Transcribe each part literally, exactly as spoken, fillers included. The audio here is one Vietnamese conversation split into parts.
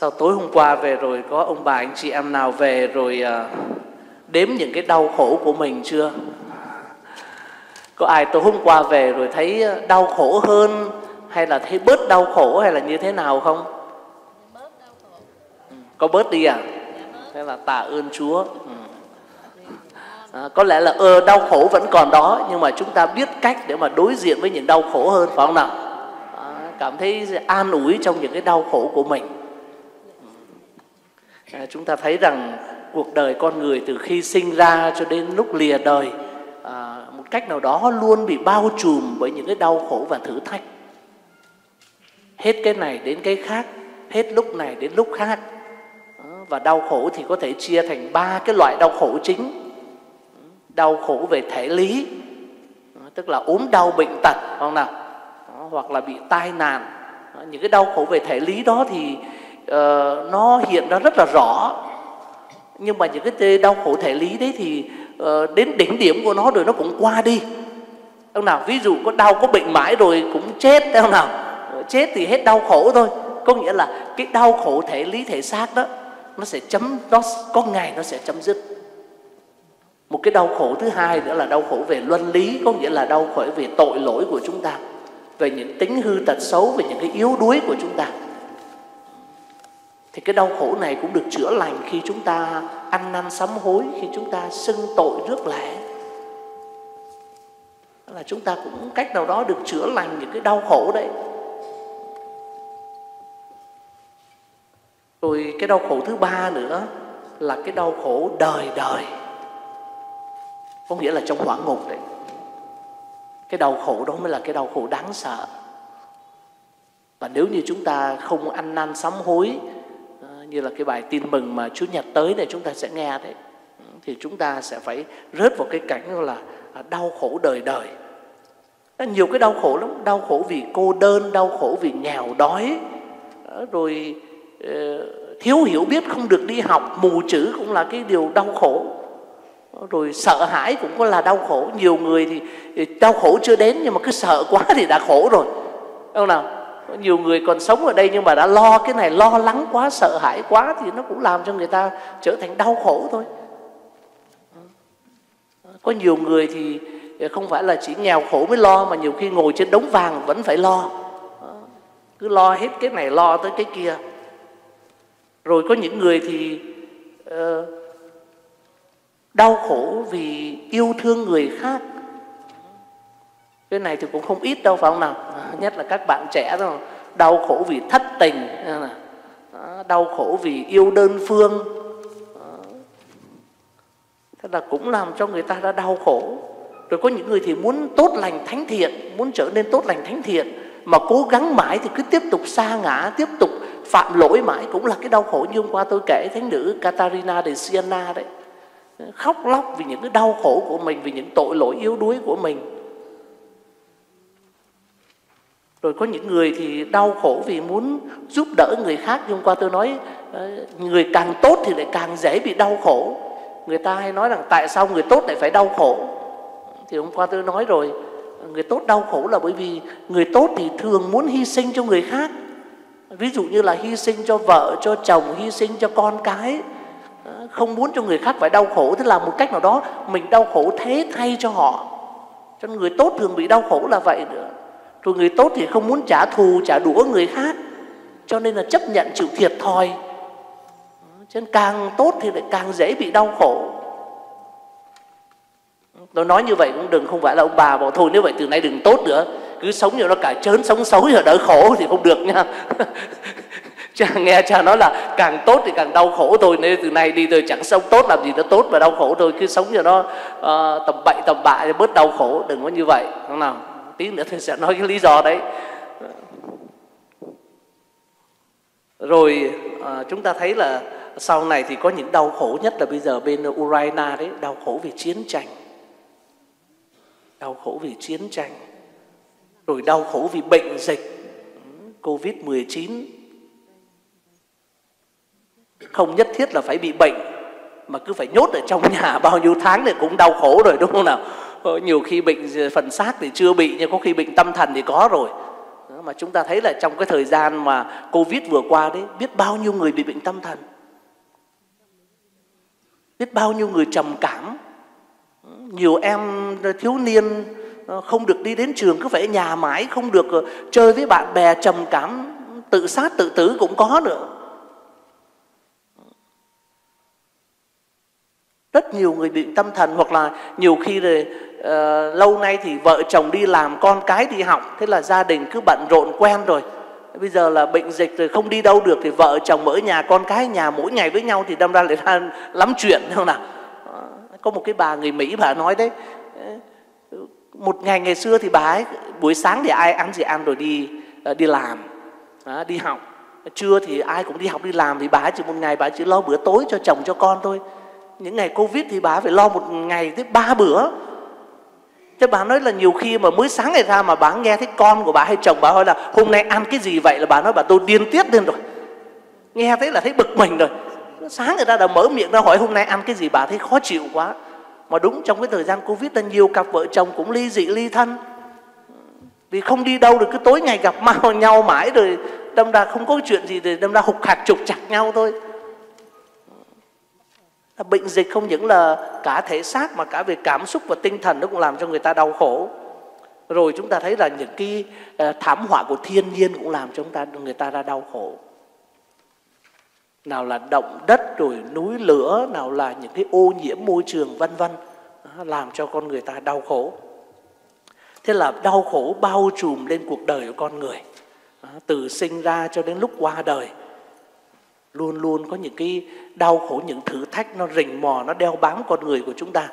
Sau tối hôm qua về rồi, có ông bà anh chị em nào về rồi đếm những cái đau khổ của mình chưa? Có ai tối hôm qua về rồi thấy đau khổ hơn, hay là thấy bớt đau khổ, hay là như thế nào không? Bớt đau khổ. Có bớt đi à? Thế là tạ ơn Chúa. À, có lẽ là ờ, đau khổ vẫn còn đó, nhưng mà chúng ta biết cách để mà đối diện với những đau khổ hơn, phải không nào? À, cảm thấy an ủi trong những cái đau khổ của mình. À, chúng ta thấy rằng cuộc đời con người từ khi sinh ra cho đến lúc lìa đời, à, một cách nào đó luôn bị bao trùm bởi những cái đau khổ và thử thách. Hết cái này đến cái khác, hết lúc này đến lúc khác. À, và đau khổ thì có thể chia thành ba cái loại đau khổ chính. Đau khổ về thể lý, tức là ốm đau bệnh tật, không nào? Đó, hoặc là bị tai nạn. Đó, những cái đau khổ về thể lý đó thì uh, nó hiện ra rất là rõ. Nhưng mà những cái đau khổ thể lý đấy thì uh, đến đỉnh điểm của nó rồi nó cũng qua đi, không nào? Ví dụ có đau có bệnh mãi rồi cũng chết, không nào? Chết thì hết đau khổ thôi. Có nghĩa là cái đau khổ thể lý thể xác đó nó sẽ chấm, nó có ngày nó sẽ chấm dứt. Một cái đau khổ thứ hai nữa là đau khổ về luân lý, có nghĩa là đau khổ về tội lỗi của chúng ta, về những tính hư tật xấu, về những cái yếu đuối của chúng ta. Thì cái đau khổ này cũng được chữa lành khi chúng ta ăn năn sám hối, khi chúng ta xưng tội rước lễ. Là chúng ta cũng cách nào đó được chữa lành những cái đau khổ đấy. Rồi cái đau khổ thứ ba nữa là cái đau khổ đời đời. Có nghĩa là trong hỏa ngục đấy. Cái đau khổ đó mới là cái đau khổ đáng sợ. Và nếu như chúng ta không ăn năn sám hối, như là cái bài tin mừng mà Chủ nhật tới này chúng ta sẽ nghe đấy, thì chúng ta sẽ phải rớt vào cái cảnh là đau khổ đời đời. Nhiều cái đau khổ lắm. Đau khổ vì cô đơn, đau khổ vì nghèo đói, rồi thiếu hiểu biết, không được đi học, mù chữ cũng là cái điều đau khổ. Rồi sợ hãi cũng có là đau khổ. Nhiều người thì đau khổ chưa đến, nhưng mà cứ sợ quá thì đã khổ rồi, không nào? Nhiều người còn sống ở đây nhưng mà đã lo cái này, lo lắng quá, sợ hãi quá, thì nó cũng làm cho người ta trở thành đau khổ thôi. Có nhiều người thì không phải là chỉ nghèo khổ mới lo, mà nhiều khi ngồi trên đống vàng vẫn phải lo, cứ lo hết cái này lo tới cái kia. Rồi có những người thì uh, đau khổ vì yêu thương người khác. Cái này thì cũng không ít đâu, phải không nào? Nhất là các bạn trẻ đó. Đau khổ vì thất tình, đau khổ vì yêu đơn phương. Thế là cũng làm cho người ta đã đau khổ. Rồi có những người thì muốn tốt lành thánh thiện, muốn trở nên tốt lành thánh thiện, mà cố gắng mãi thì cứ tiếp tục sa ngã, tiếp tục phạm lỗi mãi, cũng là cái đau khổ như hôm qua tôi kể thánh nữ Catarina de Siena đấy. Khóc lóc vì những cái đau khổ của mình, vì những tội lỗi yếu đuối của mình. Rồi có những người thì đau khổ vì muốn giúp đỡ người khác. Hôm qua tôi nói người càng tốt thì lại càng dễ bị đau khổ. Người ta hay nói rằng tại sao người tốt lại phải đau khổ. Thì hôm qua tôi nói rồi, người tốt đau khổ là bởi vì người tốt thì thường muốn hy sinh cho người khác. Ví dụ như là hy sinh cho vợ, cho chồng, hy sinh cho con cái, không muốn cho người khác phải đau khổ. Tức là một cách nào đó mình đau khổ thế thay cho họ, cho nên người tốt thường bị đau khổ là vậy nữa. Rồi người tốt thì không muốn trả thù, trả đũa người khác, cho nên là chấp nhận chịu thiệt thòi, cho nên càng tốt thì lại càng dễ bị đau khổ. Tôi nói như vậy cũng đừng, không phải là ông bà bảo thôi nếu vậy từ nay đừng tốt nữa, cứ sống như nó cả chớn, sống xấu rồi đỡ khổ thì không được nha. Cha nghe cha nói là càng tốt thì càng đau khổ thôi, nên từ nay đi tôi chẳng sống tốt làm gì nó tốt mà đau khổ thôi, cứ sống cho nó uh, tầm bậy tầm bạ cho bớt đau khổ. Đừng có như vậy, không nào? Tí nữa tôi sẽ nói cái lý do đấy. Rồi uh, chúng ta thấy là sau này thì có những đau khổ, nhất là bây giờ bên Ukraine đấy, đau khổ vì chiến tranh, đau khổ vì chiến tranh, rồi đau khổ vì bệnh dịch Covid mười chín. Không nhất thiết là phải bị bệnh, mà cứ phải nhốt ở trong nhà bao nhiêu tháng thì cũng đau khổ rồi, đúng không nào? Nhiều khi bệnh phần xác thì chưa bị, nhưng có khi bệnh tâm thần thì có rồi. mà chúng ta thấy là trong cái thời gian mà Covid vừa qua đấy, biết bao nhiêu người bị bệnh tâm thần, biết bao nhiêu người trầm cảm, nhiều em thiếu niên không được đi đến trường, cứ phải ở nhà mãi, không được chơi với bạn bè, trầm cảm, tự sát, tự tử cũng có nữa. Rất nhiều người bị tâm thần, hoặc là nhiều khi rồi uh, lâu nay thì vợ chồng đi làm, con cái đi học, thế là gia đình cứ bận rộn quen rồi. Bây giờ là bệnh dịch rồi không đi đâu được thì vợ chồng ở nhà, con cái ở nhà mỗi ngày với nhau thì đâm ra lại ra lắm chuyện, không nào? Có một cái bà người Mỹ bà nói đấy, một ngày ngày xưa thì bà ấy buổi sáng thì ai ăn gì ăn rồi đi đi làm, đi học. Trưa thì ai cũng đi học đi làm, thì bà ấy chỉ một ngày bà ấy chỉ lo bữa tối cho chồng cho con thôi. Những ngày Covid thì bà phải lo một ngày tới ba bữa. Thế bà nói là nhiều khi mà mới sáng ngày ra mà bà nghe thấy con của bà hay chồng bà hỏi là hôm nay ăn cái gì vậy, là bà nói bà tôi điên tiết lên rồi. Nghe thấy là thấy bực mình rồi. Sáng người ta đã mở miệng ra hỏi hôm nay ăn cái gì, bà thấy khó chịu quá. Mà đúng trong cái thời gian Covid là nhiều cặp vợ chồng cũng ly dị ly thân, vì không đi đâu được, cứ tối ngày gặp mau nhau mãi, rồi đâm ra không có chuyện gì, rồi đâm ra hục hạc trục chặt nhau thôi. Bệnh dịch không những là cả thể xác mà cả về cảm xúc và tinh thần nó cũng làm cho người ta đau khổ. Rồi chúng ta thấy là những cái thảm họa của thiên nhiên cũng làm cho chúng ta, người ta ra đau khổ. Nào là động đất, rồi núi lửa, nào là những cái ô nhiễm môi trường vân vân, làm cho con người ta đau khổ. Thế là đau khổ bao trùm lên cuộc đời của con người, từ sinh ra cho đến lúc qua đời. Luôn luôn có những cái đau khổ, những thử thách nó rình mò, nó đeo bám con người của chúng ta.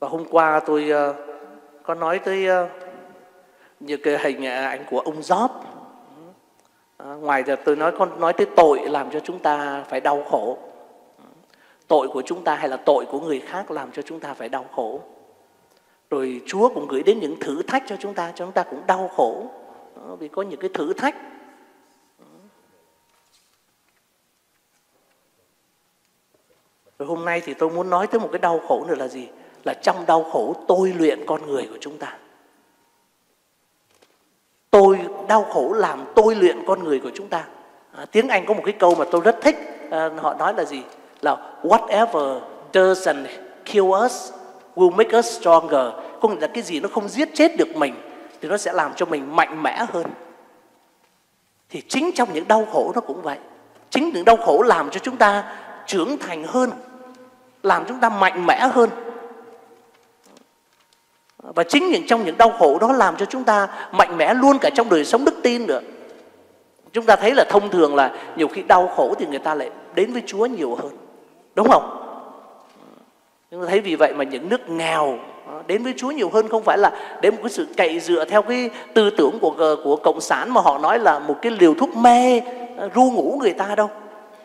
Và hôm qua tôi uh, có nói tới uh, những cái hình ảnh của ông Job. Uh, ngoài ra tôi nói con nói tới tội làm cho chúng ta phải đau khổ. Tội của chúng ta hay là tội của người khác làm cho chúng ta phải đau khổ. Rồi Chúa cũng gửi đến những thử thách cho chúng ta, cho chúng ta cũng đau khổ. Uh, vì có những cái thử thách. Rồi hôm nay thì tôi muốn nói tới một cái đau khổ nữa là gì? Là trong đau khổ tôi luyện con người của chúng ta. Tôi đau khổ làm tôi luyện con người của chúng ta. À, tiếng Anh có một cái câu mà tôi rất thích. À, họ nói là gì? Là whatever doesn't kill us will make us stronger. Có nghĩa là cái gì nó không giết chết được mình thì nó sẽ làm cho mình mạnh mẽ hơn. Thì chính trong những đau khổ nó cũng vậy. Chính những đau khổ làm cho chúng ta trưởng thành hơn, làm chúng ta mạnh mẽ hơn. Và chính những trong những đau khổ đó làm cho chúng ta mạnh mẽ luôn cả trong đời sống đức tin nữa. Chúng ta thấy là thông thường là nhiều khi đau khổ thì người ta lại đến với Chúa nhiều hơn, đúng không? Chúng ta thấy vì vậy mà những nước nghèo đến với Chúa nhiều hơn, không phải là đến một cái sự cậy dựa theo cái tư tưởng của, của Cộng sản mà họ nói là một cái liều thuốc mê ru ngủ người ta đâu.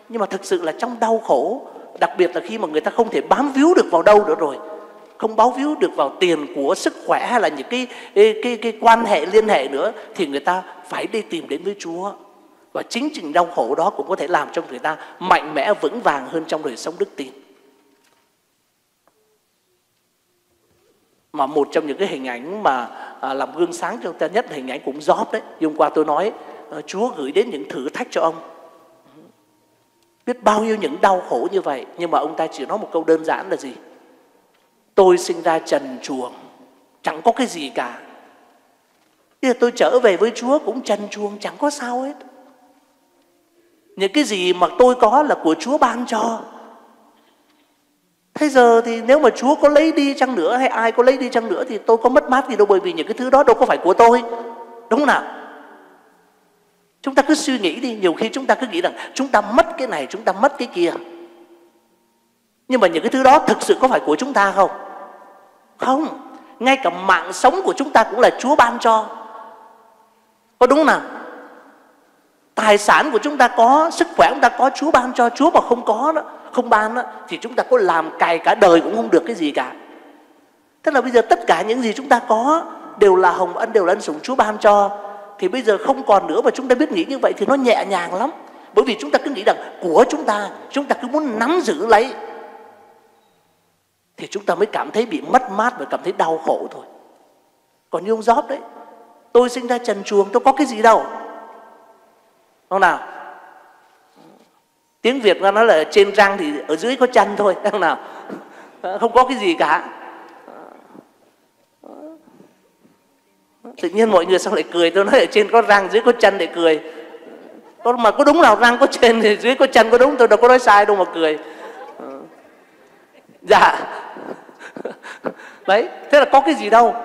Nhưng mà thực sự là trong đau khổ, đặc biệt là khi mà người ta không thể bám víu được vào đâu nữa rồi, không bám víu được vào tiền của sức khỏe hay là những cái, cái, cái, cái quan hệ liên hệ nữa, thì người ta phải đi tìm đến với Chúa. Và chính trình đau khổ đó cũng có thể làm cho người ta mạnh mẽ vững vàng hơn trong đời sống đức tin. Mà một trong những cái hình ảnh mà làm gương sáng cho ta nhất là hình ảnh cũng Job đấy. Hôm qua tôi nói Chúa gửi đến những thử thách cho ông, biết bao nhiêu những đau khổ như vậy, nhưng mà ông ta chỉ nói một câu đơn giản là gì? Tôi sinh ra trần truồng, chẳng có cái gì cả. Thế là tôi trở về với Chúa cũng trần truồng, chẳng có sao hết. Những cái gì mà tôi có là của Chúa ban cho. Thế giờ thì nếu mà Chúa có lấy đi chăng nữa, hay ai có lấy đi chăng nữa, thì tôi có mất mát gì đâu, bởi vì những cái thứ đó đâu có phải của tôi, đúng không nào? Chúng ta cứ suy nghĩ đi, nhiều khi chúng ta cứ nghĩ rằng chúng ta mất cái này, chúng ta mất cái kia. Nhưng mà những cái thứ đó thực sự có phải của chúng ta không? Không, ngay cả mạng sống của chúng ta cũng là Chúa ban cho. Có đúng nào? Tài sản của chúng ta có, sức khỏe chúng ta có, Chúa ban cho. Chúa mà không có đó, không ban đó, thì chúng ta có làm cày cả đời cũng không được cái gì cả. Thế là bây giờ tất cả những gì chúng ta có đều là hồng ân, đều là ân sủng Chúa ban cho. Thì bây giờ không còn nữa mà chúng ta biết nghĩ như vậy thì nó nhẹ nhàng lắm. Bởi vì chúng ta cứ nghĩ rằng của chúng ta, chúng ta cứ muốn nắm giữ lấy, thì chúng ta mới cảm thấy bị mất mát và cảm thấy đau khổ thôi. Còn như ông Job đấy, tôi sinh ra trần chuồng, tôi có cái gì đâu. Không nào? Tiếng Việt nó nói là trên răng thì ở dưới có chăn thôi. Không nào? Không có cái gì cả. Tự nhiên mọi người sao lại cười, tôi nói ở trên có răng, dưới có chân để cười. Tôi mà có đúng nào răng có trên thì dưới có chân có đúng, tôi đâu có nói sai đâu mà cười. Dạ. Đấy, thế là có cái gì đâu.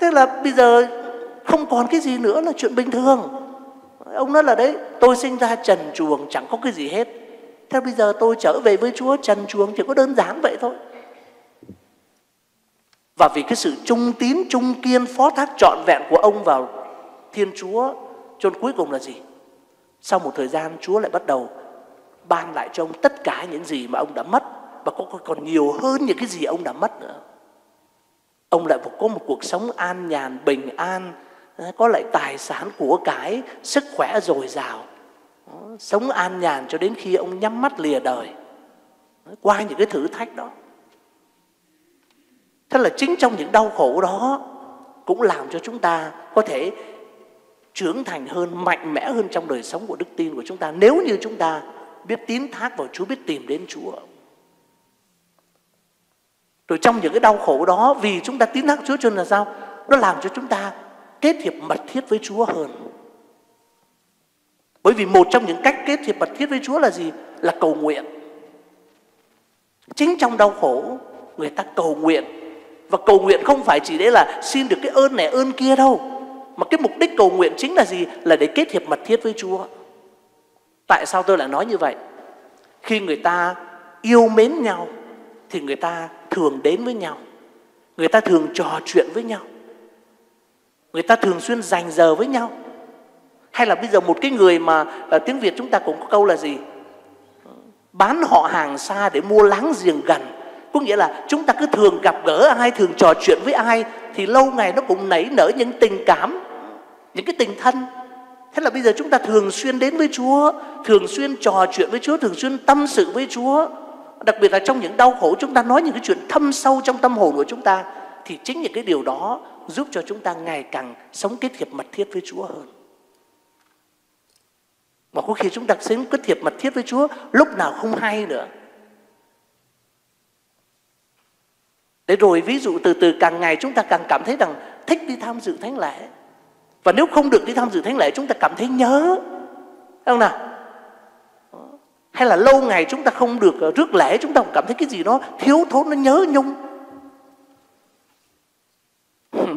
Thế là bây giờ không còn cái gì nữa là chuyện bình thường. Ông nói là đấy, tôi sinh ra trần chuồng chẳng có cái gì hết. Thế bây giờ tôi trở về với Chúa, trần chuồng chỉ có đơn giản vậy thôi. Và vì cái sự trung tín, trung kiên, phó thác trọn vẹn của ông vào Thiên Chúa, cho cuối cùng là gì? Sau một thời gian Chúa lại bắt đầu ban lại cho ông tất cả những gì mà ông đã mất, và còn nhiều hơn những cái gì ông đã mất nữa. Ông lại có một cuộc sống an nhàn, bình an, có lại tài sản của cái, sức khỏe dồi dào. Sống an nhàn cho đến khi ông nhắm mắt lìa đời, qua những cái thử thách đó. Thế là chính trong những đau khổ đó cũng làm cho chúng ta có thể trưởng thành hơn, mạnh mẽ hơn trong đời sống của đức tin của chúng ta, nếu như chúng ta biết tín thác vào Chúa, biết tìm đến Chúa. Rồi trong những cái đau khổ đó, vì chúng ta tín thác Chúa cho nên là sao? Nó làm cho chúng ta kết hiệp mật thiết với Chúa hơn. Bởi vì một trong những cách kết hiệp mật thiết với Chúa là gì? Là cầu nguyện. Chính trong đau khổ người ta cầu nguyện. Và cầu nguyện không phải chỉ để là xin được cái ơn này ơn kia đâu, mà cái mục đích cầu nguyện chính là gì? Là để kết hiệp mật thiết với Chúa. Tại sao tôi lại nói như vậy? Khi người ta yêu mến nhau thì người ta thường đến với nhau, người ta thường trò chuyện với nhau, người ta thường xuyên dành giờ với nhau. Hay là bây giờ một cái người mà tiếng Việt chúng ta cũng có câu là gì? Bán họ hàng xa để mua láng giềng gần. Có nghĩa là chúng ta cứ thường gặp gỡ ai, thường trò chuyện với ai, thì lâu ngày nó cũng nảy nở những tình cảm, những cái tình thân. Thế là bây giờ chúng ta thường xuyên đến với Chúa, thường xuyên trò chuyện với Chúa, thường xuyên tâm sự với Chúa. Đặc biệt là trong những đau khổ chúng ta nói những cái chuyện thâm sâu trong tâm hồn của chúng ta. Thì chính những cái điều đó giúp cho chúng ta ngày càng sống kết hiệp mật thiết với Chúa hơn. Mà có khi chúng ta sống kết hiệp mật thiết với Chúa lúc nào không hay nữa. Để rồi ví dụ từ từ càng ngày chúng ta càng cảm thấy rằng thích đi tham dự thánh lễ. Và nếu không được đi tham dự thánh lễ chúng ta cảm thấy nhớ. Thấy không nào? Hay là lâu ngày chúng ta không được rước lễ, chúng ta cũng cảm thấy cái gì đó thiếu thốn, nó nhớ nhung.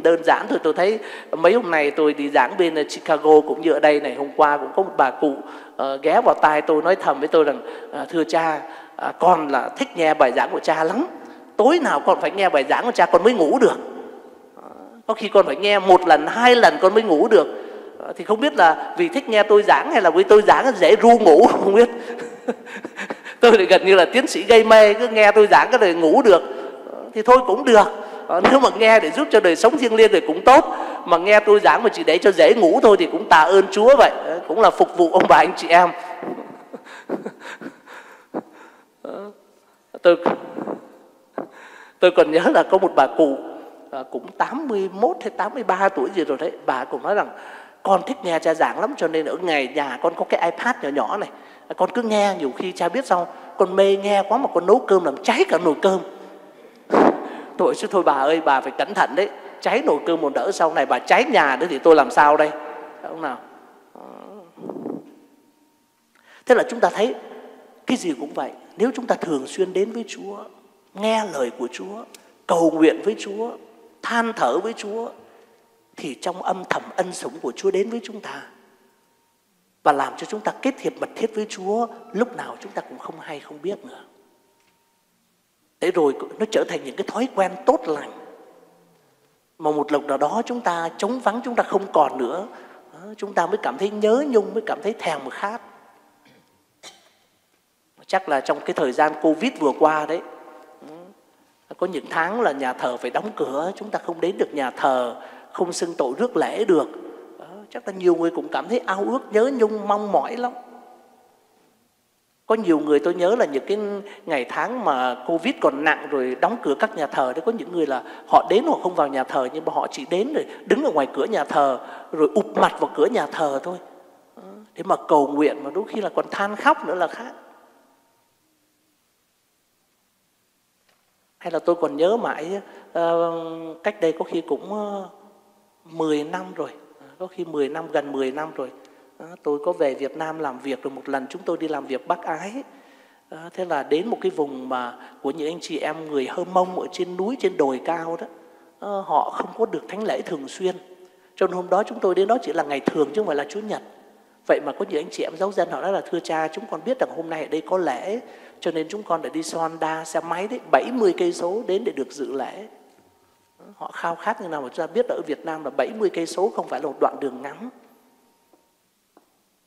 Đơn giản thôi, tôi thấy mấy hôm nay tôi đi giảng bên Chicago cũng như ở đây này. Hôm qua cũng có một bà cụ uh, ghé vào tai tôi nói thầm với tôi rằng uh, thưa cha, uh, con là thích nghe bài giảng của cha lắm. Tối nào con phải nghe bài giảng của cha con mới ngủ được. Có khi con phải nghe một lần, hai lần con mới ngủ được. Thì không biết là vì thích nghe tôi giảng hay là vì tôi giảng dễ ru ngủ, không biết. Tôi lại gần như là tiến sĩ gây mê, cứ nghe tôi giảng cái này ngủ được. Thì thôi cũng được. Nếu mà nghe để giúp cho đời sống thiêng liêng thì cũng tốt. Mà nghe tôi giảng mà chỉ để cho dễ ngủ thôi thì cũng tạ ơn Chúa vậy. Cũng là phục vụ ông bà anh chị em. Tôi... Tôi còn nhớ là có một bà cụ cũng tám mươi mốt hay tám mươi ba tuổi gì rồi đấy. Bà cũng nói rằng con thích nghe cha giảng lắm, cho nên ở ngày nhà con có cái iPad nhỏ nhỏ này. Con cứ nghe, nhiều khi cha biết sao con mê nghe quá mà con nấu cơm làm cháy cả nồi cơm. Thôi chứ thôi bà ơi, bà phải cẩn thận đấy. Cháy nồi cơm một đỡ, sau này bà cháy nhà nữa thì tôi làm sao đây. Đúng nào? Thế là chúng ta thấy cái gì cũng vậy. Nếu chúng ta thường xuyên đến với Chúa, nghe lời của Chúa, cầu nguyện với Chúa, than thở với Chúa, thì trong âm thầm ân sủng của Chúa đến với chúng ta và làm cho chúng ta kết hiệp mật thiết với Chúa lúc nào chúng ta cũng không hay, không biết nữa. Thế rồi nó trở thành những cái thói quen tốt lành mà một lúc nào đó chúng ta trống vắng, chúng ta không còn nữa, chúng ta mới cảm thấy nhớ nhung, mới cảm thấy thèm khát. Chắc là trong cái thời gian Covid vừa qua đấy, có những tháng là nhà thờ phải đóng cửa, chúng ta không đến được nhà thờ, không xưng tội rước lễ được. Đó, chắc là nhiều người cũng cảm thấy ao ước, nhớ nhung, mong mỏi lắm. Có nhiều người, tôi nhớ là những cái ngày tháng mà Covid còn nặng rồi đóng cửa các nhà thờ đấy, có những người là họ đến hoặc không vào nhà thờ, nhưng mà họ chỉ đến rồi đứng ở ngoài cửa nhà thờ rồi ụp mặt vào cửa nhà thờ thôi để mà cầu nguyện, mà đôi khi là còn than khóc nữa là khác. Hay là tôi còn nhớ mãi, cách đây có khi cũng mười năm rồi, có khi mười năm, gần mười năm rồi, tôi có về Việt Nam làm việc rồi. Một lần chúng tôi đi làm việc Bắc Ái, thế là đến một cái vùng mà của những anh chị em người Hơ Mông ở trên núi, trên đồi cao đó, họ không có được thánh lễ thường xuyên. Cho nên hôm đó chúng tôi đến đó chỉ là ngày thường chứ không phải là Chủ nhật. Vậy mà có những anh chị em giáo dân họ nói là: thưa cha, chúng con biết rằng hôm nay ở đây có lễ, cho nên chúng con đã đi xe Honda, xe máy đấy, bảy mươi cây số đến để được dự lễ. Họ khao khát như nào mà chúng ta biết là ở Việt Nam là bảy mươi cây số không phải là một đoạn đường ngắn,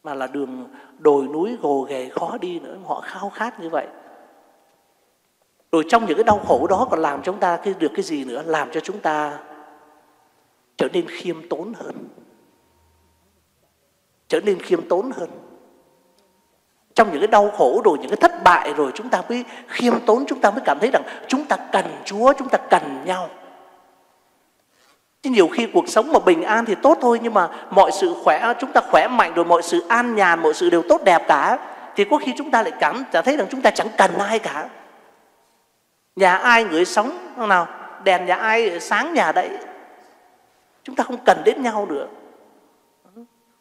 mà là đường đồi núi gồ ghề khó đi nữa. Họ khao khát như vậy. Rồi trong những cái đau khổ đó còn làm cho chúng ta cái, được cái gì nữa? Làm cho chúng ta trở nên khiêm tốn hơn. Trở nên khiêm tốn hơn. Trong những cái đau khổ rồi, những cái thất bại rồi, chúng ta mới khiêm tốn, chúng ta mới cảm thấy rằng chúng ta cần Chúa, chúng ta cần nhau. Chứ nhiều khi cuộc sống mà bình an thì tốt thôi, nhưng mà mọi sự khỏe, chúng ta khỏe mạnh rồi, mọi sự an nhàn, mọi sự đều tốt đẹp cả, thì có khi chúng ta lại cảm thấy rằng chúng ta chẳng cần ai cả. Nhà ai người sống, nào đèn nhà ai sáng nhà đấy, chúng ta không cần đến nhau nữa.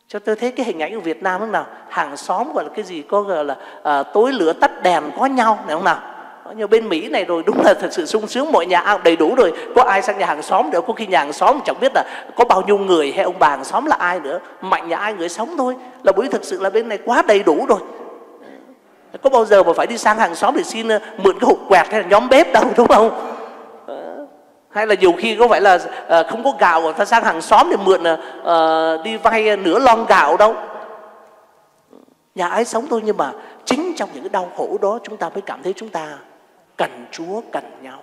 Cho tôi thấy cái hình ảnh ở Việt Nam không nào, hàng xóm gọi là cái gì, có gọi là à, tối lửa tắt đèn có nhau này không nào. Nhưng bên Mỹ này rồi đúng là thật sự sung sướng, mọi nhà ăn đầy đủ rồi, có ai sang nhà hàng xóm nữa, có khi nhà hàng xóm chẳng biết là có bao nhiêu người hay ông bà hàng xóm là ai nữa, mạnh nhà ai người sống thôi, là bởi thực sự là bên này quá đầy đủ rồi. Có bao giờ mà phải đi sang hàng xóm để xin mượn cái hộp quẹt hay là nhóm bếp đâu, đúng không? Hay là nhiều khi có phải là à, không có gạo người ta sang hàng xóm để mượn à, đi vay nửa lon gạo đâu. Nhà ai sống thôi, nhưng mà chính trong những cái đau khổ đó chúng ta mới cảm thấy chúng ta cần Chúa, cần nhau,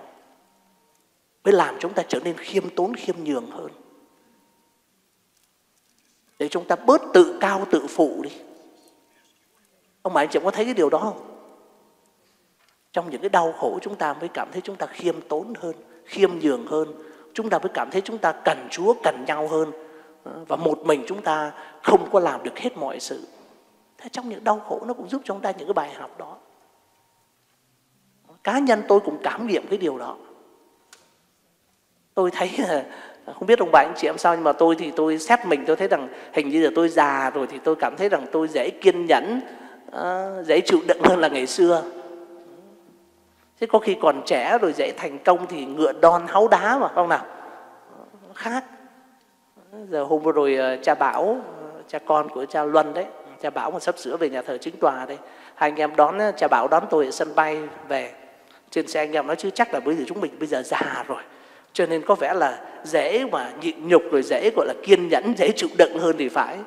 mới làm chúng ta trở nên khiêm tốn, khiêm nhường hơn, để chúng ta bớt tự cao tự phụ đi. Ông bà anh chị có thấy cái điều đó không? Trong những cái đau khổ chúng ta mới cảm thấy chúng ta khiêm tốn hơn, khiêm nhường hơn, chúng ta mới cảm thấy chúng ta cần Chúa, cần nhau hơn, và một mình chúng ta không có làm được hết mọi sự. Thế trong những đau khổ nó cũng giúp chúng ta những cái bài học đó. Cá nhân tôi cũng cảm nghiệm cái điều đó. Tôi thấy, không biết ông bà anh chị em sao, nhưng mà tôi thì tôi xét mình, tôi thấy rằng hình như là tôi già rồi thì tôi cảm thấy rằng tôi dễ kiên nhẫn, dễ chịu đựng hơn là ngày xưa. Thế có khi còn trẻ rồi dễ thành công thì ngựa đòn háu đá mà, không nào? Khác. Giờ hôm vừa rồi cha Bảo, cha con của cha Luân đấy, cha Bảo mà sắp sửa về nhà thờ Chính Tòa đây, hai anh em đón, cha Bảo đón tôi ở sân bay về. Trên xe anh em nói chứ chắc là bây giờ chúng mình bây giờ già rồi, cho nên có vẻ là dễ mà nhịn nhục rồi dễ gọi là kiên nhẫn, dễ chịu đựng hơn thì phải.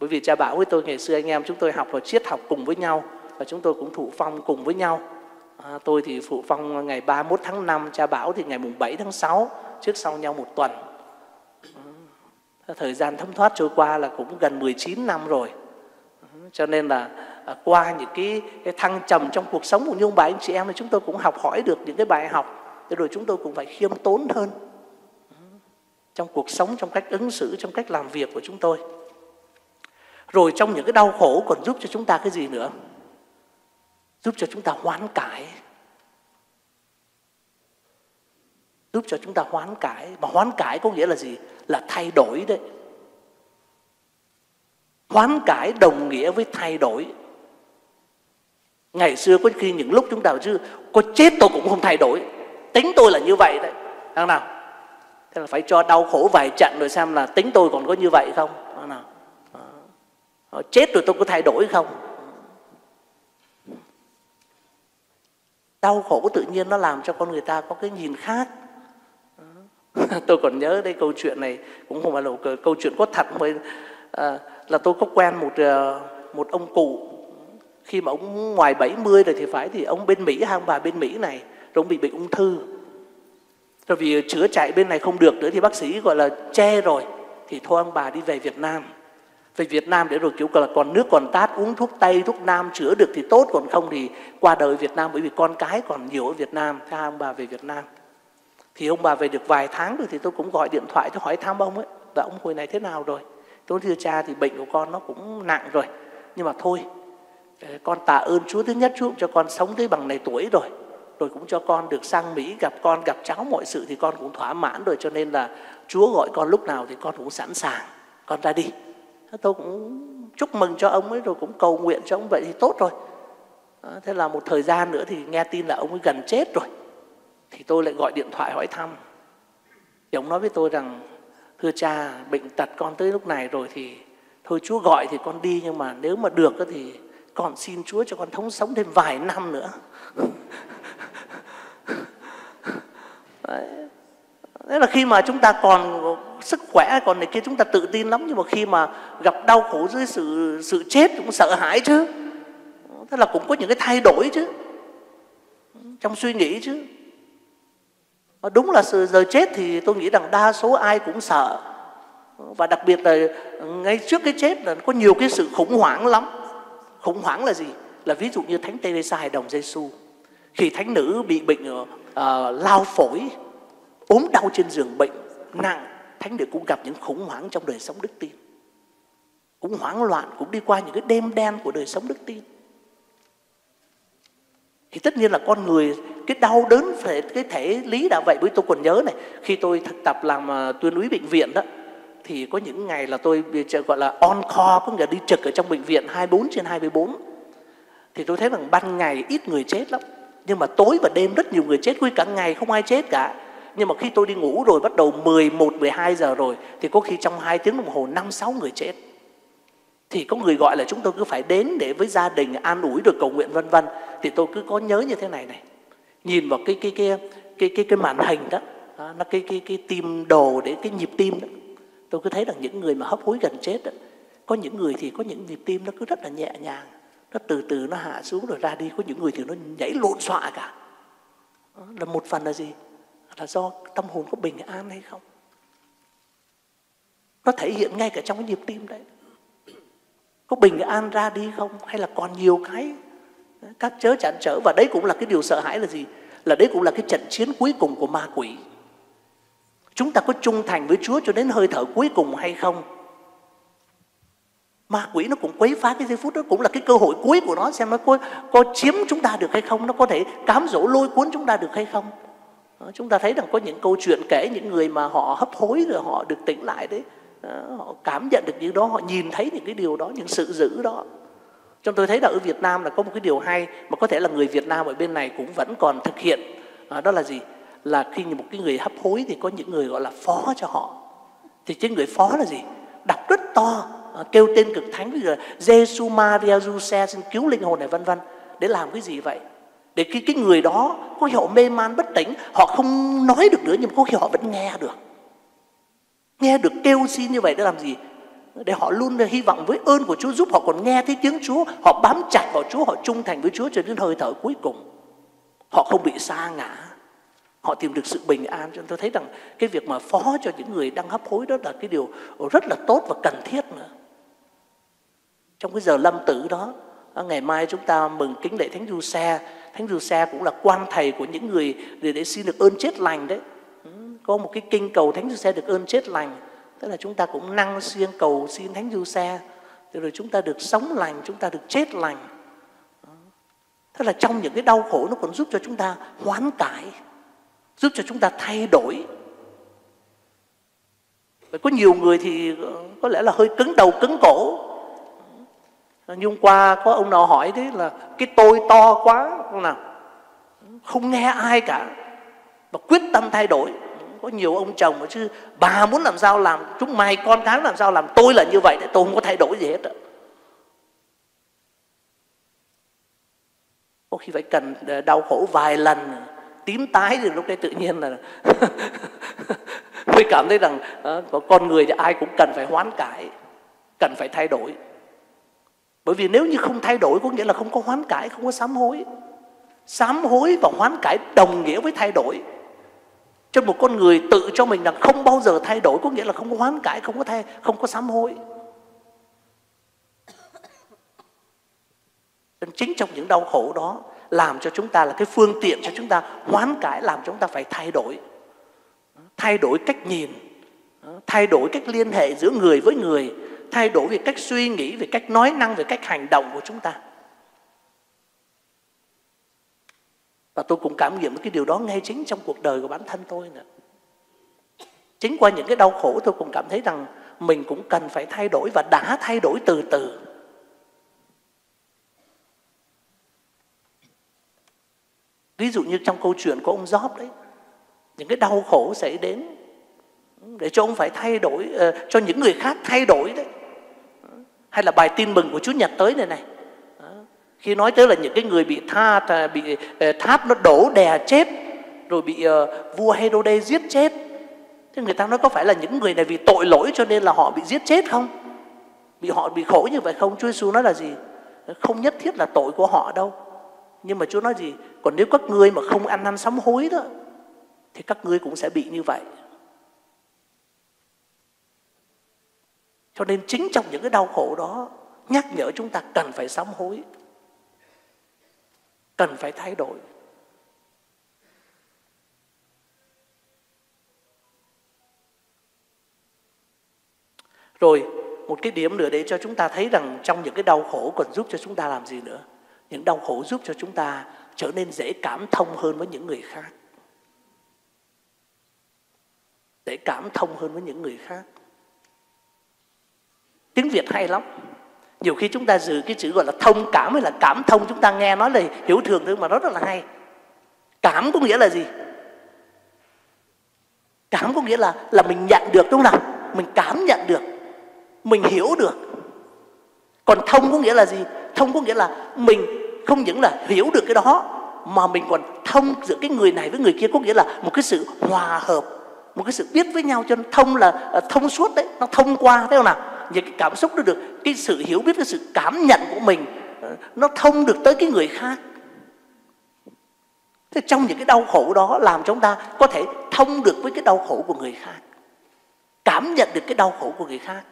Bởi vì cha Bảo với tôi ngày xưa anh em chúng tôi học vào triết học cùng với nhau, và chúng tôi cũng thụ phong cùng với nhau. À, tôi thì phụ phong ngày ba mươi mốt tháng năm, cha Bảo thì ngày bảy tháng sáu, trước sau nhau một tuần. Thời gian thấm thoát trôi qua là cũng gần mười chín năm rồi. Cho nên là qua những cái, cái thăng trầm trong cuộc sống của những bà anh chị em, chúng tôi cũng học hỏi được những cái bài học. Rồi chúng tôi cũng phải khiêm tốn hơn trong cuộc sống, trong cách ứng xử, trong cách làm việc của chúng tôi. Rồi trong những cái đau khổ còn giúp cho chúng ta cái gì nữa? Giúp cho chúng ta hoán cải. Giúp cho chúng ta hoán cải. Mà hoán cải có nghĩa là gì? Là thay đổi đấy. Hoán cải đồng nghĩa với thay đổi. Ngày xưa có khi những lúc chúng ta chứ có chết tôi cũng không thay đổi, tính tôi là như vậy đấy, đang nào? Thế là phải cho đau khổ vài trận rồi xem là tính tôi còn có như vậy không, đang nào? Chết rồi tôi có thay đổi không? Đau khổ tự nhiên nó làm cho con người ta có cái nhìn khác. Tôi còn nhớ đây, câu chuyện này cũng không phải là câu chuyện có thật, à, là tôi có quen một một ông cụ. Khi mà ông ngoài bảy mươi rồi thì phải, thì ông bên Mỹ, hai ông bà bên Mỹ này, rồi ông bị bệnh ung thư. Rồi vì chữa chạy bên này không được nữa thì bác sĩ gọi là che rồi, thì thôi ông bà đi về Việt Nam. về Việt Nam để rồi kiểu là còn nước còn tát, uống thuốc Tây, thuốc Nam chữa được thì tốt, còn không thì qua đời Việt Nam, bởi vì con cái còn nhiều ở Việt Nam. Cha ông bà về Việt Nam thì ông bà về được vài tháng rồi thì tôi cũng gọi điện thoại tôi hỏi thăm ông ấy, là ông hồi này thế nào rồi. Tôi thưa cha thì bệnh của con nó cũng nặng rồi, nhưng mà thôi con tạ ơn Chúa, thứ nhất Chúa cho con sống tới bằng này tuổi rồi, rồi cũng cho con được sang Mỹ gặp con gặp cháu, mọi sự thì con cũng thỏa mãn rồi, cho nên là Chúa gọi con lúc nào thì con cũng sẵn sàng, con ra đi. Tôi cũng chúc mừng cho ông ấy rồi cũng cầu nguyện cho ông, vậy thì tốt rồi. Thế là một thời gian nữa thì nghe tin là ông ấy gần chết rồi, thì tôi lại gọi điện thoại hỏi thăm. Thì ông nói với tôi rằng thưa cha, bệnh tật con tới lúc này rồi thì thôi Chúa gọi thì con đi, nhưng mà nếu mà được thì con xin Chúa cho con thống sống thêm vài năm nữa. Đấy. Thế là khi mà chúng ta còn sức khỏe còn này kia chúng ta tự tin lắm, nhưng mà khi mà gặp đau khổ dưới sự sự chết cũng sợ hãi chứ. Thế là cũng có những cái thay đổi chứ, trong suy nghĩ chứ. Đúng là giờ chết thì tôi nghĩ rằng đa số ai cũng sợ, và đặc biệt là ngay trước cái chết là có nhiều cái sự khủng hoảng lắm. Khủng hoảng là gì? Là ví dụ như Thánh Teresa Hài Đồng Giê-xu, khi thánh nữ bị bệnh uh, lao phổi, ốm đau trên giường bệnh nặng, thánh nữ cũng gặp những khủng hoảng trong đời sống đức tin, cũng hoảng loạn, cũng đi qua những cái đêm đen của đời sống đức tin. Thì tất nhiên là con người cái đau đớn phải cái thể lý đã vậy. Bởi tôi còn nhớ này, khi tôi thực tập làm tuyên úy bệnh viện đó, thì có những ngày là tôi gọi là on call, có nghĩa đi trực ở trong bệnh viện hai mươi bốn trên hai mươi bốn. Thì tôi thấy rằng ban ngày ít người chết lắm, nhưng mà tối và đêm rất nhiều người chết, quy cả ngày không ai chết cả. Nhưng mà khi tôi đi ngủ rồi bắt đầu mười một, mười hai giờ rồi thì có khi trong hai tiếng đồng hồ năm, sáu người chết. Thì có người gọi là chúng tôi cứ phải đến để với gia đình an ủi rồi cầu nguyện vân vân. Thì tôi cứ có nhớ như thế này này, nhìn vào cái cái cái cái cái, cái màn hình đó, đó nó cái cái cái tim đồ để cái nhịp tim đó. Tôi cứ thấy rằng những người mà hấp hối gần chết đó, có những người thì có những nhịp tim nó cứ rất là nhẹ nhàng, nó từ từ nó hạ xuống rồi ra đi. Có những người thì nó nhảy lộn xọa cả. Đó là một phần là gì? Là do tâm hồn có bình an hay không. Nó thể hiện ngay cả trong cái nhịp tim đấy. Có bình an ra đi không, hay là còn nhiều cái các chớ chặn trở. Và đấy cũng là cái điều sợ hãi là gì? Là đấy cũng là cái trận chiến cuối cùng của ma quỷ. Chúng ta có trung thành với Chúa cho đến hơi thở cuối cùng hay không? Ma quỷ nó cũng quấy phá cái giây phút đó, cũng là cái cơ hội cuối của nó, xem nó có, có chiếm chúng ta được hay không, nó có thể cám dỗ lôi cuốn chúng ta được hay không. Chúng ta thấy rằng có những câu chuyện kể những người mà họ hấp hối rồi họ được tỉnh lại đấy, họ cảm nhận được những đó, họ nhìn thấy những cái điều đó, những sự dữ đó. Trong tôi thấy là ở Việt Nam là có một cái điều hay mà có thể là người Việt Nam ở bên này cũng vẫn còn thực hiện, đó là gì? Là khi một cái người hấp hối thì có những người gọi là phó cho họ. Thì cái người phó là gì? Đọc rất to, kêu tên cực thánh với Giê-xu Maria Giuse xin cứu linh hồn này vân vân. Để làm cái gì vậy? Để cái, cái người đó có khi họ mê man bất tỉnh, họ không nói được nữa, nhưng có khi họ vẫn nghe được. Nghe được kêu xin như vậy để làm gì? Để họ luôn hy vọng với ơn của Chúa giúp họ còn nghe thấy tiếng Chúa, họ bám chặt vào Chúa, họ trung thành với Chúa cho đến hơi thở cuối cùng. Họ không bị sa ngã, họ tìm được sự bình an. Cho nên tôi thấy rằng cái việc mà phó cho những người đang hấp hối đó là cái điều rất là tốt và cần thiết nữa. Trong cái giờ lâm tử đó, ngày mai chúng ta mừng kính lễ Thánh Giuse. Thánh Giuse cũng là quan thầy của những người để, để xin được ơn chết lành đấy. Có một cái kinh cầu Thánh Giuse được ơn chết lành, tức là chúng ta cũng năng siêng cầu xin Thánh Giuse rồi chúng ta được sống lành, chúng ta được chết lành. Tức là trong những cái đau khổ nó còn giúp cho chúng ta hoán cải, giúp cho chúng ta thay đổi. Có nhiều người thì có lẽ là hơi cứng đầu cứng cổ. Nhưng qua có ông nào hỏi đấy là cái tôi to quá, không nào, không nghe ai cả và quyết tâm thay đổi. Có nhiều ông chồng mà chứ bà muốn làm sao làm, chúng mày con cái làm sao làm, tôi là như vậy đấy, tôi không có thay đổi gì hết. Có khi phải cần đau khổ vài lần tím tái thì lúc đấy tự nhiên là tôi cảm thấy rằng con người thì ai cũng cần phải hoán cải, cần phải thay đổi. Bởi vì nếu như không thay đổi có nghĩa là không có hoán cải, không có sám hối. Sám hối và hoán cải đồng nghĩa với thay đổi. Cho một con người tự cho mình là không bao giờ thay đổi có nghĩa là không có hoán cải, không có thay, không có sám hối. Chính trong những đau khổ đó làm cho chúng ta là cái phương tiện cho chúng ta hoán cải, làm chúng ta phải thay đổi. Thay đổi cách nhìn, thay đổi cách liên hệ giữa người với người, thay đổi về cách suy nghĩ, về cách nói năng, về cách hành động của chúng ta. Và tôi cũng cảm nghiệm cái điều đó ngay chính trong cuộc đời của bản thân tôi nữa. Chính qua những cái đau khổ tôi cũng cảm thấy rằng mình cũng cần phải thay đổi và đã thay đổi từ từ. Ví dụ như trong câu chuyện của ông Job đấy, những cái đau khổ xảy đến để cho ông phải thay đổi, cho những người khác thay đổi đấy. Hay là bài tin mừng của Chúa Nhật tới này này, khi nói tới là những cái người bị tha, bị tháp nó đổ đè chết, rồi bị vua Herode giết chết. Thế người ta nói có phải là những người này vì tội lỗi cho nên là họ bị giết chết không? Bị họ bị khổ như vậy không? Chúa Giêsu nói là gì? Không nhất thiết là tội của họ đâu. Nhưng mà Chúa nói gì? Còn nếu các ngươi mà không ăn năn sám hối đó, thì các ngươi cũng sẽ bị như vậy. Cho nên chính trong những cái đau khổ đó, nhắc nhở chúng ta cần phải sám hối, cần phải thay đổi. Rồi, một cái điểm nữa để cho chúng ta thấy rằng trong những cái đau khổ còn giúp cho chúng ta làm gì nữa? Những đau khổ giúp cho chúng ta trở nên dễ cảm thông hơn với những người khác. Dễ cảm thông hơn với những người khác. Tiếng Việt hay lắm. Nhiều khi chúng ta giữ cái chữ gọi là thông cảm hay là cảm thông, chúng ta nghe nói là hiểu thường thôi mà nó rất là hay. Cảm có nghĩa là gì? Cảm có nghĩa là là mình nhận được, đúng không nào? Mình cảm nhận được, mình hiểu được. Còn thông có nghĩa là gì? Thông có nghĩa là mình không những là hiểu được cái đó mà mình còn thông giữa cái người này với người kia, có nghĩa là một cái sự hòa hợp, một cái sự biết với nhau. Cho nên thông là thông suốt đấy, nó thông qua, thấy không nào? Những cái cảm xúc nó được, cái sự hiểu biết, cái sự cảm nhận của mình nó thông được tới cái người khác. Thế trong những cái đau khổ đó làm chúng ta có thể thông được với cái đau khổ của người khác, cảm nhận được cái đau khổ của người khác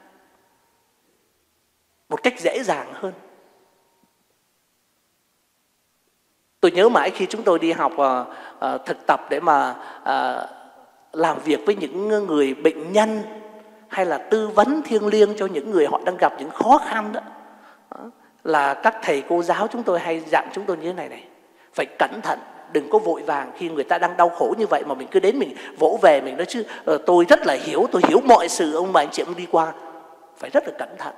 một cách dễ dàng hơn. Tôi nhớ mãi khi chúng tôi đi học uh, thực tập để mà uh, làm việc với những người bệnh nhân hay là tư vấn thiêng liêng cho những người họ đang gặp những khó khăn đó, là các thầy cô giáo chúng tôi hay dặn chúng tôi như thế này này: phải cẩn thận, đừng có vội vàng khi người ta đang đau khổ như vậy mà mình cứ đến mình vỗ về, mình nói chứ tôi rất là hiểu, tôi hiểu mọi sự ông bà anh chị ông đi qua. Phải rất là cẩn thận.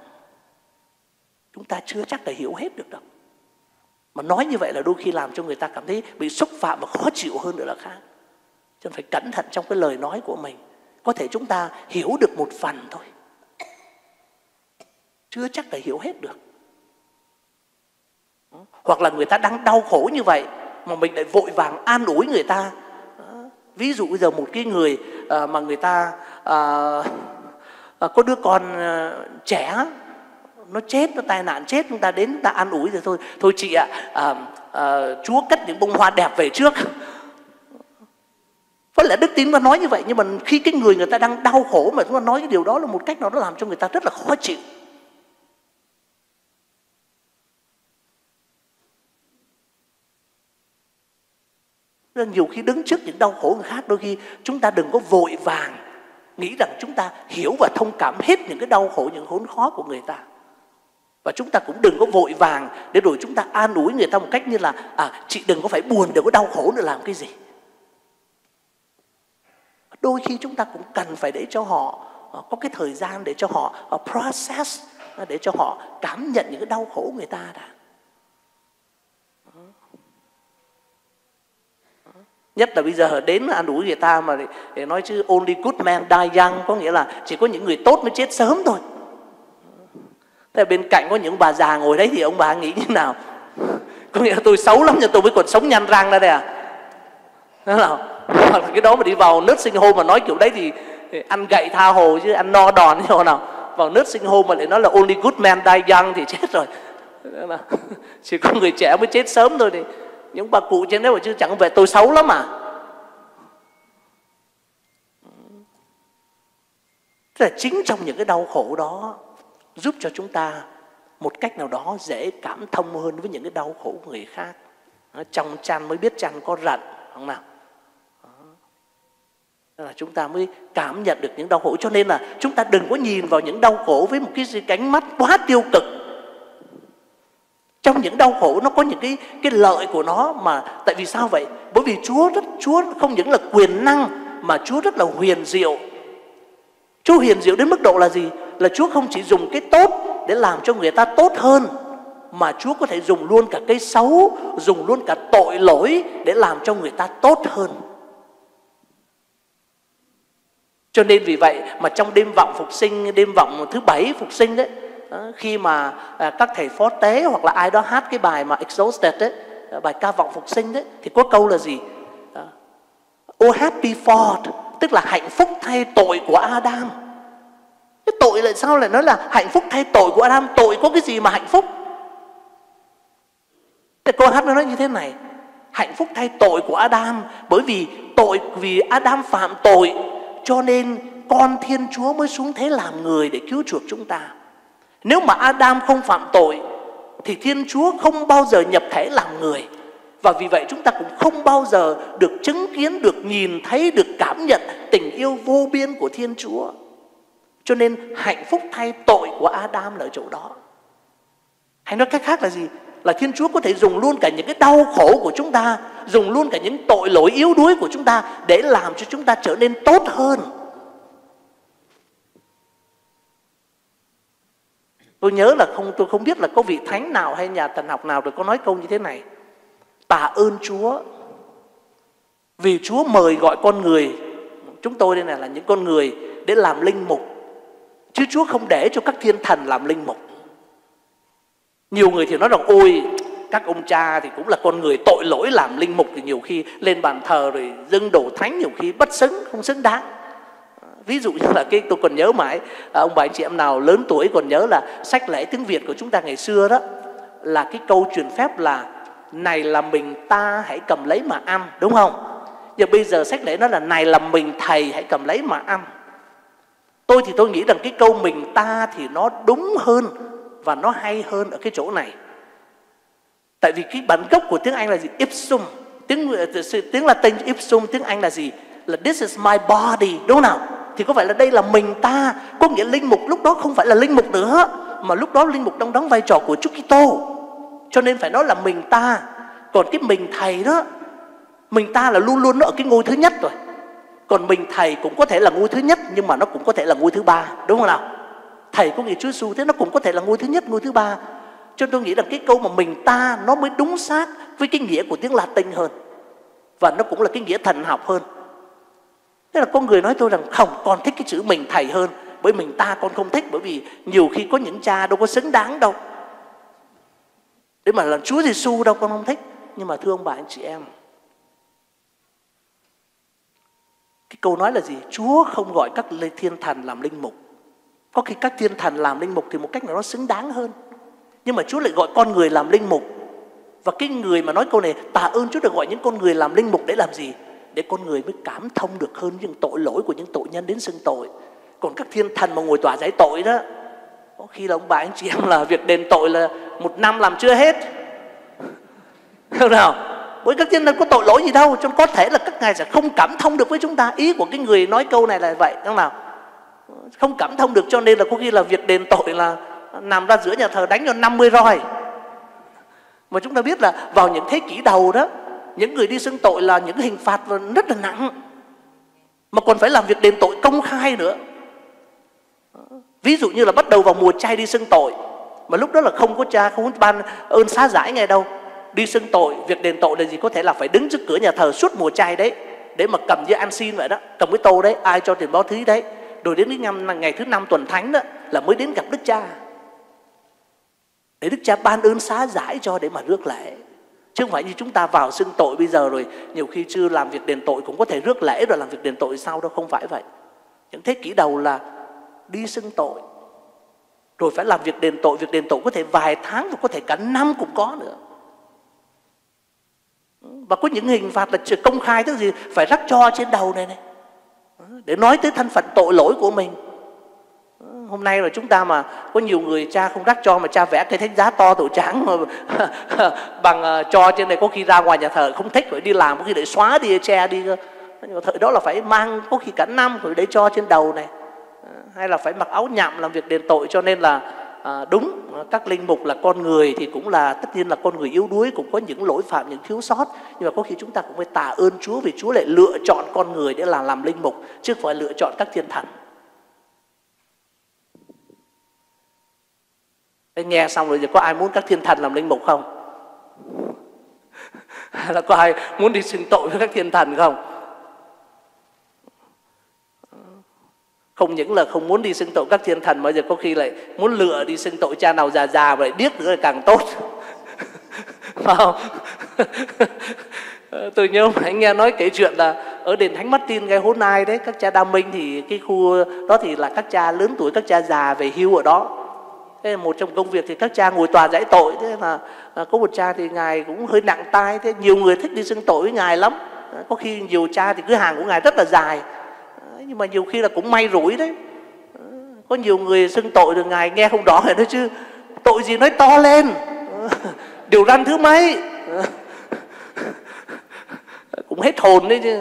Chúng ta chưa chắc là hiểu hết được đâu. Mà nói như vậy là đôi khi làm cho người ta cảm thấy bị xúc phạm và khó chịu hơn nữa là khác. Cho nên phải cẩn thận trong cái lời nói của mình. Có thể chúng ta hiểu được một phần thôi, chưa chắc là hiểu hết được. Hoặc là người ta đang đau khổ như vậy mà mình lại vội vàng an ủi người ta. Ví dụ bây giờ một cái người mà người ta có đứa con trẻ nó chết, nó tai nạn chết, chúng ta đến chúng ta an ủi rồi thôi. Thôi chị ạ, à, à, Chúa cất những bông hoa đẹp về trước. Có lẽ đức tin nó nói như vậy, nhưng mà khi cái người người ta đang đau khổ mà chúng ta nói cái điều đó là một cách nào nó làm cho người ta rất là khó chịu. Nên nhiều khi đứng trước những đau khổ người khác, đôi khi chúng ta đừng có vội vàng nghĩ rằng chúng ta hiểu và thông cảm hết những cái đau khổ, những khốn khó của người ta. Và chúng ta cũng đừng có vội vàng để rồi chúng ta an ủi người ta một cách như là à, chị đừng có phải buồn, đừng có đau khổ nữa, làm cái gì. Đôi khi chúng ta cũng cần phải để cho họ có cái thời gian để cho họ process, để cho họ cảm nhận những cái đau khổ người ta đã. Nhất là bây giờ đến an ủi người ta mà để nói chứ only good men die young, có nghĩa là chỉ có những người tốt mới chết sớm thôi. Thế bên cạnh có những bà già ngồi đấy thì ông bà nghĩ như thế nào? Có nghĩa là tôi xấu lắm nhưng tôi mới còn sống nhăn răng ra đây à? Thế nào? Hoặc là cái đó mà đi vào nursing home mà nói kiểu đấy thì ăn gậy tha hồ chứ ăn no đòn như thế nào. Vào nursing home mà lại nói là only good men die young thì chết rồi. Chỉ có người trẻ mới chết sớm thôi. Thì những bà cụ trên đấy mà chứ chẳng về tôi xấu lắm à. Tức là chính trong những cái đau khổ đó giúp cho chúng ta một cách nào đó dễ cảm thông hơn với những cái đau khổ của người khác. Trong chăn mới biết chăn có rận, không nào? Đó là chúng ta mới cảm nhận được những đau khổ. Cho nên là chúng ta đừng có nhìn vào những đau khổ với một cái ánh mắt quá tiêu cực. Trong những đau khổ nó có những cái cái lợi của nó mà. Tại vì sao vậy? Bởi vì Chúa rất Chúa không những là quyền năng mà Chúa rất là huyền diệu. Chúa huyền diệu đến mức độ là gì? Là Chúa không chỉ dùng cái tốt để làm cho người ta tốt hơn, mà Chúa có thể dùng luôn cả cái xấu, dùng luôn cả tội lỗi để làm cho người ta tốt hơn. Cho nên vì vậy mà trong đêm vọng phục sinh, đêm vọng thứ bảy phục sinh đấy, khi mà các thầy phó tế hoặc là ai đó hát cái bài mà Exsultet đấy, bài ca vọng phục sinh đấy, thì có câu là gì? Oh happy fall, tức là hạnh phúc thay tội của Adam. Cái tội lại sao lại nói là hạnh phúc thay tội của Adam? Tội có cái gì mà hạnh phúc? Thì cô hát nó nói như thế này: hạnh phúc thay tội của Adam, bởi vì tội vì Adam phạm tội, cho nên con Thiên Chúa mới xuống thế làm người để cứu chuộc chúng ta. Nếu mà Adam không phạm tội thì Thiên Chúa không bao giờ nhập thể làm người. Và vì vậy chúng ta cũng không bao giờ được chứng kiến, được nhìn thấy, được cảm nhận tình yêu vô biên của Thiên Chúa. Cho nên hạnh phúc thay tội của Adam là ở chỗ đó. Hay nói cách khác là gì? Là Thiên Chúa có thể dùng luôn cả những cái đau khổ của chúng ta, dùng luôn cả những tội lỗi yếu đuối của chúng ta để làm cho chúng ta trở nên tốt hơn. Tôi nhớ là không, tôi không biết là có vị thánh nào hay nhà thần học nào được có nói câu như thế này: tạ ơn Chúa vì Chúa mời gọi con người, chúng tôi đây này là những con người, để làm linh mục, chứ Chúa không để cho các thiên thần làm linh mục. Nhiều người thì nói rằng ôi, các ông cha thì cũng là con người tội lỗi, làm linh mục thì nhiều khi lên bàn thờ rồi dâng đồ thánh nhiều khi bất xứng, không xứng đáng. Ví dụ như là cái tôi còn nhớ mãi, ông bà anh chị em nào lớn tuổi còn nhớ là sách lễ tiếng Việt của chúng ta ngày xưa đó, là cái câu truyền phép là này là mình ta hãy cầm lấy mà ăn, đúng không? Giờ bây giờ sách lễ nó là này là mình thầy hãy cầm lấy mà ăn. Tôi thì tôi nghĩ rằng cái câu mình ta thì nó đúng hơn và nó hay hơn ở cái chỗ này. Tại vì cái bản gốc của tiếng Anh là gì? Ipsum. Tiếng tiếng Latin ipsum, tiếng Anh là gì? Là this is my body, đúng không nào? Thì có phải là đây là mình ta, có nghĩa linh mục lúc đó không phải là linh mục nữa, mà lúc đó linh mục đang đóng vai trò của Chúa Kitô. Cho nên phải nói là mình ta. Còn cái mình thầy đó, mình ta là luôn luôn nó ở cái ngôi thứ nhất rồi. Còn mình thầy cũng có thể là ngôi thứ nhất, nhưng mà nó cũng có thể là ngôi thứ ba, đúng không nào? Thầy có nghĩa Chúa Giêsu, thế nó cũng có thể là ngôi thứ nhất, ngôi thứ ba. Cho nên tôi nghĩ là cái câu mà mình ta nó mới đúng xác với cái nghĩa của tiếng Latin hơn, và nó cũng là cái nghĩa thần học hơn. Thế là có người nói tôi rằng không, con thích cái chữ mình thầy hơn, bởi mình ta con không thích, bởi vì nhiều khi có những cha đâu có xứng đáng đâu để mà làm Chúa Giêsu đâu, con không thích. Nhưng mà thưa ông bà anh chị em, cái câu nói là gì? Chúa không gọi các thiên thần làm linh mục. Có khi các thiên thần làm linh mục thì một cách nào nó xứng đáng hơn, nhưng mà Chúa lại gọi con người làm linh mục. Và cái người mà nói câu này tạ ơn Chúa được gọi những con người làm linh mục để làm gì? Để con người mới cảm thông được hơn những tội lỗi của những tội nhân đến xưng tội. Còn các thiên thần mà ngồi tòa giải tội đó, có khi là ông bà anh chị em là việc đền tội là một năm làm chưa hết, không nào? Với các thiên thần có tội lỗi gì đâu, cho có thể là các ngài sẽ không cảm thông được với chúng ta. Ý của cái người nói câu này là vậy, không nào? Không cảm thông được, cho nên là có khi là việc đền tội là nằm ra giữa nhà thờ đánh cho năm mươi roi. Mà chúng ta biết là vào những thế kỷ đầu đó, những người đi xưng tội là những hình phạt rất là nặng, mà còn phải làm việc đền tội công khai nữa. Ví dụ như là bắt đầu vào mùa chay đi xưng tội, mà lúc đó là không có cha, không có ban ơn xá giải ngay đâu. Đi xưng tội, việc đền tội là gì? Có thể là phải đứng trước cửa nhà thờ suốt mùa chay đấy, để mà cầm như ăn xin vậy đó, cầm cái tô đấy, ai cho tiền báo thí đấy. Rồi đến cái ngày, ngày thứ năm tuần thánh đó là mới đến gặp Đức Cha, để Đức Cha ban ơn xá giải cho để mà rước lễ. Chứ không phải như chúng ta vào xưng tội bây giờ rồi nhiều khi chưa làm việc đền tội cũng có thể rước lễ rồi làm việc đền tội sau đâu. Không phải vậy. Những thế kỷ đầu là đi xưng tội rồi phải làm việc đền tội. Việc đền tội có thể vài tháng và có thể cả năm cũng có nữa. Và có những hình phạt là công khai, tức gì phải rắc cho trên đầu này này để nói tới thân phận tội lỗi của mình. Hôm nay là chúng ta mà có nhiều người cha không đắc cho mà cha vẽ cây thánh giá to tổ trắng bằng cho trên này, có khi ra ngoài nhà thờ không thích rồi đi làm, có khi để xóa đi che đi cơ. Đó là phải mang có khi cả năm rồi để cho trên đầu này, hay là phải mặc áo nhậm làm việc đền tội. Cho nên là à, đúng các linh mục là con người thì cũng là tất nhiên là con người yếu đuối, cũng có những lỗi phạm, những thiếu sót, nhưng mà có khi chúng ta cũng phải tạ ơn Chúa vì Chúa lại lựa chọn con người để là làm linh mục chứ không phải lựa chọn các thiên thần. Nghe xong rồi có ai muốn các thiên thần làm linh mục không? Là có ai muốn đi xưng tội với các thiên thần không? Không những là không muốn đi xưng tội các thiên thần mà giờ có khi lại muốn lựa đi xưng tội cha nào già già và lại điếc nữa là càng tốt. Phải không? Tôi nhớ anh nghe nói kể chuyện là ở đền Thánh Martin ngay hôm nay đấy, các cha Đa Minh thì cái khu đó thì là các cha lớn tuổi, các cha già về hưu ở đó. Thế một trong công việc thì các cha ngồi tòa giải tội, thế là có một cha thì ngài cũng hơi nặng tai, thế nhiều người thích đi xưng tội với ngài lắm. Có khi nhiều cha thì cứ hàng của ngài rất là dài, nhưng mà nhiều khi là cũng may rủi đấy. Có nhiều người xưng tội được ngài nghe không rõ rồi đó chứ. Tội gì nói to lên, điều răn thứ mấy, cũng hết hồn đấy chứ.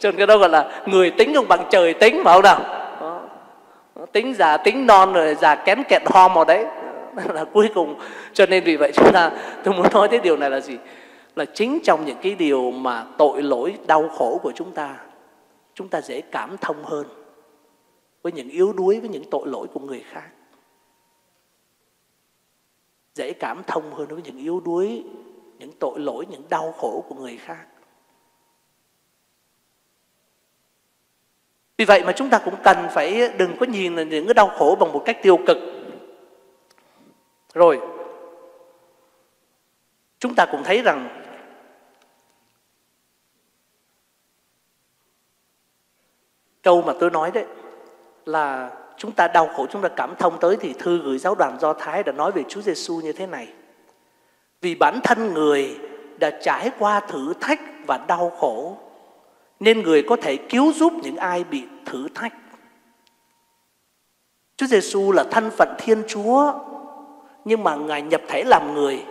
Cho nên cái đó gọi là người tính không bằng trời tính, phải không nào? Tính già tính non rồi già kén kẹt hom vào đấy là cuối cùng. Cho nên vì vậy chúng ta, tôi muốn nói cái điều này là gì? Là chính trong những cái điều mà tội lỗi đau khổ của chúng ta, chúng ta dễ cảm thông hơn với những yếu đuối, với những tội lỗi của người khác. Dễ cảm thông hơn với những yếu đuối, những tội lỗi, những đau khổ của người khác. Vì vậy mà chúng ta cũng cần phải đừng có nhìn những cái đau khổ bằng một cách tiêu cực. Rồi chúng ta cũng thấy rằng câu mà tôi nói đấy là chúng ta đau khổ, chúng ta cảm thông tới, thì thư gửi giáo đoàn Do Thái đã nói về Chúa Giêsu như thế này: vì bản thân người đã trải qua thử thách và đau khổ nên người có thể cứu giúp những ai bị thử thách. Chúa Giêsu là thân phận Thiên Chúa, nhưng mà ngài nhập thể làm người,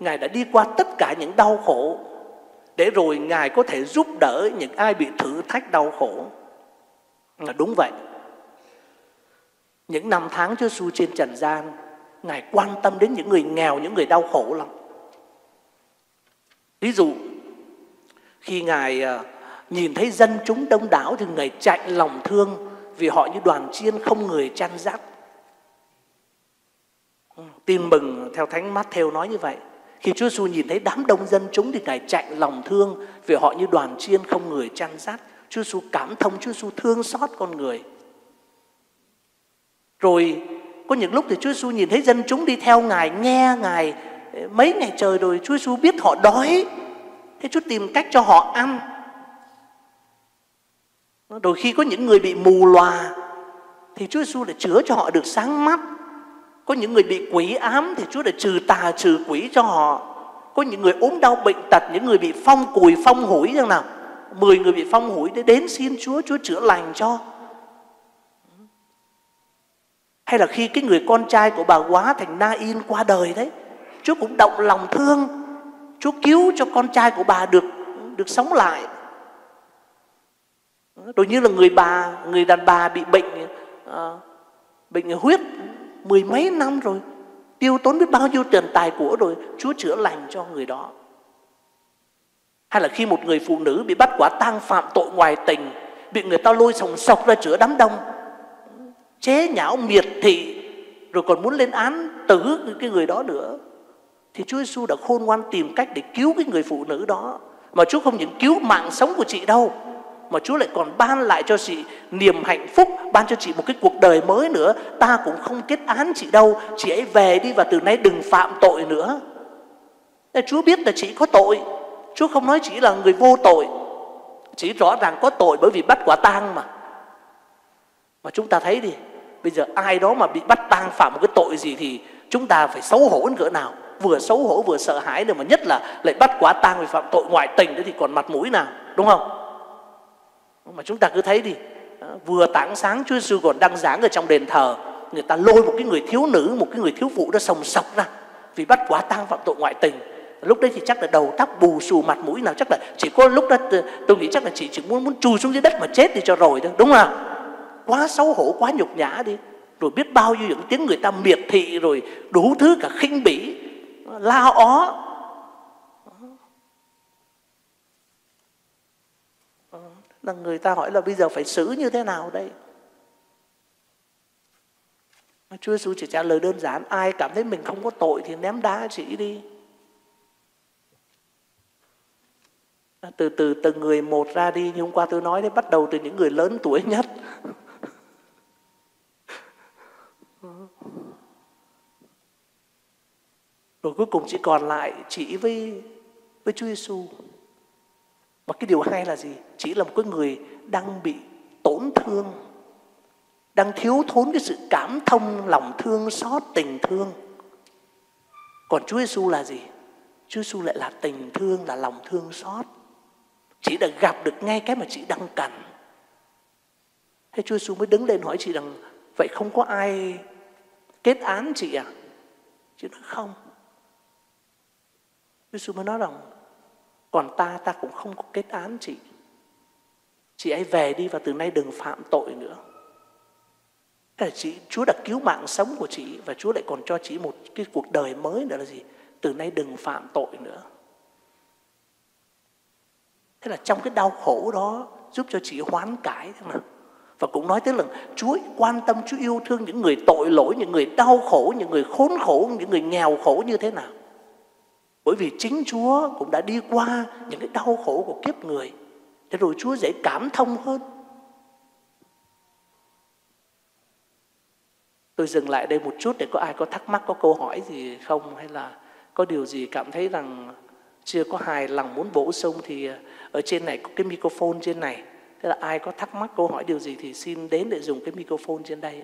ngài đã đi qua tất cả những đau khổ để rồi ngài có thể giúp đỡ những ai bị thử thách đau khổ. Là đúng vậy. Những năm tháng Chúa Giêsu trên trần gian, ngài quan tâm đến những người nghèo, những người đau khổ lắm. Ví dụ khi ngài nhìn thấy dân chúng đông đảo thì ngài chạy lòng thương vì họ như đoàn chiên không người chăn dắt. Tin mừng theo Thánh Matthew nói như vậy. Khi Chúa Giêsu nhìn thấy đám đông dân chúng thì ngài chạy lòng thương vì họ như đoàn chiên không người chăn dắt. Chúa Giêsu cảm thông, Chúa Giêsu thương xót con người. Rồi có những lúc thì Chúa Giêsu nhìn thấy dân chúng đi theo ngài, nghe ngài mấy ngày trời rồi, Chúa Giêsu biết họ đói, thế Chúa tìm cách cho họ ăn. Đôi khi có những người bị mù lòa thì Chúa Giêsu đã chữa cho họ được sáng mắt. Có những người bị quỷ ám thì Chúa đã trừ tà trừ quỷ cho họ. Có những người ốm đau bệnh tật, những người bị phong cùi phong hủi rằng nào, mười người bị phong hủi để đến xin Chúa, Chúa chữa lành cho. Hay là khi cái người con trai của bà quá thành Nain qua đời đấy, Chúa cũng động lòng thương, Chúa cứu cho con trai của bà được được sống lại. Đối như là người bà, người đàn bà bị bệnh à, bệnh huyết mười mấy năm rồi, tiêu tốn biết bao nhiêu tiền tài của rồi, Chúa chữa lành cho người đó. Hay là khi một người phụ nữ bị bắt quả tang phạm tội ngoại tình, bị người ta lôi sòng sọc ra chữa đám đông, chế nhạo miệt thị, rồi còn muốn lên án tử cái người đó nữa, thì Chúa Giêsu đã khôn ngoan tìm cách để cứu cái người phụ nữ đó. Mà Chúa không những cứu mạng sống của chị đâu, mà Chúa lại còn ban lại cho chị niềm hạnh phúc, ban cho chị một cái cuộc đời mới nữa. Ta cũng không kết án chị đâu, chị ấy về đi và từ nay đừng phạm tội nữa. Chúa biết là chị có tội, Chúa không nói chị là người vô tội, chị rõ ràng có tội bởi vì bắt quả tang mà. Mà chúng ta thấy đi, bây giờ ai đó mà bị bắt tang phạm một cái tội gì thì chúng ta phải xấu hổ đến cỡ nào, vừa xấu hổ vừa sợ hãi nữa, mà nhất là lại bắt quả tang vì phạm tội ngoại tình nữa thì còn mặt mũi nào, đúng không? Mà chúng ta cứ thấy đi, vừa tảng sáng Chúa Giêsu còn đang giảng ở trong đền thờ, người ta lôi một cái người thiếu nữ, một cái người thiếu phụ đó sồng sọc ra vì bắt quả tang phạm tội ngoại tình. Lúc đấy thì chắc là đầu tóc bù xù, mặt mũi nào chắc là chỉ có lúc đó tôi nghĩ chắc là chị chỉ muốn muốn chui xuống dưới đất mà chết đi cho rồi thôi, đúng không? Quá xấu hổ, quá nhục nhã đi. Rồi biết bao nhiêu những tiếng người ta miệt thị, rồi đủ thứ cả khinh bỉ, la ó. Là người ta hỏi là bây giờ phải xử như thế nào đây? Chúa Giêsu chỉ trả lời đơn giản: ai cảm thấy mình không có tội thì ném đá chị đi. Từ từ từng người một ra đi. Như hôm qua tôi nói đấy, bắt đầu từ những người lớn tuổi nhất. Rồi cuối cùng chỉ còn lại chị với, với Chúa Giêsu. Mà cái điều hay là gì? Chỉ là một cái người đang bị tổn thương, đang thiếu thốn cái sự cảm thông, lòng thương xót, tình thương. Còn Chúa Giêsu là gì? Chúa Giêsu lại là tình thương, là lòng thương xót. Chị đã gặp được ngay cái mà chị đang cần. Thế Chúa Giêsu mới đứng lên hỏi chị rằng: vậy không có ai kết án chị à? Chị nói không. Chúa Giêsu mới nói rằng: còn ta, ta cũng không có kết án chị. Chị ấy về đi và từ nay đừng phạm tội nữa. Cả chị, Chúa đã cứu mạng sống của chị, và Chúa lại còn cho chị một cái cuộc đời mới nữa là gì? Từ nay đừng phạm tội nữa. Thế là trong cái đau khổ đó giúp cho chị hoán cải. Và cũng nói tới là Chúa quan tâm, Chúa yêu thương những người tội lỗi, những người đau khổ, những người khốn khổ, những người nghèo khổ như thế nào. Bởi vì chính Chúa cũng đã đi qua những cái đau khổ của kiếp người. Thế rồi Chúa dễ cảm thông hơn. Tôi dừng lại đây một chút để có ai có thắc mắc, có câu hỏi gì không? Hay là có điều gì cảm thấy rằng chưa có hài lòng muốn bổ sung thì ở trên này có cái microphone trên này. Thế là ai có thắc mắc, câu hỏi điều gì thì xin đến để dùng cái microphone trên đây.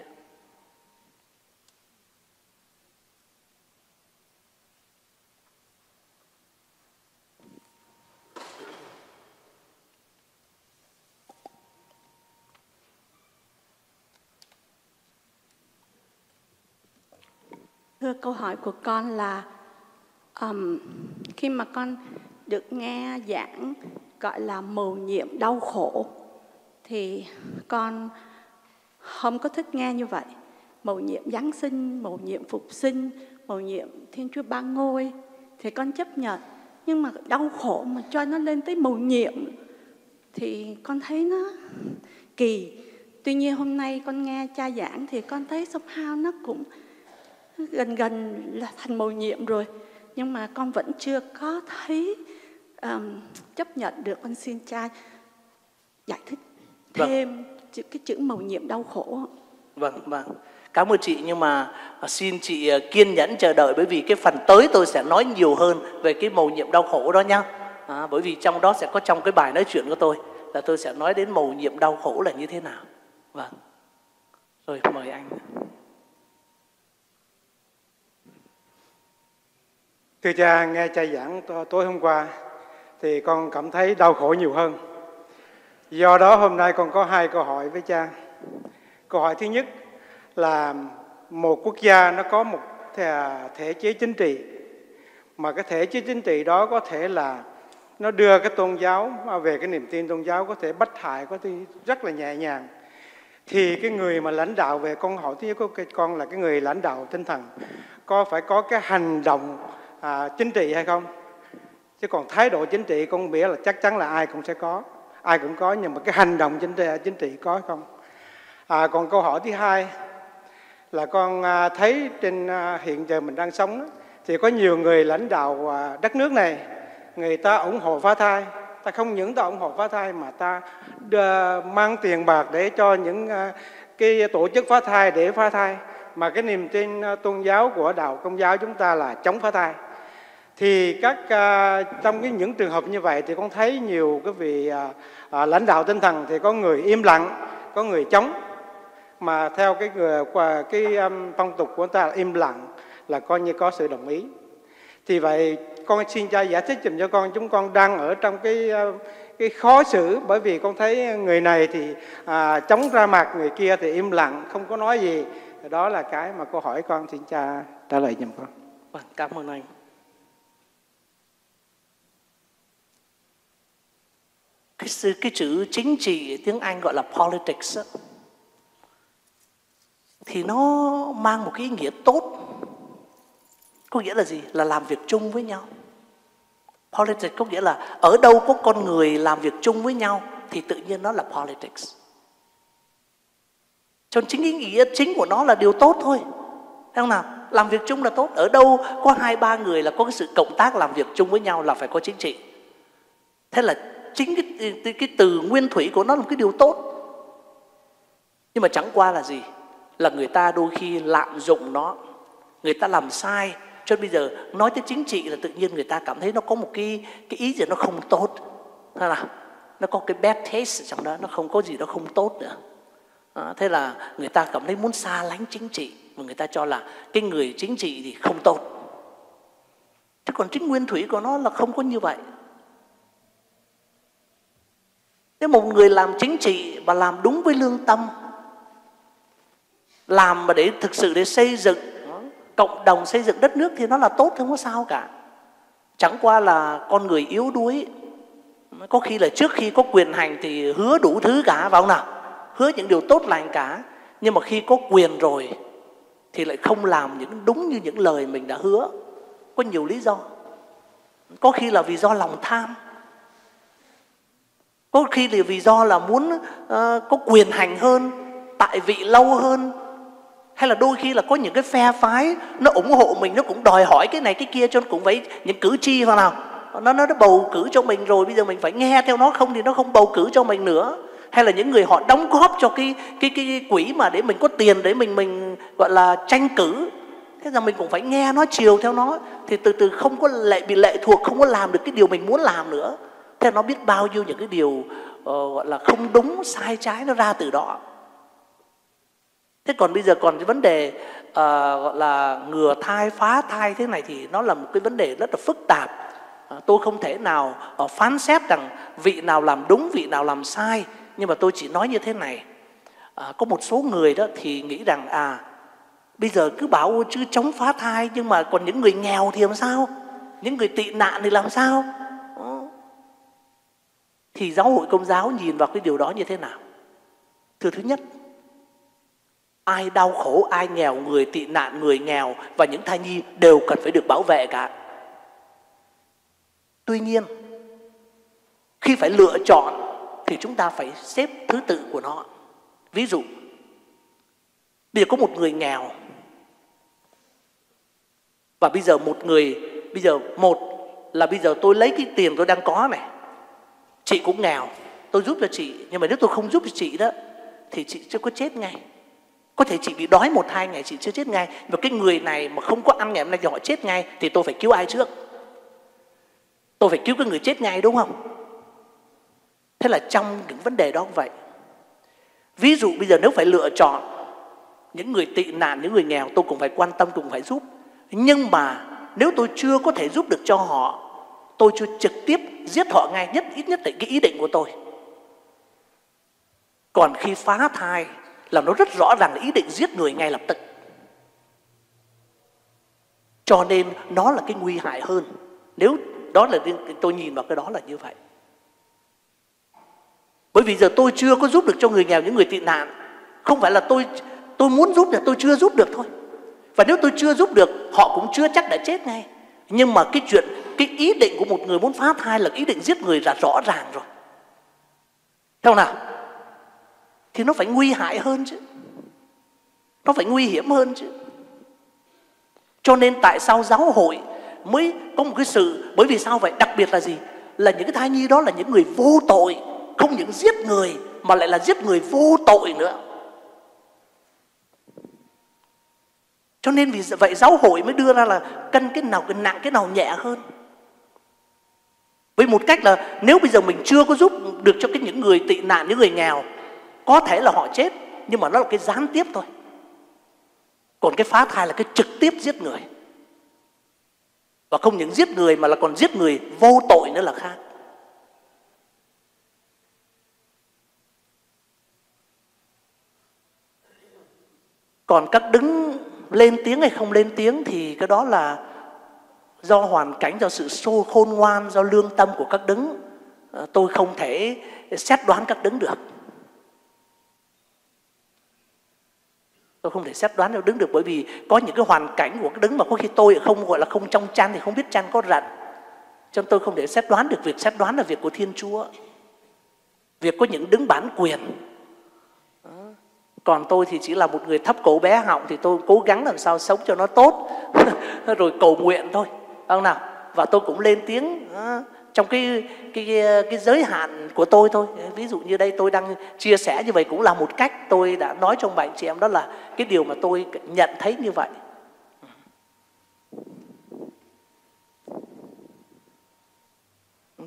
Thưa, câu hỏi của con là um, khi mà con được nghe giảng gọi là mầu nhiệm đau khổ thì con không có thích nghe như vậy. Mầu nhiệm Giáng sinh, mầu nhiệm Phục sinh, mầu nhiệm Thiên Chúa Ba Ngôi thì con chấp nhận. Nhưng mà đau khổ mà cho nó lên tới mầu nhiệm thì con thấy nó kỳ. Tuy nhiên hôm nay con nghe cha giảng thì con thấy somehow nó cũng gần gần là thành mầu nhiệm rồi, nhưng mà con vẫn chưa có thấy um, chấp nhận được. Con xin cha giải thích thêm vâng. cái chữ mầu nhiệm đau khổ. Vâng, vâng. Cảm ơn chị, nhưng mà xin chị kiên nhẫn chờ đợi, bởi vì cái phần tới tôi sẽ nói nhiều hơn về cái mầu nhiệm đau khổ đó nhá. À, bởi vì trong đó sẽ có, trong cái bài nói chuyện của tôi là tôi sẽ nói đến mầu nhiệm đau khổ là như thế nào. Vâng. Rồi mời anh. Thưa cha, nghe cha giảng tối hôm qua thì con cảm thấy đau khổ nhiều hơn. Do đó hôm nay con có hai câu hỏi với cha. Câu hỏi thứ nhất là một quốc gia nó có một thể chế chính trị, mà cái thể chế chính trị đó có thể là nó đưa cái tôn giáo về cái niềm tin tôn giáo, có thể bắt hại, có thể rất là nhẹ nhàng. Thì cái người mà lãnh đạo về, con hỏi thứ nhất của con là cái người lãnh đạo tinh thần có phải có cái hành động À, chính trị hay không? Chứ còn thái độ chính trị con biết là chắc chắn là ai cũng sẽ có, ai cũng có, nhưng mà cái hành động chính trị, chính trị có hay không? À, còn câu hỏi thứ hai là con à, thấy trên à, hiện giờ mình đang sống đó, thì có nhiều người lãnh đạo à, đất nước này, người ta ủng hộ phá thai. Ta không những ta ủng hộ phá thai mà ta đờ, mang tiền bạc để cho những à, cái tổ chức phá thai để phá thai. Mà cái niềm tin à, tôn giáo của đạo Công giáo chúng ta là chống phá thai. Thì các uh, trong cái những trường hợp như vậy thì con thấy nhiều cái vị uh, uh, lãnh đạo tinh thần thì có người im lặng, có người chống. Mà theo cái người qua cái um, phong tục của ta là im lặng là coi như có sự đồng ý. Thì vậy con xin cha giải thích giùm cho con, chúng con đang ở trong cái uh, cái khó xử, bởi vì con thấy người này thì à, chống ra mặt, người kia thì im lặng, không có nói gì. Đó là cái mà cô hỏi con, xin cha trả lời giùm con. Vâng, cảm ơn anh. Cái, cái chữ chính trị tiếng Anh gọi là politics đó, thì nó mang một cái ý nghĩa tốt. Có nghĩa là gì? Là làm việc chung với nhau. Politics có nghĩa là ở đâu có con người làm việc chung với nhau thì tự nhiên nó là politics. Cho nên chính ý nghĩa chính của nó là điều tốt thôi. Thấy không nào? Làm việc chung là tốt. Ở đâu có hai ba người là có cái sự cộng tác làm việc chung với nhau là phải có chính trị. Thế là chính cái, cái, cái từ nguyên thủy của nó là một cái điều tốt. Nhưng mà chẳng qua là gì? Là người ta đôi khi lạm dụng nó. Người ta làm sai. Cho nên bây giờ nói tới chính trị là tự nhiên người ta cảm thấy nó có một cái, cái ý gì nó không tốt. Thế là nó có cái bad taste trong đó. Nó không có gì đó không tốt nữa. À, thế là người ta cảm thấy muốn xa lánh chính trị. Mà người ta cho là cái người chính trị thì không tốt. Thế còn chính nguyên thủy của nó là không có như vậy. Thế một người làm chính trị mà làm đúng với lương tâm, làm mà để thực sự để xây dựng cộng đồng, xây dựng đất nước thì nó là tốt, không có sao cả. Chẳng qua là con người yếu đuối, có khi là trước khi có quyền hành thì hứa đủ thứ cả, phải không nào? Hứa những điều tốt lành cả, nhưng mà khi có quyền rồi thì lại không làm những đúng như những lời mình đã hứa. Có nhiều lý do. Có khi là vì do lòng tham, có khi là vì do là muốn uh, có quyền hành hơn, tại vị lâu hơn. Hay là đôi khi là có những cái phe phái nó ủng hộ mình, nó cũng đòi hỏi cái này cái kia, cho nó cũng phải những cử tri vào nào. Nó, nó, nó bầu cử cho mình rồi, bây giờ mình phải nghe theo nó, không thì nó không bầu cử cho mình nữa. Hay là những người họ đóng góp cho cái, cái, cái quỹ mà để mình có tiền, để mình mình gọi là tranh cử. Thế là mình cũng phải nghe nó, chiều theo nó. Thì từ từ không có lệ, bị lệ thuộc, không có làm được cái điều mình muốn làm nữa. Thế nó biết bao nhiêu những cái điều uh, gọi là không đúng, sai trái nó ra từ đó. Thế còn bây giờ còn cái vấn đề uh, gọi là ngừa thai, phá thai thế này thì nó là một cái vấn đề rất là phức tạp. Uh, tôi không thể nào uh, phán xét rằng vị nào làm đúng, vị nào làm sai. Nhưng mà tôi chỉ nói như thế này. Uh, có một số người đó thì nghĩ rằng à bây giờ cứ bảo chứ chống phá thai, nhưng mà còn những người nghèo thì làm sao? Những người tị nạn thì làm sao? Thì giáo hội Công giáo nhìn vào cái điều đó như thế nào? Thưa thứ nhất, ai đau khổ, ai nghèo, người tị nạn, người nghèo và những thai nhi đều cần phải được bảo vệ cả. Tuy nhiên, khi phải lựa chọn thì chúng ta phải xếp thứ tự của nó. Ví dụ, bây giờ có một người nghèo và bây giờ một người, bây giờ một là bây giờ tôi lấy cái tiền tôi đang có này, chị cũng nghèo, tôi giúp cho chị, nhưng mà nếu tôi không giúp cho chị đó thì chị chưa có chết ngay. Có thể chị bị đói một hai ngày chị chưa chết ngay, và cái người này mà không có ăn ngày hôm nay thì họ chết ngay. Thì tôi phải cứu ai trước? Tôi phải cứu cái người chết ngay, đúng không? Thế là trong những vấn đề đó vậy. Ví dụ bây giờ nếu phải lựa chọn những người tị nạn, những người nghèo, tôi cũng phải quan tâm, cũng phải giúp. Nhưng mà nếu tôi chưa có thể giúp được cho họ, tôi chưa trực tiếp giết họ ngay, nhất ít nhất là cái ý định của tôi. Còn khi phá thai là nó rất rõ ràng là ý định giết người ngay lập tức. Cho nên nó là cái nguy hại hơn. Nếu đó là tôi nhìn vào cái đó là như vậy. Bởi vì giờ tôi chưa có giúp được cho người nghèo, những người tị nạn. Không phải là tôi tôi muốn giúp là tôi chưa giúp được thôi. Và nếu tôi chưa giúp được, họ cũng chưa chắc đã chết ngay. Nhưng mà cái chuyện, cái ý định của một người muốn phá thai là ý định giết người là rõ ràng rồi. Theo nào? Thì nó phải nguy hại hơn chứ. Nó phải nguy hiểm hơn chứ. Cho nên tại sao giáo hội mới có một cái sự, bởi vì sao vậy? Đặc biệt là gì? Là những cái thai nhi đó là những người vô tội. Không những giết người mà lại là giết người vô tội nữa. Cho nên vì vậy giáo hội mới đưa ra là cân cái nào cái nặng, cái nào nhẹ hơn. Với một cách là nếu bây giờ mình chưa có giúp được cho cái những người tị nạn, những người nghèo, có thể là họ chết, nhưng mà nó là cái gián tiếp thôi. Còn cái phá thai là cái trực tiếp giết người. Và không những giết người mà là còn giết người vô tội nữa là khác. Còn các đứng lên tiếng hay không lên tiếng thì cái đó là do hoàn cảnh, do sự xô khôn ngoan, do lương tâm của các đứng. Tôi không thể xét đoán các đứng được. Tôi không thể xét đoán các đứng được bởi vì có những cái hoàn cảnh của các đứng mà có khi tôi không gọi là không trong chăn thì không biết chăn có rận. Cho nên tôi không thể xét đoán được. Việc xét đoán là việc của Thiên Chúa. Việc có những đứng bản quyền. Còn tôi thì chỉ là một người thấp cổ bé họng, thì tôi cố gắng làm sao sống cho nó tốt rồi cầu nguyện thôi, không nào. Và tôi cũng lên tiếng trong cái, cái, cái giới hạn của tôi thôi. Ví dụ như đây tôi đang chia sẻ như vậy cũng là một cách tôi đã nói trong bạn chị em, đó là cái điều mà tôi nhận thấy như vậy.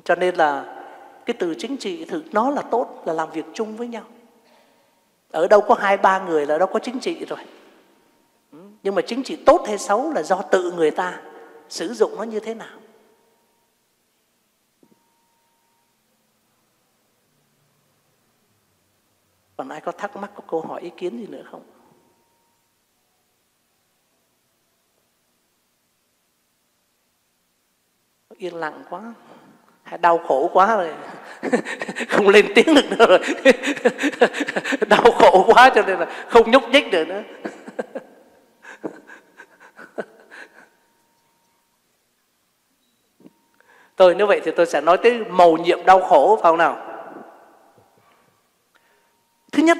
Cho nên là cái từ chính trị thực nó là tốt, là làm việc chung với nhau. Ở đâu có hai ba người là đâu có chính trị rồi. Nhưng mà chính trị tốt hay xấu là do tự người ta sử dụng nó như thế nào. Còn ai có thắc mắc, có câu hỏi, ý kiến gì nữa không? Yên lặng quá, đau khổ quá rồi không lên tiếng được nữa rồi đau khổ quá cho nên là không nhúc nhích được nữa. Tôi nếu vậy thì tôi sẽ nói tới mầu nhiệm đau khổ, vào nào. Thứ nhất,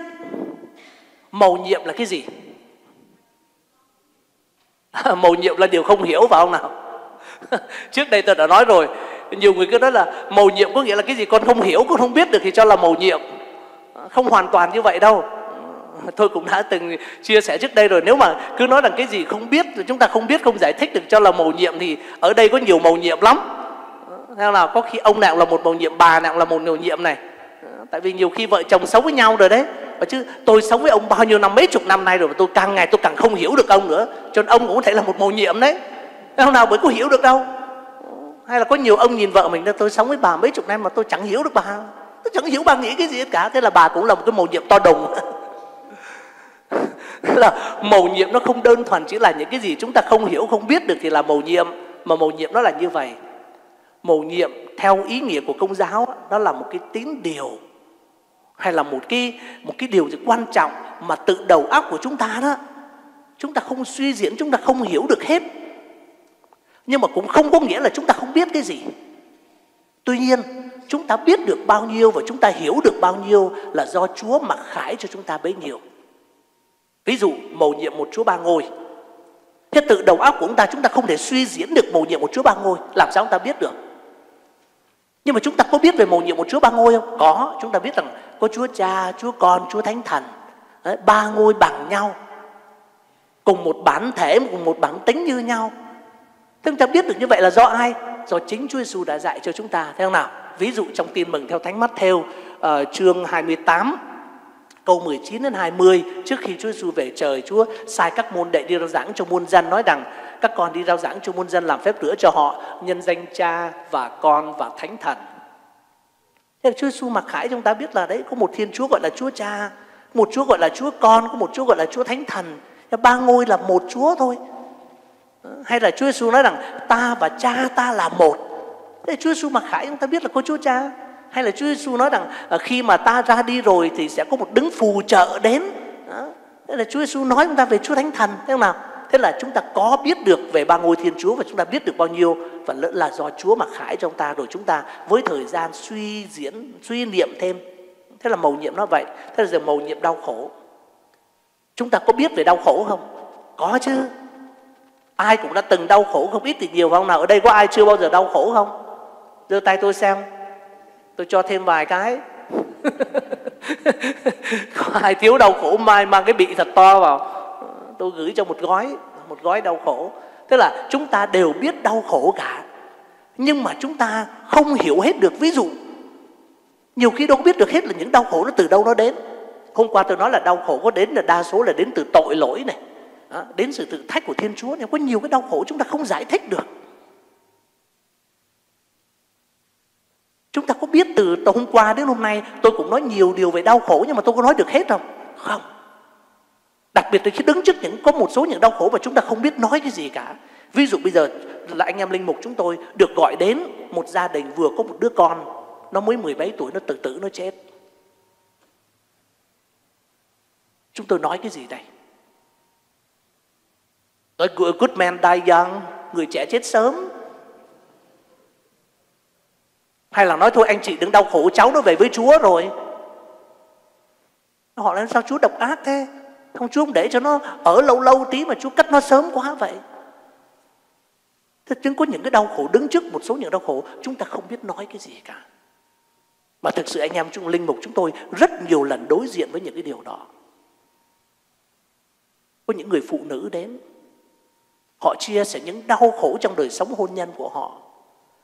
mầu nhiệm là cái gì? Mầu nhiệm là điều không hiểu, vào nào. Trước đây tôi đã nói rồi, nhiều người cứ nói là mầu nhiệm có nghĩa là cái gì con không hiểu, con không biết được thì cho là mầu nhiệm. Không hoàn toàn như vậy đâu. Tôi cũng đã từng chia sẻ trước đây rồi, nếu mà cứ nói rằng cái gì không biết, chúng ta không biết, không giải thích được cho là mầu nhiệm, thì ở đây có nhiều mầu nhiệm lắm. Theo nào, có khi ông nào cũng là một mầu nhiệm, bà nào cũng là một mầu nhiệm này. Tại vì nhiều khi vợ chồng sống với nhau rồi đấy, và chứ tôi sống với ông bao nhiêu năm, mấy chục năm nay rồi, mà tôi càng ngày tôi càng không hiểu được ông nữa, cho nên ông cũng có thể là một mầu nhiệm đấy. Theo nào mới có hiểu được đâu. Hay là có nhiều ông nhìn vợ mình là tôi sống với bà mấy chục năm mà tôi chẳng hiểu được bà, tôi chẳng hiểu bà nghĩ cái gì hết cả, thế là bà cũng là một cái mầu nhiệm to đùng. Là mầu nhiệm nó không đơn thuần chỉ là những cái gì chúng ta không hiểu, không biết được thì là mầu nhiệm, mà mầu nhiệm nó là như vậy. Mầu nhiệm theo ý nghĩa của Công giáo đó là một cái tín điều, hay là một cái một cái điều gì quan trọng mà tự đầu óc của chúng ta đó, chúng ta không suy diễn, chúng ta không hiểu được hết. Nhưng mà cũng không có nghĩa là chúng ta không biết cái gì. Tuy nhiên, chúng ta biết được bao nhiêu và chúng ta hiểu được bao nhiêu là do Chúa mặc khải cho chúng ta bấy nhiêu. Ví dụ, mầu nhiệm một Chúa Ba Ngôi. Thế tự đầu óc của chúng ta, chúng ta không thể suy diễn được mầu nhiệm một Chúa Ba Ngôi. Làm sao chúng ta biết được? Nhưng mà chúng ta có biết về mầu nhiệm một Chúa Ba Ngôi không? Có, chúng ta biết rằng có Chúa Cha, Chúa Con, Chúa Thánh Thần. Đấy, ba ngôi bằng nhau, cùng một bản thể, cùng một bản tính như nhau. Thế chúng ta biết được như vậy là do ai? Do chính Chúa Giêsu đã dạy cho chúng ta, thấy không nào? Ví dụ trong Tin Mừng theo Thánh Matthew uh, chương hai mươi tám câu mười chín đến hai mươi, trước khi Chúa Giêsu về trời, Chúa sai các môn đệ đi rao giảng cho muôn dân, nói rằng các con đi rao giảng cho muôn dân, làm phép rửa cho họ nhân danh Cha và Con và Thánh Thần. Thế Chúa Giêsu mặc khải chúng ta biết là đấy, có một Thiên Chúa gọi là Chúa Cha, một Chúa gọi là Chúa Con, có một Chúa gọi là Chúa Thánh Thần. Ba ngôi là một Chúa thôi. Hay là Chúa Giêsu nói rằng ta và Cha ta là một. Thế Chúa Giêsu mặc khải chúng ta biết là có Chúa Cha. Hay là Chúa Giêsu nói rằng khi mà ta ra đi rồi thì sẽ có một đấng phù trợ đến. Thế là Chúa Giêsu nói chúng ta về Chúa Thánh Thần, thế không nào? Thế là chúng ta có biết được về ba ngôi Thiên Chúa, và chúng ta biết được bao nhiêu, và lỡ là do Chúa mặc khải cho chúng ta, rồi chúng ta với thời gian suy diễn, suy niệm thêm. Thế là mầu nhiệm nó vậy. Thế là giờ mầu nhiệm đau khổ. Chúng ta có biết về đau khổ không? Có chứ. Ai cũng đã từng đau khổ, không ít thì nhiều, không nào? Ở đây có ai chưa bao giờ đau khổ không? Đưa tay tôi xem. Tôi cho thêm vài cái. Có ai thiếu đau khổ, mai mang cái bị thật to vào. Tôi gửi cho một gói, một gói đau khổ. Tức là chúng ta đều biết đau khổ cả. Nhưng mà chúng ta không hiểu hết được. Ví dụ, nhiều khi đâu biết được hết là những đau khổ nó từ đâu nó đến. Hôm qua tôi nói là đau khổ có đến là đa số là đến từ tội lỗi này. Đó, đến sự thử thách của Thiên Chúa. Có nhiều cái đau khổ chúng ta không giải thích được. Chúng ta có biết từ hôm qua đến hôm nay tôi cũng nói nhiều điều về đau khổ, nhưng mà tôi có nói được hết không? Không. Đặc biệt là khi đứng trước những có một số những đau khổ mà chúng ta không biết nói cái gì cả. Ví dụ bây giờ là anh em linh mục chúng tôi được gọi đến một gia đình vừa có một đứa con, nó mới mười bảy tuổi, nó tự tử, nó chết. Chúng tôi nói cái gì đây? A good man die young, người trẻ chết sớm. Hay là nói thôi anh chị đừng đau khổ, cháu nó về với Chúa rồi. Họ nói sao Chúa độc ác thế? Không, Chúa không để cho nó ở lâu lâu tí mà Chúa cắt nó sớm quá vậy. Thế chứ có những cái đau khổ, đứng trước một số những đau khổ chúng ta không biết nói cái gì cả. Mà thực sự anh em chúng linh mục chúng tôi rất nhiều lần đối diện với những cái điều đó. Có những người phụ nữ đến, họ chia sẻ những đau khổ trong đời sống hôn nhân của họ.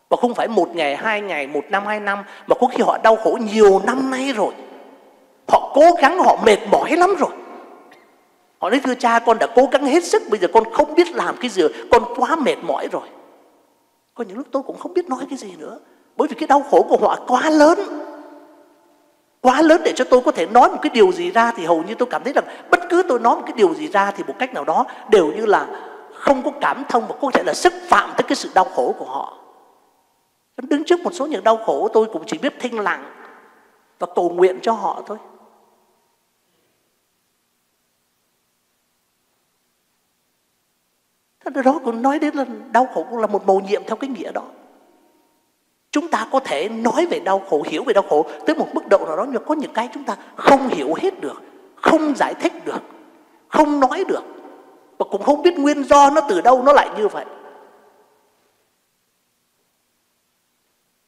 Và không phải một ngày, hai ngày, một năm, hai năm, mà có khi họ đau khổ nhiều năm nay rồi. Họ cố gắng, họ mệt mỏi lắm rồi. Họ nói thưa cha, con đã cố gắng hết sức, bây giờ con không biết làm cái gì, con quá mệt mỏi rồi. Có những lúc tôi cũng không biết nói cái gì nữa, bởi vì cái đau khổ của họ quá lớn. Quá lớn để cho tôi có thể nói một cái điều gì ra, thì hầu như tôi cảm thấy rằng bất cứ tôi nói một cái điều gì ra thì một cách nào đó đều như là không có cảm thông và có thể là xúc phạm tới cái sự đau khổ của họ. Đứng trước một số những đau khổ, tôi cũng chỉ biết thinh lặng và cầu nguyện cho họ thôi. Thế đó cũng nói đến là đau khổ cũng là một mầu nhiệm theo cái nghĩa đó. Chúng ta có thể nói về đau khổ, hiểu về đau khổ tới một mức độ nào đó, nhưng có những cái chúng ta không hiểu hết được, không giải thích được, không nói được, và cũng không biết nguyên do nó từ đâu nó lại như vậy.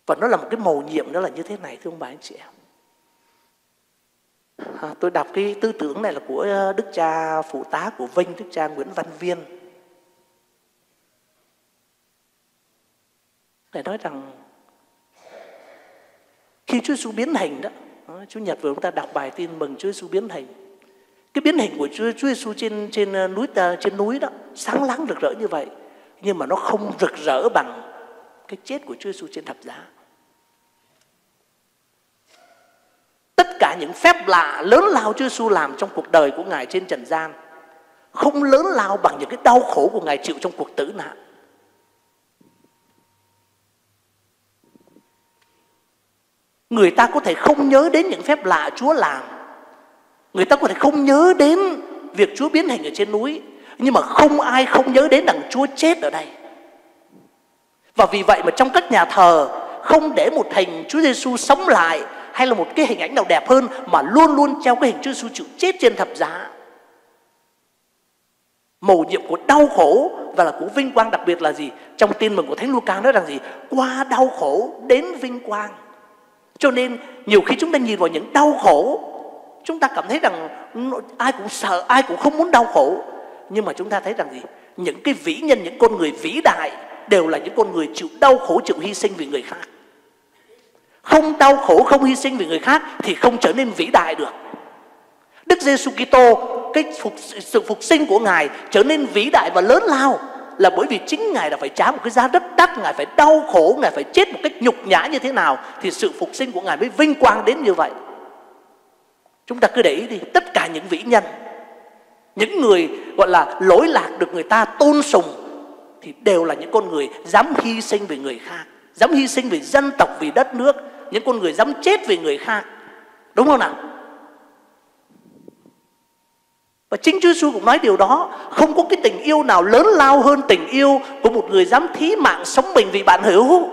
Và nó là một cái mầu nhiệm, nó là như thế này thưa ông bà anh chị em. À, tôi đọc cái tư tưởng này là của Đức Cha Phụ tá của Vinh, Đức Cha Nguyễn Văn Viên. Để nói rằng khi Chúa Giêsu biến hình đó, Chúa Nhật vừa chúng ta đọc bài tin mừng Chúa Giêsu biến hình. Cái biến hình của Chúa, Chúa Giêsu trên trên núi trên núi đó sáng láng rực rỡ như vậy, nhưng mà nó không rực rỡ bằng cái chết của Chúa Giêsu trên thập giá. Tất cả những phép lạ lớn lao Chúa Giêsu làm trong cuộc đời của Ngài trên trần gian không lớn lao bằng những cái đau khổ của Ngài chịu trong cuộc tử nạn. Người ta có thể không nhớ đến những phép lạ Chúa làm, người ta có thể không nhớ đến việc Chúa biến hình ở trên núi, nhưng mà không ai không nhớ đến rằng Chúa chết ở đây. Và vì vậy mà trong các nhà thờ không để một hình Chúa Giêsu sống lại hay là một cái hình ảnh nào đẹp hơn, mà luôn luôn treo cái hình Chúa Giêsu chịu chết trên thập giá. Mầu nhiệm của đau khổ và là của vinh quang, đặc biệt là gì? Trong tin mừng của Thánh Luka nói rằng gì? Qua đau khổ đến vinh quang. Cho nên nhiều khi chúng ta nhìn vào những đau khổ, chúng ta cảm thấy rằng ai cũng sợ, ai cũng không muốn đau khổ. Nhưng mà chúng ta thấy rằng gì? Những cái vĩ nhân, những con người vĩ đại đều là những con người chịu đau khổ, chịu hy sinh vì người khác. Không đau khổ, không hy sinh vì người khác thì không trở nên vĩ đại được. Đức Giêsu Kitô, cái phục, sự phục sinh của Ngài trở nên vĩ đại và lớn lao là bởi vì chính Ngài đã phải trả một cái giá rất đắt. Ngài phải đau khổ, Ngài phải chết một cách nhục nhã như thế nào thì sự phục sinh của Ngài mới vinh quang đến như vậy. Chúng ta cứ để ý đi, tất cả những vĩ nhân, những người gọi là lỗi lạc được người ta tôn sùng thì đều là những con người dám hy sinh vì người khác, dám hy sinh vì dân tộc, vì đất nước, những con người dám chết vì người khác. Đúng không nào? Và chính Chúa Giêsu cũng nói điều đó. Không có cái tình yêu nào lớn lao hơn tình yêu của một người dám thí mạng sống mình vì bạn hữu.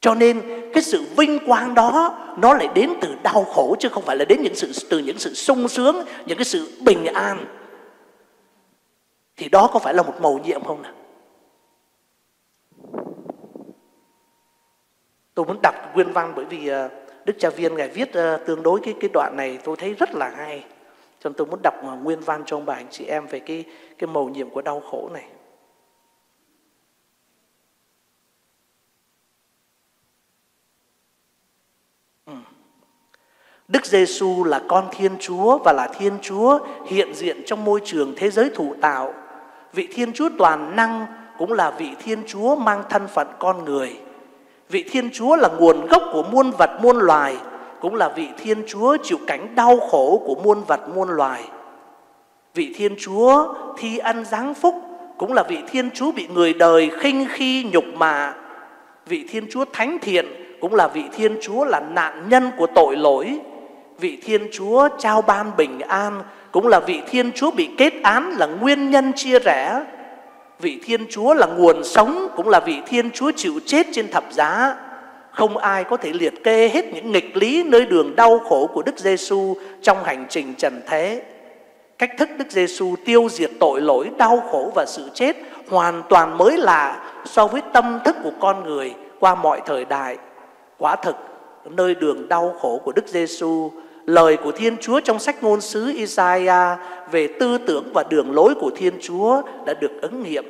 Cho nên cái sự vinh quang đó nó lại đến từ đau khổ, chứ không phải là đến những sự, từ những sự sung sướng, những cái sự bình an. Thì đó có phải là một mầu nhiệm không nào? Tôi muốn đọc nguyên văn bởi vì Đức Cha Viên Ngài viết tương đối cái, cái đoạn này tôi thấy rất là hay. Cho nên tôi muốn đọc nguyên văn cho ông bà anh chị em về cái, cái mầu nhiệm của đau khổ này. Đức Giêsu là con Thiên Chúa và là Thiên Chúa hiện diện trong môi trường thế giới thụ tạo. Vị Thiên Chúa toàn năng cũng là vị Thiên Chúa mang thân phận con người. Vị Thiên Chúa là nguồn gốc của muôn vật muôn loài, cũng là vị Thiên Chúa chịu cảnh đau khổ của muôn vật muôn loài. Vị Thiên Chúa thi ân giáng phúc cũng là vị Thiên Chúa bị người đời khinh khi nhục mạ. Vị Thiên Chúa thánh thiện cũng là vị Thiên Chúa là nạn nhân của tội lỗi. Vị Thiên Chúa trao ban bình an cũng là vị Thiên Chúa bị kết án là nguyên nhân chia rẽ. Vị Thiên Chúa là nguồn sống cũng là vị Thiên Chúa chịu chết trên thập giá. Không ai có thể liệt kê hết những nghịch lý nơi đường đau khổ của Đức Giê-xu trong hành trình trần thế. Cách thức Đức Giê-xu tiêu diệt tội lỗi, đau khổ và sự chết hoàn toàn mới lạ so với tâm thức của con người qua mọi thời đại. Quả thực, nơi đường đau khổ của Đức Giê-xu, lời của Thiên Chúa trong sách ngôn sứ Isaiah về tư tưởng và đường lối của Thiên Chúa đã được ứng nghiệm.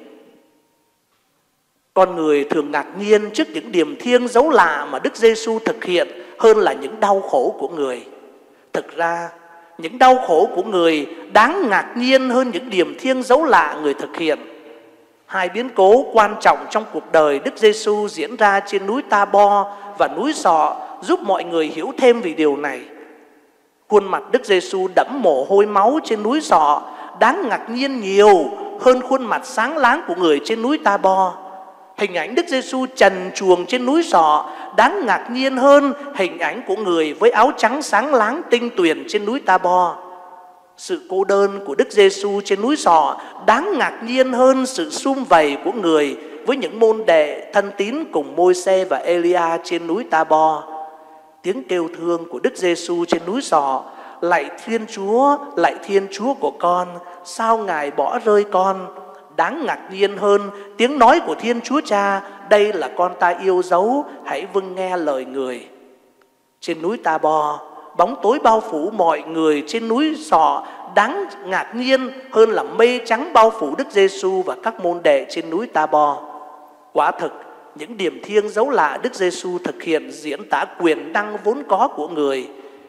Con người thường ngạc nhiên trước những điềm thiêng dấu lạ mà Đức Giê-xu thực hiện hơn là những đau khổ của người. Thực ra, những đau khổ của người đáng ngạc nhiên hơn những điềm thiêng dấu lạ người thực hiện. Hai biến cố quan trọng trong cuộc đời Đức Giê-xu diễn ra trên núi Tabor và núi Sọ giúp mọi người hiểu thêm về điều này. Khuôn mặt Đức Giê-xu đẫm mồ hôi máu trên núi Sọ đáng ngạc nhiên nhiều hơn khuôn mặt sáng láng của người trên núi Tabor. Hình ảnh Đức Giê-xu trần truồng trên núi Sọ đáng ngạc nhiên hơn hình ảnh của người với áo trắng sáng láng tinh tuyền trên núi Tabor. Sự cô đơn của Đức Giê-xu trên núi Sọ đáng ngạc nhiên hơn sự sum vầy của người với những môn đệ thân tín cùng Môi-se và Ê-li-a trên núi Tabor. Tiếng kêu thương của Đức Giê-xu trên núi Sọ: "Lạy Thiên Chúa, lạy Thiên Chúa của con, sao Ngài bỏ rơi con?" đáng ngạc nhiên hơn tiếng nói của Thiên Chúa Cha: "Đây là con ta yêu dấu, hãy vâng nghe lời người." Trên núi Tabor, bóng tối bao phủ mọi người trên núi Sọ đáng ngạc nhiên hơn là mây trắng bao phủ Đức Giê-xu và các môn đệ trên núi Tabor. Quả thực, những điểm thiêng dấu lạ Đức Giê-xu thực hiện diễn tả quyền năng vốn có của người,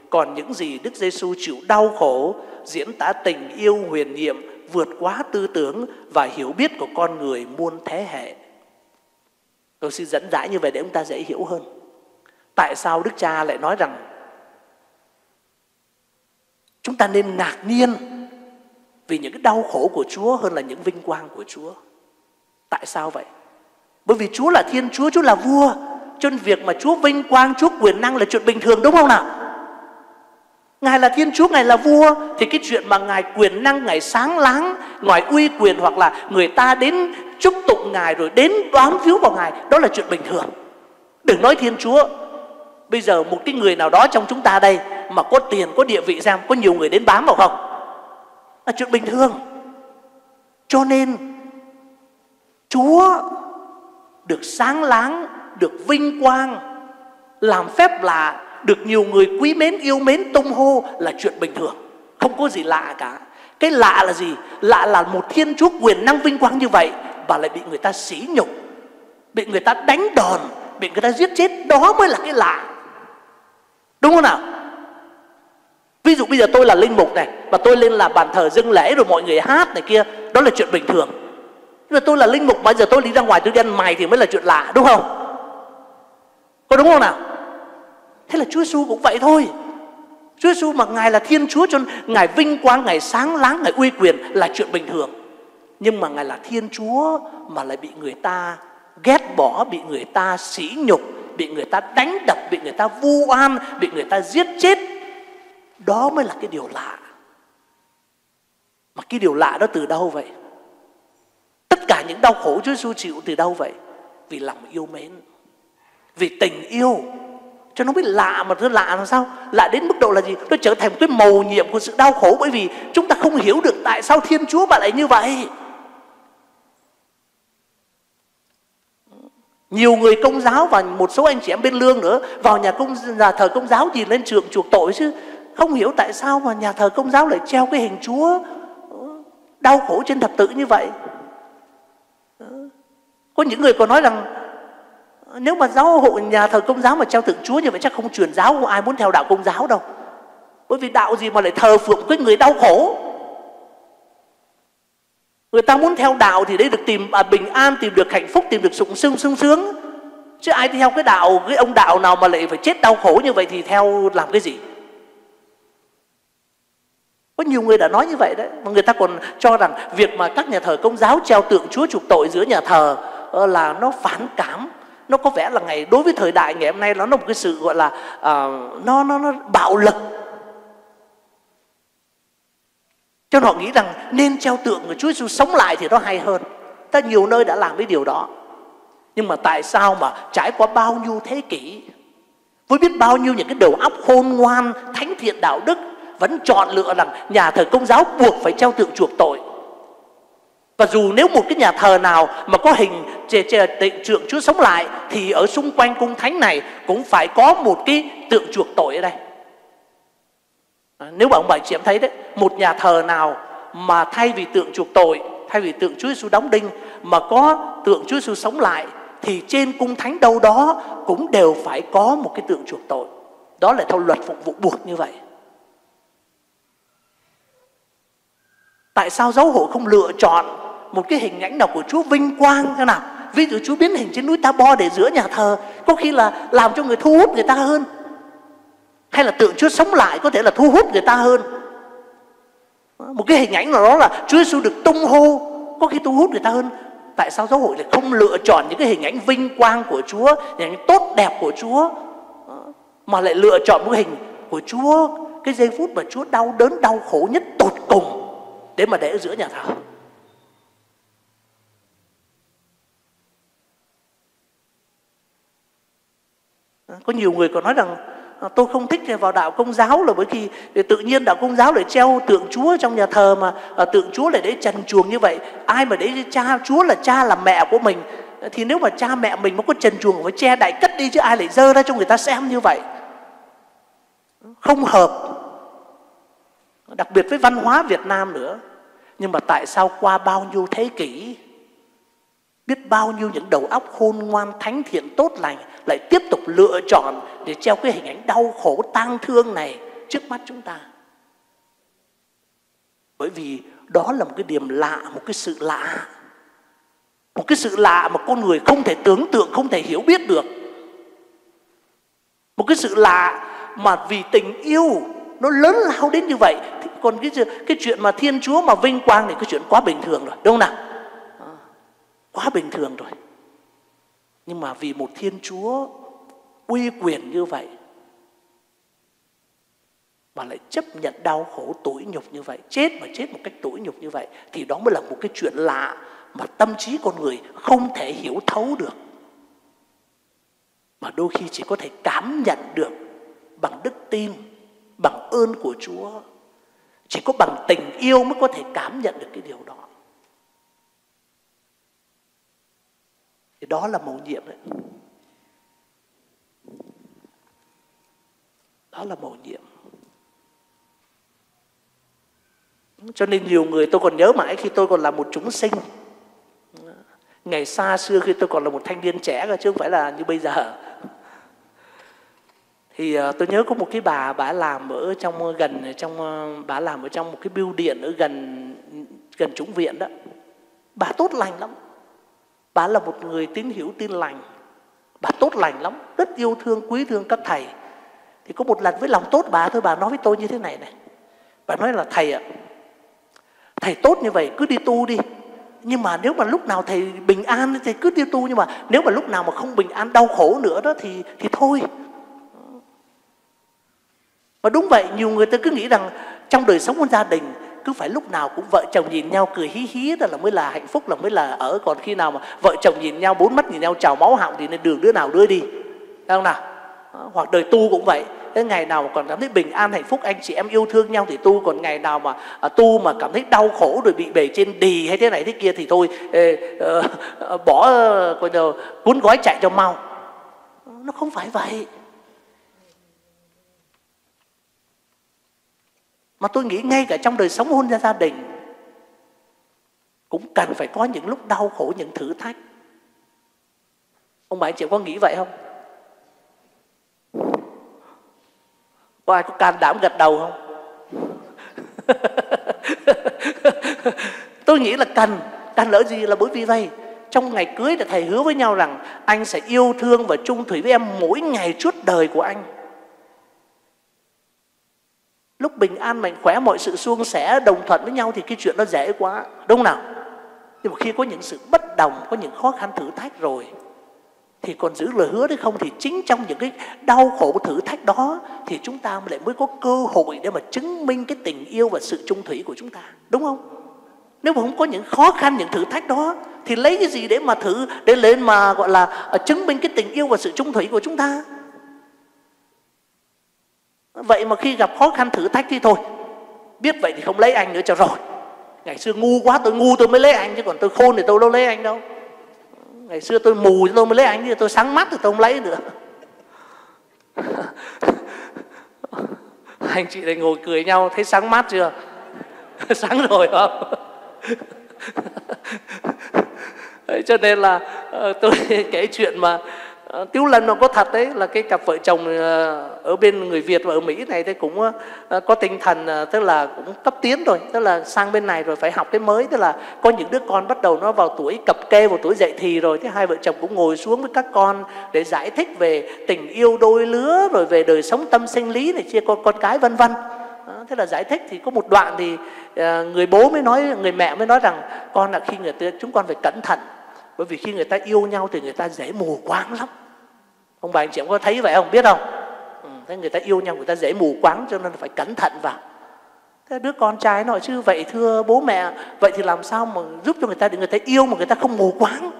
còn những gì Đức Giê-xu chịu đau khổ diễn tả tình yêu huyền nhiệm vượt quá tư tưởng và hiểu biết của con người muôn thế hệ. Tôi xin dẫn giải như vậy để chúng ta dễ hiểu hơn. Tại sao Đức Cha lại nói rằng chúng ta nên ngạc nhiên vì những cái đau khổ của Chúa hơn là những vinh quang của Chúa? Tại sao vậy? Bởi vì Chúa là Thiên Chúa, Chúa là vua, cho nên việc mà Chúa vinh quang, Chúa quyền năng là chuyện bình thường, đúng không nào? Ngài là Thiên Chúa, Ngài là vua, thì cái chuyện mà Ngài quyền năng, Ngài sáng láng, Ngài uy quyền, hoặc là người ta đến chúc tụng Ngài rồi đến bám víu vào Ngài, đó là chuyện bình thường. Đừng nói Thiên Chúa, bây giờ một cái người nào đó trong chúng ta đây mà có tiền, có địa vị ra, có nhiều người đến bám vào không? Là chuyện bình thường. Cho nên Chúa được sáng láng, được vinh quang, làm phép lạ, được nhiều người quý mến, yêu mến, tung hô là chuyện bình thường, không có gì lạ cả. Cái lạ là gì? Lạ là một Thiên Chúa quyền năng vinh quang như vậy và lại bị người ta sỉ nhục, bị người ta đánh đòn, bị người ta giết chết. Đó mới là cái lạ, đúng không nào? Ví dụ bây giờ tôi là linh mục này và tôi lên làm bàn thờ dâng lễ rồi mọi người hát này kia, đó là chuyện bình thường. Nhưng mà tôi là linh mục, bây giờ tôi đi ra ngoài tôi đi ăn mày thì mới là chuyện lạ, đúng không? Có đúng không nào? Thế là Chúa Giê-xu cũng vậy thôi. Chúa Giê-xu mà Ngài là Thiên Chúa cho Ngài vinh quang, Ngài sáng láng, Ngài uy quyền là chuyện bình thường. Nhưng mà Ngài là Thiên Chúa mà lại bị người ta ghét bỏ, bị người ta sỉ nhục, bị người ta đánh đập, bị người ta vu oan, bị người ta giết chết. Đó mới là cái điều lạ. Mà cái điều lạ đó từ đâu vậy? Tất cả những đau khổ Chúa Giê-xu chịu từ đâu vậy? Vì lòng yêu mến, vì tình yêu. Cho nó biết lạ, mà nó lạ làm sao? Lạ đến mức độ là gì? Nó trở thành một cái mầu nhiệm của sự đau khổ, bởi vì chúng ta không hiểu được tại sao Thiên Chúa mà lại như vậy. Nhiều người Công giáo và một số anh chị em bên lương nữa vào nhà công nhà thờ Công giáo thì lên trường chuộc tội, chứ không hiểu tại sao mà nhà thờ Công giáo lại treo cái hình Chúa đau khổ trên thập tự như vậy. Có những người còn nói rằng nếu mà giáo hội nhà thờ Công giáo mà treo tượng Chúa như vậy chắc không truyền giáo, không ai muốn theo đạo Công giáo đâu. Bởi vì đạo gì mà lại thờ phượng cái người đau khổ. Người ta muốn theo đạo thì để được tìm à, bình an, tìm được hạnh phúc, tìm được sung sướng sung sướng. Chứ ai theo cái đạo, cái ông đạo nào mà lại phải chết đau khổ như vậy thì theo làm cái gì? Có nhiều người đã nói như vậy đấy. Mà người ta còn cho rằng việc mà các nhà thờ Công giáo treo tượng Chúa Trục Tội giữa nhà thờ là nó phản cảm. Nó có vẻ là ngày đối với thời đại ngày hôm nay nó là một cái sự gọi là uh, nó, nó, nó bạo lực. Cho nên họ nghĩ rằng nên treo tượng của Chúa Giêsu sống lại thì nó hay hơn. Ta nhiều nơi đã làm cái điều đó. Nhưng mà tại sao mà trải qua bao nhiêu thế kỷ, với biết bao nhiêu những cái đầu óc khôn ngoan, thánh thiện, đạo đức, vẫn chọn lựa rằng nhà thờ Công giáo buộc phải treo tượng chuộc tội. Và dù nếu một cái nhà thờ nào mà có hình tượng Chúa Giêsu sống lại thì ở xung quanh cung thánh này cũng phải có một cái tượng chuộc tội ở đây. Nếu mà ông bà chị em thấy đấy, một nhà thờ nào mà thay vì tượng chuộc tội, thay vì tượng Chúa Giêsu đóng đinh mà có tượng Chúa Giêsu sống lại thì trên cung thánh đâu đó cũng đều phải có một cái tượng chuộc tội. Đó là theo luật phục vụ buộc như vậy. Tại sao giáo hội không lựa chọn một cái hình ảnh nào của Chúa vinh quang thế nào? Ví dụ Chúa biến hình trên núi Tabor để giữa nhà thờ, có khi là làm cho người thu hút người ta hơn. Hay là tượng Chúa sống lại có thể là thu hút người ta hơn. Một cái hình ảnh nào đó là Chúa Giêsu được tung hô có khi thu hút người ta hơn. Tại sao giáo hội lại không lựa chọn những cái hình ảnh vinh quang của Chúa, những tốt đẹp của Chúa, mà lại lựa chọn một hình của Chúa, cái giây phút mà Chúa đau đớn đau khổ nhất tột cùng, để mà để ở giữa nhà thờ? Có nhiều người còn nói rằng tôi không thích vào đạo Công giáo là bởi vì tự nhiên đạo Công giáo lại treo tượng Chúa trong nhà thờ, mà tượng Chúa lại để trần truồng như vậy. Ai mà để cha Chúa là cha là mẹ của mình thì nếu mà cha mẹ mình mà có trần truồng phải che đậy cất đi, chứ ai lại dơ ra cho người ta xem như vậy? Không hợp, đặc biệt với văn hóa Việt Nam nữa. Nhưng mà tại sao qua bao nhiêu thế kỷ, biết bao nhiêu những đầu óc khôn ngoan, thánh thiện, tốt lành lại tiếp tục lựa chọn để treo cái hình ảnh đau khổ, tang thương này trước mắt chúng ta? Bởi vì đó là một cái điểm lạ, một cái sự lạ, một cái sự lạ mà con người không thể tưởng tượng, không thể hiểu biết được. Một cái sự lạ mà vì tình yêu nó lớn lao đến như vậy. Còn cái, cái chuyện mà Thiên Chúa mà vinh quang thì cái chuyện quá bình thường rồi, đúng không nào? Quá bình thường rồi. Nhưng mà vì một Thiên Chúa uy quyền như vậy mà lại chấp nhận đau khổ tủi nhục như vậy, chết mà chết một cách tủi nhục như vậy, thì đó mới là một cái chuyện lạ mà tâm trí con người không thể hiểu thấu được, mà đôi khi chỉ có thể cảm nhận được bằng đức tin, bằng ơn của Chúa. Chỉ có bằng tình yêu mới có thể cảm nhận được cái điều đó. Thì đó là mầu nhiệm đấy. Đó là mầu nhiệm. Cho nên nhiều người, tôi còn nhớ mãi khi tôi còn là một chúng sinh, ngày xa xưa khi tôi còn là một thanh niên trẻ cơ, chứ không phải là như bây giờ. Thì tôi nhớ có một cái bà, bà làm ở trong gần trong bà làm ở trong một cái bưu điện ở gần gần chủng viện đó. Bà tốt lành lắm. Bà là một người tín hữu tin lành. Bà tốt lành lắm, rất yêu thương, quý thương các thầy. Thì có một lần với lòng tốt bà thôi, bà nói với tôi như thế này này. Bà nói là thầy ạ, thầy tốt như vậy cứ đi tu đi. Nhưng mà nếu mà lúc nào thầy bình an thì cứ đi tu. Nhưng mà nếu mà lúc nào mà không bình an, đau khổ nữa đó thì thì thôi. Mà đúng vậy, nhiều người ta cứ nghĩ rằng trong đời sống của gia đình cứ phải lúc nào cũng vợ chồng nhìn nhau cười hí hí đó là mới là hạnh phúc, là mới là ở. Còn khi nào mà vợ chồng nhìn nhau, bốn mắt nhìn nhau, trào máu họng thì nên đường đứa nào đứa đi, thấy không nào? Hoặc đời tu cũng vậy. Cái ngày nào mà còn cảm thấy bình an hạnh phúc, anh chị em yêu thương nhau thì tu. Còn ngày nào mà à, tu mà cảm thấy đau khổ rồi bị bề trên đì hay thế này thế kia thì thôi, ê, ờ, bỏ coi nào, cuốn gói chạy cho mau. Nó không phải vậy. Mà tôi nghĩ ngay cả trong đời sống hôn nhân gia đình cũng cần phải có những lúc đau khổ, những thử thách. Ông bà anh chị có nghĩ vậy không? Có ai có can đảm gật đầu không? Tôi nghĩ là cần. Cần lỡ gì là bởi vì vậy. trong ngày cưới là thầy hứa với nhau rằng anh sẽ yêu thương và chung thủy với em mỗi ngày suốt đời của anh. Lúc bình an mạnh khỏe, mọi sự suôn sẻ đồng thuận với nhau thì cái chuyện nó dễ quá, đúng không nào? Nhưng mà khi có những sự bất đồng, có những khó khăn thử thách rồi thì còn giữ lời hứa đấy không? Thì chính trong những cái đau khổ thử thách đó thì chúng ta lại mới có cơ hội để mà chứng minh cái tình yêu và sự chung thủy của chúng ta, đúng không? Nếu mà không có những khó khăn, những thử thách đó thì lấy cái gì để mà thử, để lên mà gọi là chứng minh cái tình yêu và sự chung thủy của chúng ta? Vậy mà khi gặp khó khăn thử thách thì thôi, biết vậy thì không lấy anh nữa cho rồi. Ngày xưa ngu quá, tôi ngu tôi mới lấy anh, chứ còn tôi khôn thì tôi đâu lấy anh đâu. Ngày xưa tôi mù thì tôi mới lấy anh, chứ tôi sáng mắt thì tôi không lấy nữa. Anh chị này ngồi cười nhau, thấy sáng mắt chưa? Sáng rồi không? Cho nên là tôi kể chuyện mà Tiếu lần nó có thật đấy, là cái cặp vợ chồng ở bên người Việt và ở Mỹ này thì cũng có tinh thần, tức là cũng cấp tiến rồi, tức là sang bên này rồi phải học cái mới, tức là có những đứa con bắt đầu nó vào tuổi cập kê, vào tuổi dậy thì rồi, thế hai vợ chồng cũng ngồi xuống với các con để giải thích về tình yêu đôi lứa, rồi về đời sống tâm sinh lý này, chia con con cái vân vân. Thế là giải thích thì có một đoạn thì người bố mới nói, người mẹ mới nói rằng con là khi người ta, chúng con phải cẩn thận, bởi vì khi người ta yêu nhau thì người ta dễ mù quáng lắm. Ông bà anh chị em có thấy vậy không, biết không? Ừ, thế người ta yêu nhau người ta dễ mù quáng, cho nên phải cẩn thận vào. Thế đứa con trai nói chứ vậy thưa bố mẹ, vậy thì làm sao mà giúp cho người ta để người ta yêu mà người ta không mù quáng?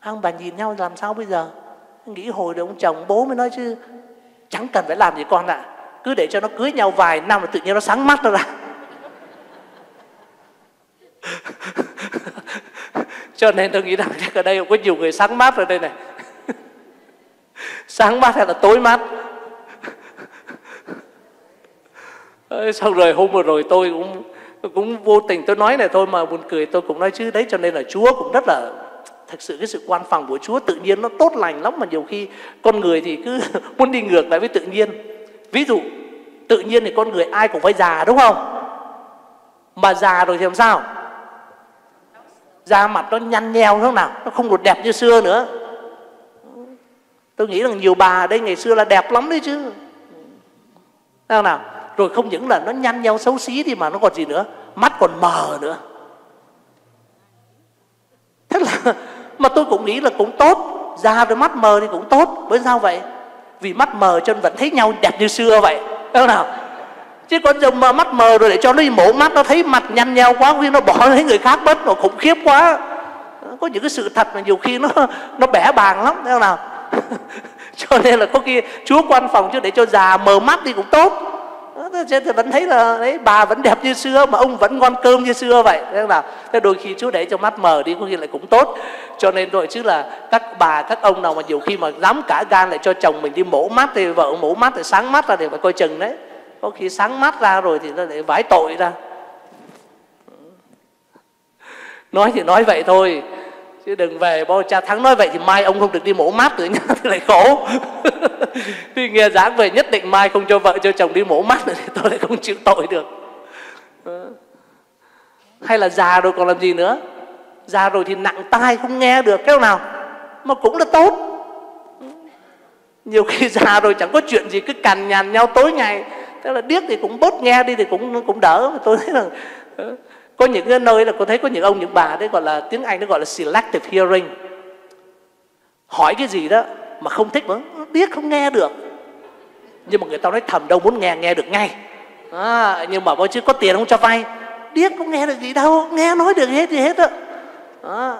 Ông bà nhìn nhau làm sao bây giờ? Nghĩ hồi rồi ông chồng bố mới nói chứ chẳng cần phải làm gì con ạ, à, cứ để cho nó cưới nhau vài năm là tự nhiên nó sáng mắt nó ra. Cho nên tôi nghĩ rằng ở đây cũng có nhiều người sáng mắt ở đây này. Sáng mắt hay là tối mắt? Xong rồi hôm vừa rồi tôi cũng cũng vô tình tôi nói này thôi mà buồn cười, tôi cũng nói chứ đấy, cho nên là Chúa cũng rất là, thực sự cái sự quan phòng của Chúa tự nhiên nó tốt lành lắm, mà nhiều khi con người thì cứ muốn đi ngược lại với tự nhiên. Ví dụ tự nhiên thì con người ai cũng phải già, đúng không? Mà già rồi thì làm sao? Da mặt nó nhăn nheo thế nào, nó không được đẹp như xưa nữa. Tôi nghĩ rằng nhiều bà ở đây ngày xưa là đẹp lắm đấy chứ, thế nào? Rồi không những là nó nhăn nheo xấu xí thì mà nó còn gì nữa, mắt còn mờ nữa. Thế là mà tôi cũng nghĩ là cũng tốt, da rồi mắt mờ thì cũng tốt. Bởi sao vậy? Vì mắt mờ cho nên vẫn thấy nhau đẹp như xưa vậy, thế nào? Chứ con dùng mà mắt mờ rồi để cho nó đi mổ mắt, nó thấy mặt nhăn nheo quá, khi nó bỏ thấy người khác mất, nó khủng khiếp quá. Có những cái sự thật mà nhiều khi nó nó bẻ bàng lắm, thế nào? Cho nên là có khi Chúa quan phòng chứ để cho già mờ mắt thì cũng tốt. Thế thì vẫn thấy là đấy, bà vẫn đẹp như xưa mà ông vẫn ngon cơm như xưa vậy, thế nào? Thế đôi khi Chúa để cho mắt mờ đi có khi lại cũng tốt. Cho nên rồi chứ là các bà các ông nào mà nhiều khi mà dám cả gan lại cho chồng mình đi mổ mắt, thì vợ mổ mắt thì sáng mắt ra để phải coi chừng đấy. Có khi sáng mắt ra rồi thì nó lại vãi tội ra. Nói thì nói vậy thôi, chứ đừng về bao cha Thắng nói vậy thì mai ông không được đi mổ mắt nữa nhá, thì lại khổ. Thì nghe giảng về nhất định mai không cho vợ cho chồng đi mổ mắt nữa thì tôi lại không chịu tội được. Hay là già rồi còn làm gì nữa? Già rồi thì nặng tai không nghe được, cái nào mà cũng là tốt. Nhiều khi già rồi chẳng có chuyện gì cứ cằn nhằn nhau tối ngày, tức là điếc thì cũng bớt nghe đi thì cũng cũng đỡ. Tôi thấy là có những nơi là có thấy có những ông những bà đấy, gọi là tiếng Anh nó gọi là selective hearing. Hỏi cái gì đó mà không thích mà điếc không nghe được, nhưng mà người ta nói thầm đâu muốn nghe nghe được ngay. À, nhưng mà bao chứ có tiền không cho vay, điếc không nghe được gì đâu, nghe nói được hết gì hết đó. À,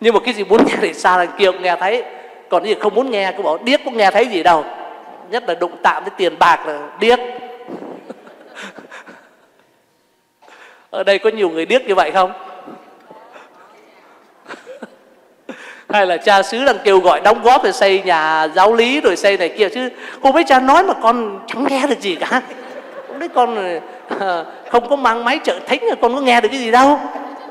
nhưng mà cái gì muốn nghe thì xa là kia cũng nghe thấy, còn cái gì không muốn nghe cứ bảo điếc cũng nghe thấy gì đâu. Nhất là đụng tạm với tiền bạc là điếc. Ở đây có nhiều người điếc như vậy không? Hay là cha xứ đang kêu gọi đóng góp để xây nhà giáo lý rồi xây này kia, chứ cô mấy cha nói mà con chẳng nghe được gì cả. Không đấy, con không có mang máy trợ thính con có nghe được cái gì đâu.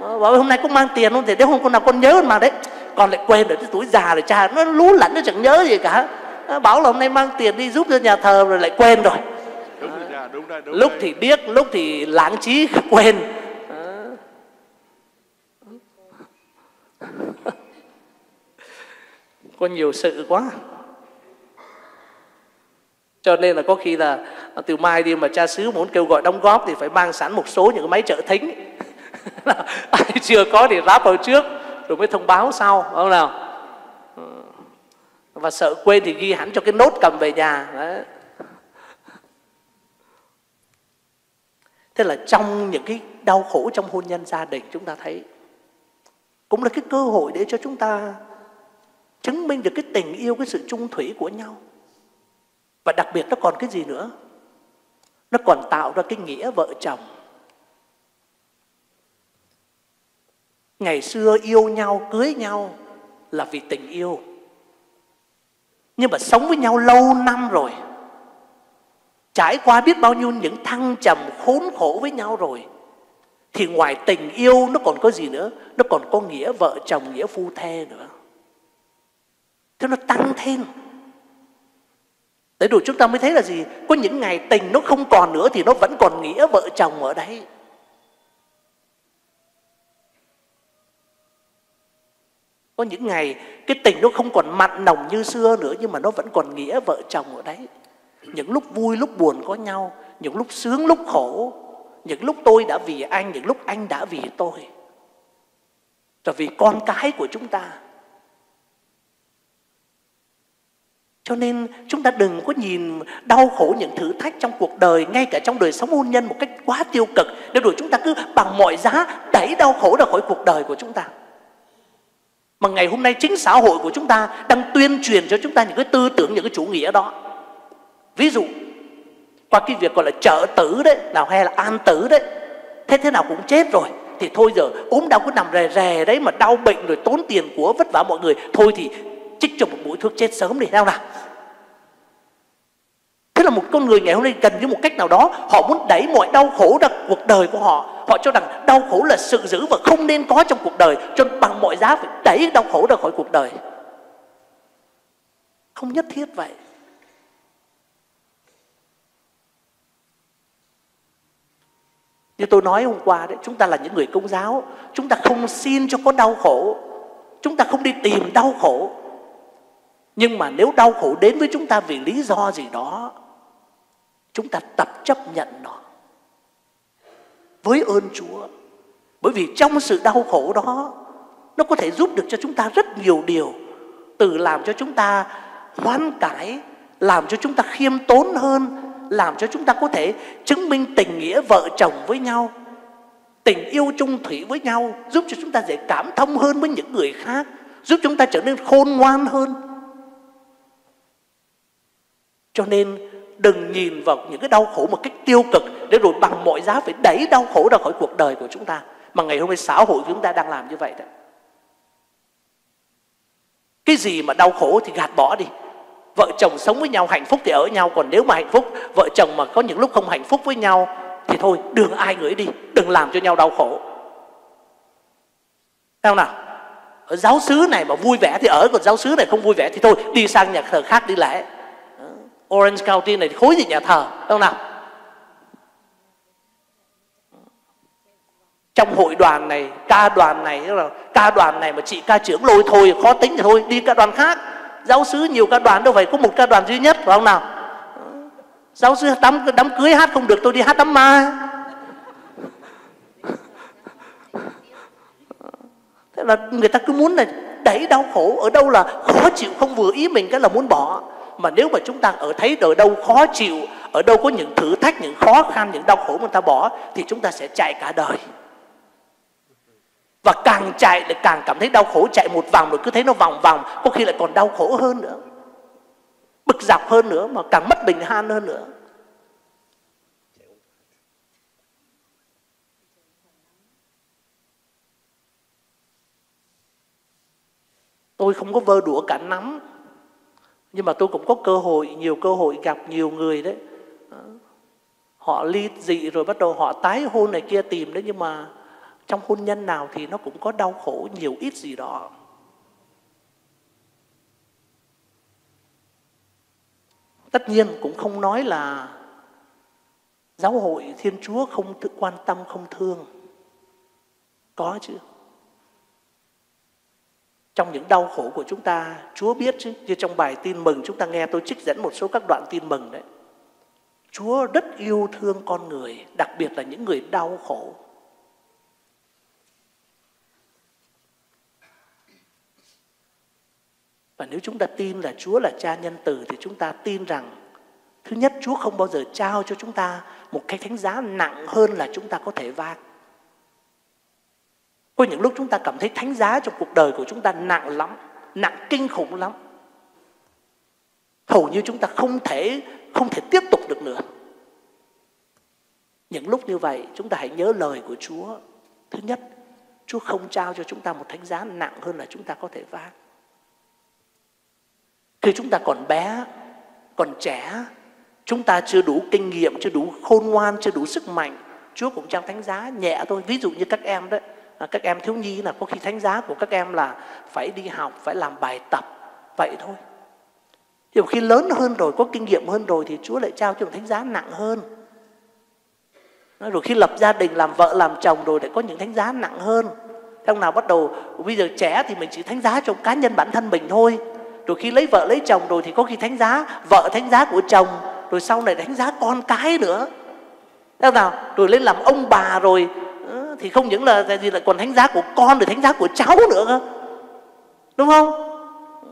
Bảo hôm nay cũng mang tiền không, thì nếu không con nào con nhớ mà đấy, con lại quên được. Cái tuổi già rồi cha nó lú lẫn, nó chẳng nhớ gì cả. Bảo là hôm nay mang tiền đi giúp cho nhà thờ rồi lại quên rồi. Đúng rồi, dạ, đúng rồi, đúng lúc rồi. Thì điếc, lúc thì lãng trí, quên. À. có nhiều sự quá. Cho nên là có khi là từ mai đi mà cha xứ muốn kêu gọi đóng góp thì phải mang sẵn một số những máy trợ thính. Ai chưa có thì ráp vào trước rồi mới thông báo sau, đúng không nào? Và sợ quên thì ghi hẳn cho cái nốt cầm về nhà. Đấy. Thế là trong những cái đau khổ trong hôn nhân gia đình, chúng ta thấy cũng là cái cơ hội để cho chúng ta chứng minh được cái tình yêu, cái sự chung thủy của nhau. Và đặc biệt nó còn cái gì nữa? Nó còn tạo ra cái nghĩa vợ chồng. Ngày xưa yêu nhau, cưới nhau là vì tình yêu. Nhưng mà sống với nhau lâu năm rồi, trải qua biết bao nhiêu những thăng trầm khốn khổ với nhau rồi, thì ngoài tình yêu nó còn có gì nữa? Nó còn có nghĩa vợ chồng, nghĩa phu thê nữa. Thế nó tăng thêm. Đấy, đủ chúng ta mới thấy là gì? Có những ngày tình nó không còn nữa thì nó vẫn còn nghĩa vợ chồng ở đấy. Có những ngày cái tình nó không còn mặn nồng như xưa nữa, nhưng mà nó vẫn còn nghĩa vợ chồng ở đấy. Những lúc vui, lúc buồn có nhau, những lúc sướng, lúc khổ, những lúc tôi đã vì anh, những lúc anh đã vì tôi, rồi vì con cái của chúng ta. Cho nên chúng ta đừng có nhìn đau khổ, những thử thách trong cuộc đời, ngay cả trong đời sống hôn nhân một cách quá tiêu cực, để rồi chúng ta cứ bằng mọi giá đẩy đau khổ ra khỏi cuộc đời của chúng ta. Mà ngày hôm nay chính xã hội của chúng ta đang tuyên truyền cho chúng ta những cái tư tưởng, những cái chủ nghĩa đó. Ví dụ qua cái việc gọi là trợ tử đấy, nào hay là an tử đấy, thế thế nào cũng chết rồi thì thôi, giờ ốm đau cứ nằm rè rè đấy mà đau bệnh rồi tốn tiền của vất vả mọi người, thôi thì chích cho một mũi thuốc chết sớm đi, theo nào. Thế là một con người ngày hôm nay gần như một cách nào đó họ muốn đẩy mọi đau khổ ra cuộc đời của họ. Họ cho rằng đau khổ là sự dữ và không nên có trong cuộc đời, cho nên bằng mọi giá phải đẩy đau khổ ra khỏi cuộc đời. Không nhất thiết vậy. Như tôi nói hôm qua đấy, chúng ta là những người Công giáo, chúng ta không xin cho có đau khổ, chúng ta không đi tìm đau khổ. Nhưng mà nếu đau khổ đến với chúng ta vì lý do gì đó, chúng ta tập chấp nhận nó với ơn Chúa. Bởi vì trong sự đau khổ đó, nó có thể giúp được cho chúng ta rất nhiều điều, từ làm cho chúng ta hoán cải, làm cho chúng ta khiêm tốn hơn, làm cho chúng ta có thể chứng minh tình nghĩa vợ chồng với nhau, tình yêu chung thủy với nhau, giúp cho chúng ta dễ cảm thông hơn với những người khác, giúp chúng ta trở nên khôn ngoan hơn. Cho nên đừng nhìn vào những cái đau khổ một cách tiêu cực, để rồi bằng mọi giá phải đẩy đau khổ ra khỏi cuộc đời của chúng ta. Mà ngày hôm nay xã hội chúng ta đang làm như vậy đấy. Cái gì mà đau khổ thì gạt bỏ đi. Vợ chồng sống với nhau hạnh phúc thì ở nhau, còn nếu mà hạnh phúc, vợ chồng mà có những lúc không hạnh phúc với nhau thì thôi, đừng ai người đi, đừng làm cho nhau đau khổ. Sao nào? Ở giáo xứ này mà vui vẻ thì ở, còn giáo xứ này không vui vẻ thì thôi, đi sang nhà thờ khác đi lễ. Orange County này khối gì nhà thờ, đâu nào? Trong hội đoàn này, ca đoàn này, ca đoàn này mà chị ca trưởng lôi thôi, khó tính thì thôi, đi ca đoàn khác. Giáo xứ nhiều ca đoàn đâu vậy, có một ca đoàn duy nhất, phải không nào? Giáo xứ đám, đám cưới hát không được, tôi đi hát đám ma. Thế là người ta cứ muốn là đẩy đau khổ, ở đâu là khó chịu không vừa ý mình cái là muốn bỏ. Mà nếu mà chúng ta ở thấy ở đâu khó chịu, ở đâu có những thử thách, những khó khăn, những đau khổ mà ta bỏ, thì chúng ta sẽ chạy cả đời. Và càng chạy lại càng cảm thấy đau khổ, chạy một vòng rồi cứ thấy nó vòng vòng, có khi lại còn đau khổ hơn nữa, bực dọc hơn nữa, mà càng mất bình an hơn nữa. Tôi không có vơ đũa cả nắm, nhưng mà tôi cũng có cơ hội, nhiều cơ hội gặp nhiều người đấy. Họ ly dị rồi bắt đầu họ tái hôn này kia tìm đấy, nhưng mà trong hôn nhân nào thì nó cũng có đau khổ nhiều ít gì đó. Tất nhiên cũng không nói là giáo hội Thiên Chúa không quan tâm, không thương. Có chứ. Trong những đau khổ của chúng ta, Chúa biết chứ. Như trong bài tin mừng chúng ta nghe tôi trích dẫn một số các đoạn tin mừng đấy. Chúa rất yêu thương con người, đặc biệt là những người đau khổ. Và nếu chúng ta tin là Chúa là Cha nhân từ thì chúng ta tin rằng, thứ nhất, Chúa không bao giờ trao cho chúng ta một cái thánh giá nặng hơn là chúng ta có thể vác. Có những lúc chúng ta cảm thấy thánh giá trong cuộc đời của chúng ta nặng lắm, nặng kinh khủng lắm. Hầu như chúng ta không thể, không thể tiếp tục được nữa. Những lúc như vậy, chúng ta hãy nhớ lời của Chúa. Thứ nhất, Chúa không trao cho chúng ta một thánh giá nặng hơn là chúng ta có thể vác. Khi chúng ta còn bé, còn trẻ, chúng ta chưa đủ kinh nghiệm, chưa đủ khôn ngoan, chưa đủ sức mạnh, Chúa cũng trao thánh giá nhẹ thôi. Ví dụ như các em đấy, các em thiếu nhi là có khi thánh giá của các em là phải đi học, phải làm bài tập, vậy thôi. Nhiều khi lớn hơn rồi, có kinh nghiệm hơn rồi thì Chúa lại trao cho một thánh giá nặng hơn. Rồi khi lập gia đình, làm vợ, làm chồng rồi lại có những thánh giá nặng hơn. Trong nào bắt đầu, bây giờ trẻ thì mình chỉ thánh giá cho cá nhân bản thân mình thôi. Rồi khi lấy vợ lấy chồng rồi thì có khi thánh giá vợ, thánh giá của chồng, rồi sau này thánh giá con cái nữa. Thế nào? Rồi lên làm ông bà rồi thì không những là gì, lại còn thánh giá của con, rồi thánh giá của cháu nữa cơ. Đúng không?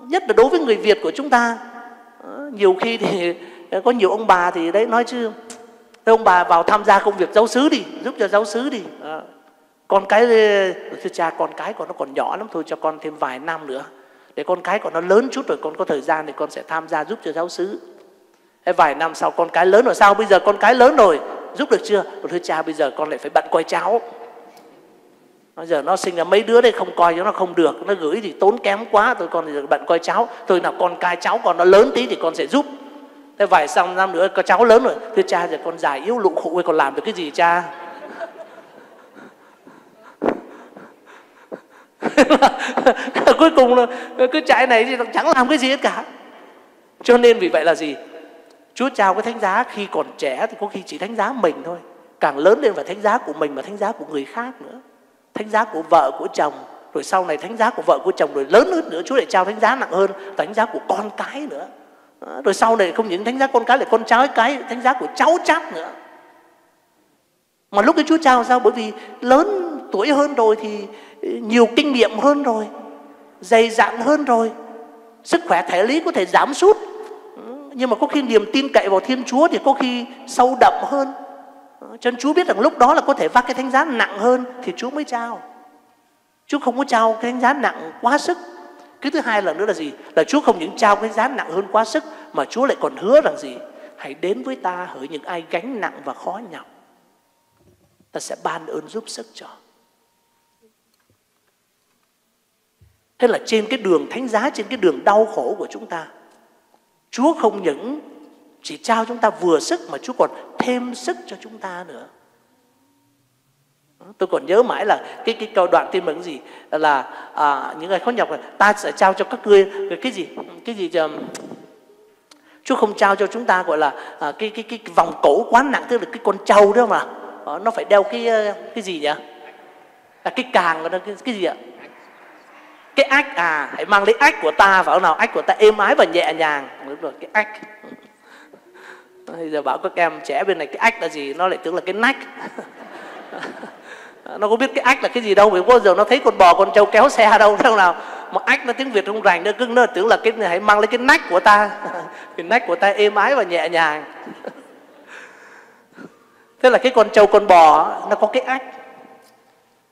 Nhất là đối với người Việt của chúng ta, nhiều khi thì có nhiều ông bà thì đấy nói chứ, ông bà vào tham gia công việc giáo xứ đi, giúp cho giáo xứ đi. À, con cái, thưa cha, con cái còn nó còn nhỏ lắm, thôi cho con thêm vài năm nữa. Để con cái của nó lớn chút rồi con có thời gian thì con sẽ tham gia giúp cho giáo xứ. Vài năm sau con cái lớn rồi, sao bây giờ con cái lớn rồi, giúp được chưa? Thưa cha, bây giờ con lại phải bận coi cháu. Bây giờ nó sinh ra mấy đứa đây không coi cho nó không được, nó gửi thì tốn kém quá, tôi con thì bận coi cháu. Thôi nào con cái cháu còn nó lớn tí thì con sẽ giúp. Thế vài xong năm nữa có cháu lớn rồi, thưa cha giờ con già yếu lụ khụ rồi còn làm được cái gì cha? Cuối cùng là cứ chạy này thì chẳng làm cái gì hết cả. Cho nên vì vậy là gì? Chúa trao cái thánh giá khi còn trẻ thì có khi chỉ thánh giá mình thôi. Càng lớn lên phải thánh giá của mình mà thánh giá của người khác nữa. Thánh giá của vợ, của chồng. Rồi sau này thánh giá của vợ, của chồng. Rồi lớn hơn nữa Chúa lại trao thánh giá nặng hơn, thánh giá của con cái nữa. Rồi sau này không những thánh giá con cái lại con cháu cái, thánh giá của cháu chắt nữa. Mà lúc cái Chúa trao sao? Bởi vì lớn tuổi hơn rồi thì nhiều kinh nghiệm hơn rồi, dày dặn hơn rồi, sức khỏe thể lý có thể giảm sút, nhưng mà có khi niềm tin cậy vào Thiên Chúa thì có khi sâu đậm hơn. Cho nên Chúa biết rằng lúc đó là có thể vác cái thánh giá nặng hơn thì Chúa mới trao. Chúa không có trao cái thánh giá nặng quá sức. Cái thứ hai là nữa là gì? Là Chúa không những trao cái giá nặng hơn quá sức mà Chúa lại còn hứa rằng gì? Hãy đến với ta hỡi những ai gánh nặng và khó nhọc, ta sẽ ban ơn giúp sức cho. Thế là trên cái đường thánh giá, trên cái đường đau khổ của chúng ta, Chúa không những chỉ trao chúng ta vừa sức mà Chúa còn thêm sức cho chúng ta nữa. Tôi còn nhớ mãi là cái cái câu đoạn tin mừng gì là à, những người khó nhọc là ta sẽ trao cho các ngươi cái gì cái gì Chúa không trao cho chúng ta gọi là à, cái, cái cái cái vòng cổ quá nặng, tức là cái con trâu đó mà à, nó phải đeo cái cái gì nhỉ? Là cái càng của nó, cái, cái gì ạ? Cái ách à, hãy mang lấy ách của ta vào nào, ách của ta êm ái và nhẹ nhàng. Đúng rồi, cái ách. Bây giờ bảo các em trẻ bên này cái ách là gì, nó lại tưởng là cái nách. Nó có biết cái ách là cái gì đâu, vì bao giờ nó thấy con bò con trâu kéo xe đâu đâu nào. Mà ách nó tiếng Việt không rành nữa, cứ nó tưởng là cái này hãy mang lấy cái nách của ta. Cái nách của ta êm ái và nhẹ nhàng. Thế là cái con trâu con bò nó có cái ách.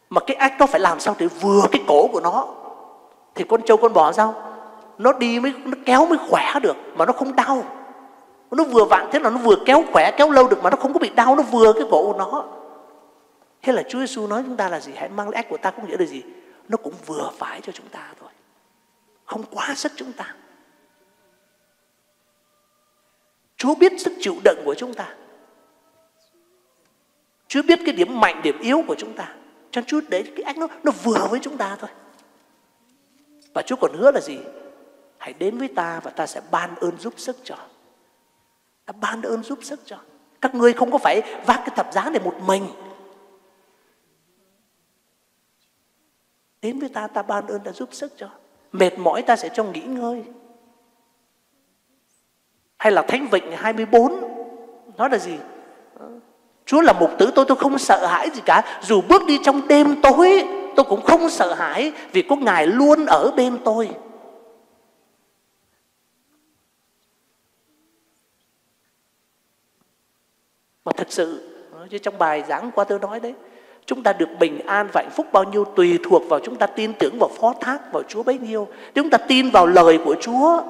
Mà cái ách nó phải làm sao để vừa cái cổ của nó thì con trâu con bò sao nó đi mới, nó kéo mới khỏe được mà nó không đau. Nó vừa vặn, thế là nó vừa kéo khỏe, kéo lâu được mà nó không có bị đau, nó vừa cái cổ của nó. Thế là Chúa Giêsu nói chúng ta là gì? Hãy mang lấy ách của ta, không nghĩa là gì? Nó cũng vừa phải cho chúng ta thôi, không quá sức chúng ta. Chúa biết sức chịu đựng của chúng ta, Chúa biết cái điểm mạnh, điểm yếu của chúng ta, cho nên Chúa để cái ách nó, nó vừa với chúng ta thôi. Và Chúa còn hứa là gì? Hãy đến với ta và ta sẽ ban ơn giúp sức cho. Ta ban ơn giúp sức cho. Các ngươi không có phải vác cái thập giá này một mình. Đến với ta, ta ban ơn, ta giúp sức cho. Mệt mỏi ta sẽ cho nghỉ ngơi. Hay là Thánh Vịnh hai mươi bốn nói là gì? Chúa là mục tử tôi, tôi không sợ hãi gì cả. Dù bước đi trong đêm tối tôi cũng không sợ hãi, vì có Ngài luôn ở bên tôi. Mà thật sự, chứ trong bài giảng qua tôi nói đấy, chúng ta được bình an và hạnh phúc bao nhiêu tùy thuộc vào chúng ta tin tưởng vào phó thác vào Chúa bấy nhiêu. Nếu chúng ta tin vào lời của Chúa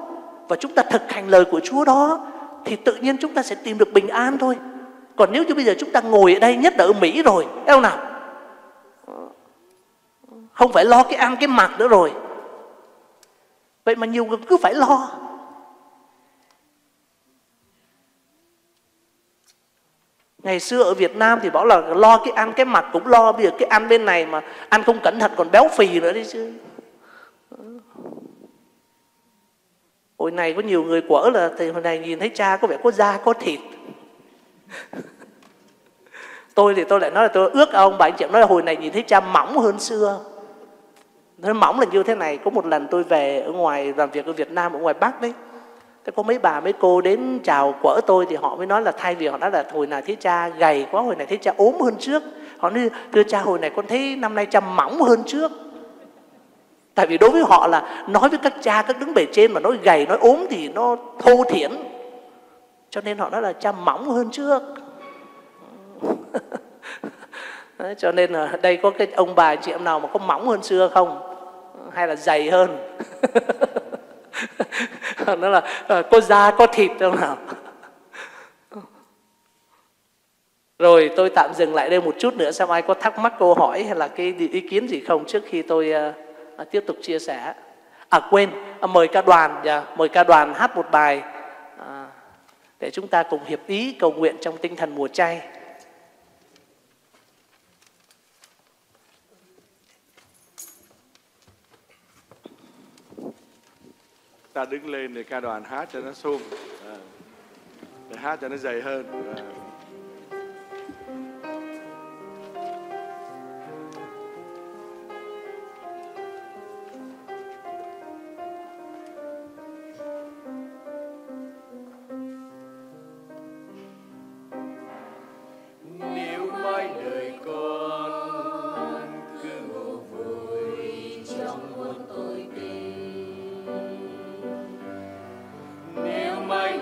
và chúng ta thực hành lời của Chúa đó, thì tự nhiên chúng ta sẽ tìm được bình an thôi. Còn nếu như bây giờ chúng ta ngồi ở đây, nhất là ở Mỹ rồi, em nào, không phải lo cái ăn cái mặc nữa rồi, vậy mà nhiều người cứ phải lo. Ngày xưa ở Việt Nam thì bảo là lo cái ăn cái mặt cũng lo, bây giờ cái ăn bên này mà ăn không cẩn thận còn béo phì nữa đấy chứ. Hồi này có nhiều người quở là thì hồi này nhìn thấy cha có vẻ có da có thịt. Tôi thì tôi lại nói là tôi ước ông, bà anh chị nói là hồi này nhìn thấy cha mỏng hơn xưa. Nói mỏng là như thế này. Có một lần tôi về ở ngoài làm việc ở Việt Nam, ở ngoài Bắc đấy, thế có mấy bà mấy cô đến chào quở tôi, thì họ mới nói là thay vì họ nói là hồi này thấy cha gầy quá, hồi này thấy cha ốm hơn trước, họ nói thưa cha hồi này con thấy năm nay cha mỏng hơn trước. Tại vì đối với họ là nói với các cha các đứng bề trên mà nói gầy nói ốm thì nó thô thiển, cho nên họ nói là cha mỏng hơn trước. Đấy, cho nên là đây có cái ông bà chị em nào mà có mỏng hơn xưa không, hay là dày hơn? Nó là có da có thịt không nào. Rồi tôi tạm dừng lại đây một chút nữa, xem ai có thắc mắc câu hỏi hay là cái ý kiến gì không trước khi tôi uh, tiếp tục chia sẻ. À quên, mời ca đoàn, yeah, mời ca đoàn hát một bài à, để chúng ta cùng hiệp ý cầu nguyện trong tinh thần mùa chay. Ta đứng lên để ca đoàn hát cho nó sung, để hát cho nó dày hơn.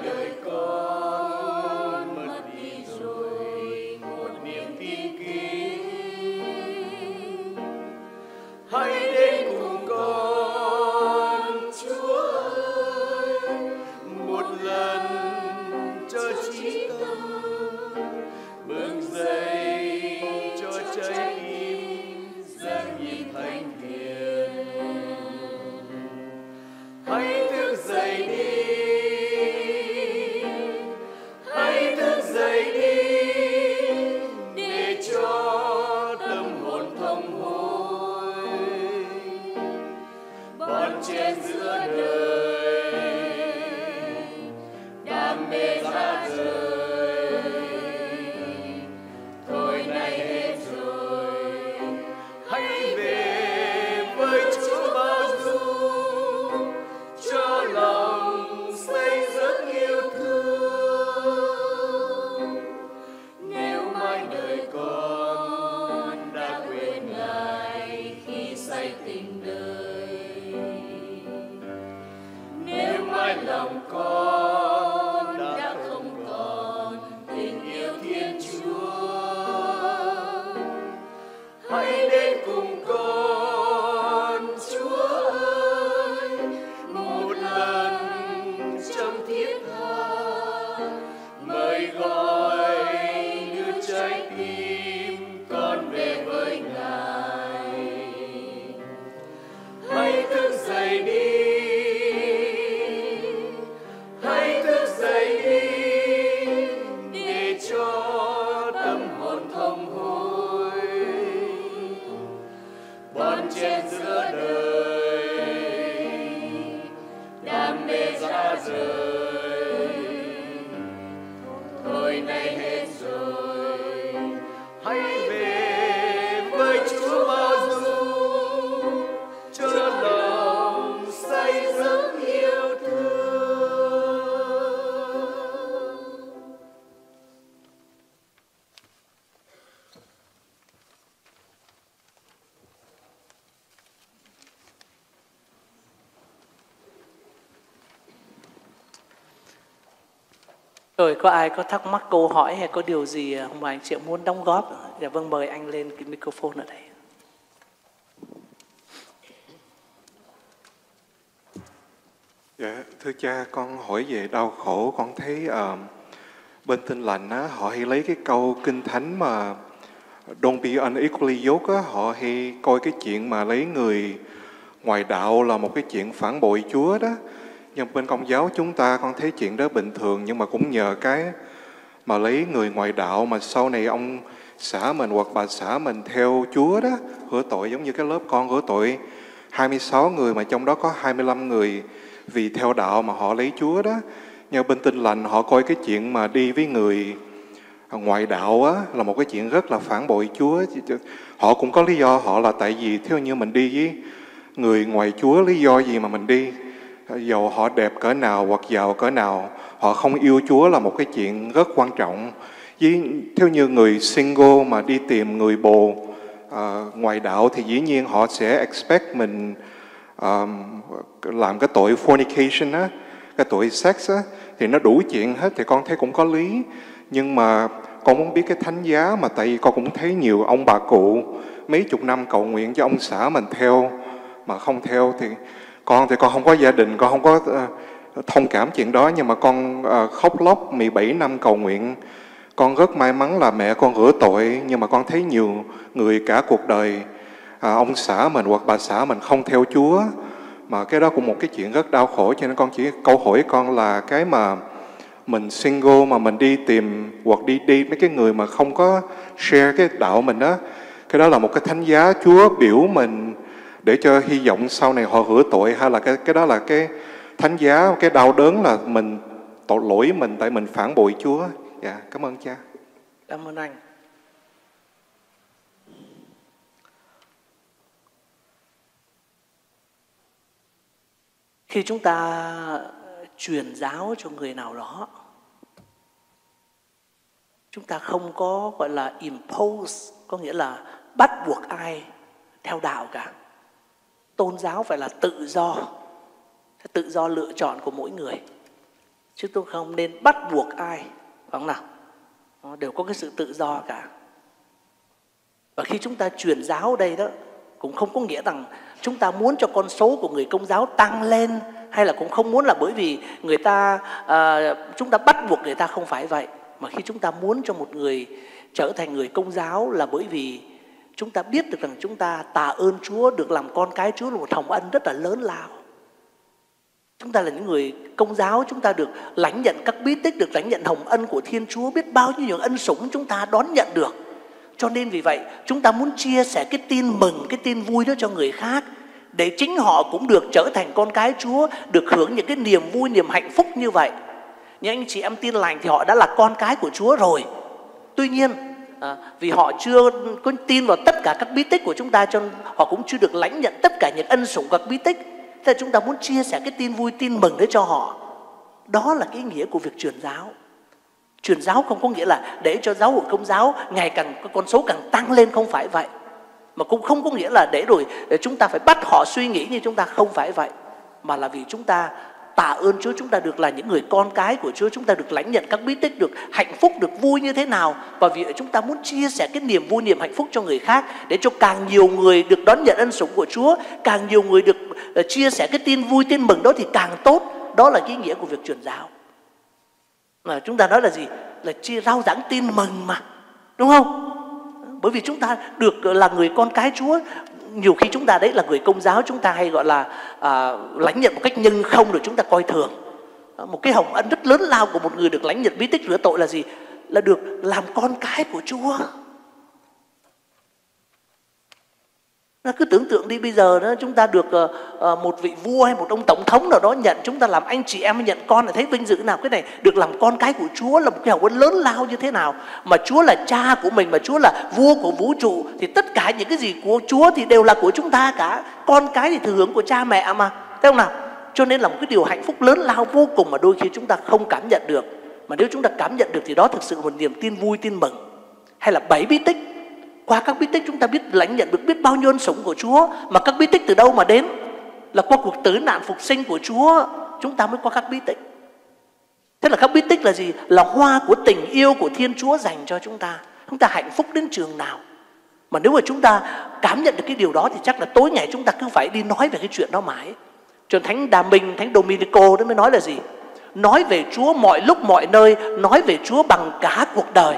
Đời con mất đi Rồi có ai có thắc mắc câu hỏi hay có điều gì không anh chị muốn đóng góp? Dạ vâng, mời anh lên cái microphone ở đây. Dạ, thưa cha, con hỏi về đau khổ. Con thấy uh, bên Tin Lành á, họ hay lấy cái câu Kinh Thánh mà don't be unequally yoked, họ hay coi cái chuyện mà lấy người ngoài đạo là một cái chuyện phản bội Chúa đó. Nhưng bên Công giáo chúng ta con thấy chuyện đó bình thường, nhưng mà cũng nhờ cái mà lấy người ngoại đạo mà sau này ông xã mình hoặc bà xã mình theo Chúa đó, hứa tội giống như cái lớp con hứa tội hai mươi sáu người mà trong đó có hai mươi lăm người vì theo đạo mà họ lấy Chúa đó. Nhưng bên Tin Lành họ coi cái chuyện mà đi với người ngoại đạo á, là một cái chuyện rất là phản bội Chúa. Họ cũng có lý do họ là tại vì theo như mình đi với người ngoài Chúa, lý do gì mà mình đi? Dầu họ đẹp cỡ nào hoặc giàu cỡ nào, họ không yêu Chúa là một cái chuyện rất quan trọng. Với, theo như người single mà đi tìm người bồ à, ngoại đạo thì dĩ nhiên họ sẽ expect mình à, làm cái tội fornication á, cái tội sex á, thì nó đủ chuyện hết, thì con thấy cũng có lý. Nhưng mà con muốn biết cái thánh giá mà, tại vì con cũng thấy nhiều ông bà cụ mấy chục năm cầu nguyện cho ông xã mình theo mà không theo. Thì con thì con không có gia đình, con không có uh, thông cảm chuyện đó, nhưng mà con uh, khóc lóc mười bảy năm cầu nguyện. Con rất may mắn là mẹ con rửa tội, nhưng mà con thấy nhiều người cả cuộc đời uh, ông xã mình hoặc bà xã mình không theo Chúa, mà cái đó cũng một cái chuyện rất đau khổ. Cho nên con chỉ câu hỏi con là cái mà mình single mà mình đi tìm hoặc đi đi mấy cái người mà không có share cái đạo mình đó, cái đó là một cái thánh giá Chúa biểu mình để cho hy vọng sau này họ rửa tội, hay là cái cái đó là cái thánh giá, cái đau đớn là mình tội lỗi mình tại mình phản bội Chúa. Dạ, cảm ơn cha. Cảm ơn anh. Khi chúng ta truyền giáo cho người nào đó, chúng ta không có gọi là impose, có nghĩa là bắt buộc ai theo đạo cả. Tôn giáo phải là tự do, tự do lựa chọn của mỗi người, chứ tôi không nên bắt buộc ai, phải không nào? Nó đều có cái sự tự do cả. Và khi chúng ta truyền giáo đây đó, cũng không có nghĩa rằng chúng ta muốn cho con số của người Công giáo tăng lên, hay là cũng không muốn là bởi vì người ta à, chúng ta bắt buộc người ta, không phải vậy. Mà khi chúng ta muốn cho một người trở thành người Công giáo là bởi vì chúng ta biết được rằng chúng ta tạ ơn Chúa, được làm con cái Chúa là một hồng ân rất là lớn lao. Chúng ta là những người Công giáo, chúng ta được lãnh nhận các bí tích, được lãnh nhận hồng ân của Thiên Chúa, biết bao nhiêu những ân sủng chúng ta đón nhận được. Cho nên vì vậy chúng ta muốn chia sẻ cái tin mừng, cái tin vui đó cho người khác, để chính họ cũng được trở thành con cái Chúa, được hưởng những cái niềm vui, niềm hạnh phúc như vậy. Nhưng anh chị em Tin Lành thì họ đã là con cái của Chúa rồi, tuy nhiên À, vì họ chưa có tin vào tất cả các bí tích của chúng ta, cho họ cũng chưa được lãnh nhận tất cả những ân sủng các bí tích. Thế là chúng ta muốn chia sẻ cái tin vui, tin mừng đấy cho họ. Đó là cái ý nghĩa của việc truyền giáo. Truyền giáo không có nghĩa là để cho giáo hội Công giáo ngày càng con số càng tăng lên, không phải vậy. Mà cũng không có nghĩa là để rồi để chúng ta phải bắt họ suy nghĩ như chúng ta, không phải vậy. Mà là vì chúng ta tạ ơn Chúa, chúng ta được là những người con cái của Chúa, chúng ta được lãnh nhận các bí tích, được hạnh phúc, được vui như thế nào. Và vì chúng ta muốn chia sẻ cái niềm vui, niềm hạnh phúc cho người khác, để cho càng nhiều người được đón nhận ân sủng của Chúa, càng nhiều người được chia sẻ cái tin vui, tin mừng đó thì càng tốt. Đó là ý nghĩa của việc truyền giáo. Mà chúng ta nói là gì? Là chia rao giảng tin mừng mà, đúng không? Bởi vì chúng ta được là người con cái Chúa. Nhiều khi chúng ta đấy là người Công giáo, chúng ta hay gọi là à, lãnh nhận một cách nhân không, rồi chúng ta coi thường. Một cái hồng ân rất lớn lao của một người được lãnh nhận bí tích rửa tội là gì? Là được làm con cái của Chúa. Nó cứ tưởng tượng đi, bây giờ đó, chúng ta được à, một vị vua hay một ông tổng thống nào đó nhận chúng ta làm anh chị em, nhận con là thấy vinh dự nào. Cái này được làm con cái của Chúa là một cái hồng ân lớn lao như thế nào. Mà Chúa là cha của mình, mà Chúa là vua của vũ trụ, thì tất cả những cái gì của Chúa thì đều là của chúng ta cả. Con cái thì thừa hưởng của cha mẹ mà, thấy không nào? Cho nên là một cái điều hạnh phúc lớn lao vô cùng mà đôi khi chúng ta không cảm nhận được. Mà nếu chúng ta cảm nhận được thì đó thực sự là một niềm tin vui, tin mừng. Hay là bảy bí tích, qua các bí tích chúng ta biết lãnh nhận được biết bao nhiêu ân sủng của Chúa. Mà các bí tích từ đâu mà đến? Là qua cuộc tử nạn phục sinh của Chúa chúng ta mới qua các bí tích. Tức là các bí tích là gì? Là hoa của tình yêu của Thiên Chúa dành cho chúng ta. Chúng ta hạnh phúc đến trường nào. Mà nếu mà chúng ta cảm nhận được cái điều đó thì chắc là tối ngày chúng ta cứ phải đi nói về cái chuyện đó mãi. Cho Thánh Đà Minh, Thánh Dominico đó mới nói là gì? Nói về Chúa mọi lúc mọi nơi, nói về Chúa bằng cả cuộc đời.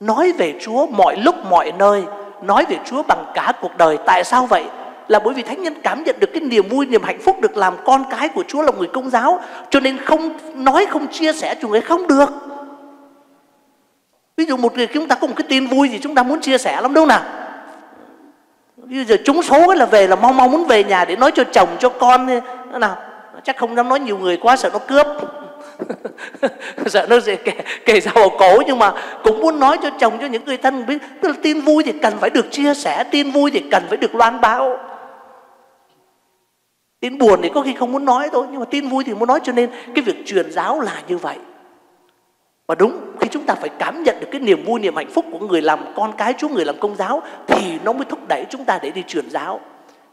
Nói về Chúa mọi lúc mọi nơi, nói về Chúa bằng cả cuộc đời. Tại sao vậy? Là bởi vì thánh nhân cảm nhận được cái niềm vui, niềm hạnh phúc được làm con cái của Chúa, là người Công giáo, cho nên không nói, không chia sẻ chúng ấy không được. Ví dụ một người, chúng ta có một cái tin vui gì chúng ta muốn chia sẻ lắm, đúng không nào? Bây giờ trúng số ấy là về là mau mau muốn về nhà để nói cho chồng, cho con nào. Chắc không dám nói nhiều người quá, sợ nó cướp. Sợ nó sẽ kể, kể ra bầu cấu. Nhưng mà cũng muốn nói cho chồng, cho những người thân biết. Tức là tin vui thì cần phải được chia sẻ, tin vui thì cần phải được loan báo. Tin buồn thì có khi không muốn nói thôi, nhưng mà tin vui thì muốn nói. Cho nên cái việc truyền giáo là như vậy. Và đúng, khi chúng ta phải cảm nhận được cái niềm vui, niềm hạnh phúc của người làm con cái Chúa, người làm Công giáo, thì nó mới thúc đẩy chúng ta để đi truyền giáo.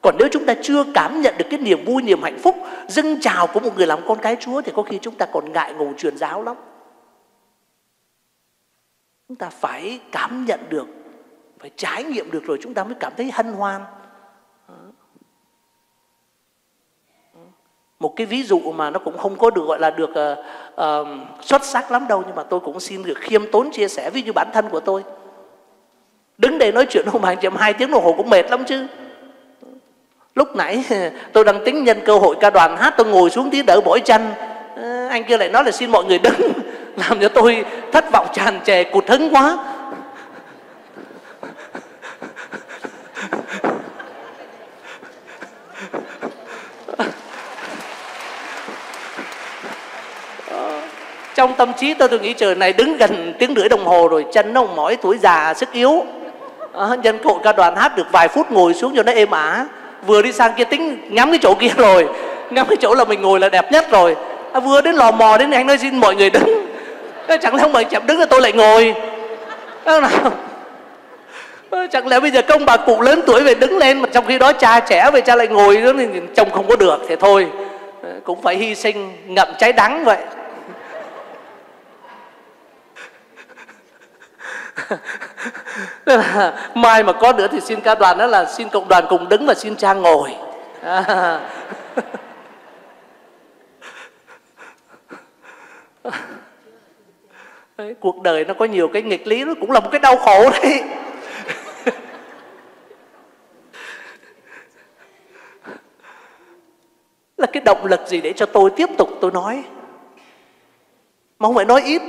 Còn nếu chúng ta chưa cảm nhận được cái niềm vui, niềm hạnh phúc dâng trào của một người làm con cái Chúa, thì có khi chúng ta còn ngại ngùng truyền giáo lắm. Chúng ta phải cảm nhận được, phải trải nghiệm được rồi chúng ta mới cảm thấy hân hoan. Một cái ví dụ mà nó cũng không có được gọi là được uh, uh, xuất sắc lắm đâu, nhưng mà tôi cũng xin được khiêm tốn chia sẻ. Ví dụ bản thân của tôi, đứng đây nói chuyện hôm hàng chậm hai tiếng đồng hồ cũng mệt lắm chứ. Lúc nãy tôi đang tính nhân cơ hội ca đoàn hát, tôi ngồi xuống tí đỡ bỏi chân, anh kia lại nói là xin mọi người đứng, làm cho tôi thất vọng tràn trề, cụt hứng quá. Trong tâm trí tôi tôi nghĩ trời này đứng gần tiếng rưỡi đồng hồ rồi, chân nó mỏi, tuổi già sức yếu. À, nhân cơ hội ca đoàn hát được vài phút ngồi xuống cho nó êm ả. Vừa đi sang kia tính ngắm cái chỗ kia rồi, ngắm cái chỗ là mình ngồi là đẹp nhất rồi. À, vừa đến lò mò đến anh nói xin mọi người đứng. À, chẳng lẽ ông bà chậm đứng là tôi lại ngồi. À, nào? À, chẳng lẽ bây giờ công bà cụ lớn tuổi về đứng lên, mà trong khi đó cha trẻ về cha lại ngồi nữa thì chồng không có được. Thế thôi, à, cũng phải hy sinh ngậm trái đắng vậy. Mai mà có nữa thì xin ca đoàn đó là xin cộng đoàn cùng đứng và xin cha ngồi. À. Đấy, cuộc đời nó có nhiều cái nghịch lý, nó cũng là một cái đau khổ đấy. Là cái động lực gì để cho tôi tiếp tục tôi nói, mà không phải nói ít,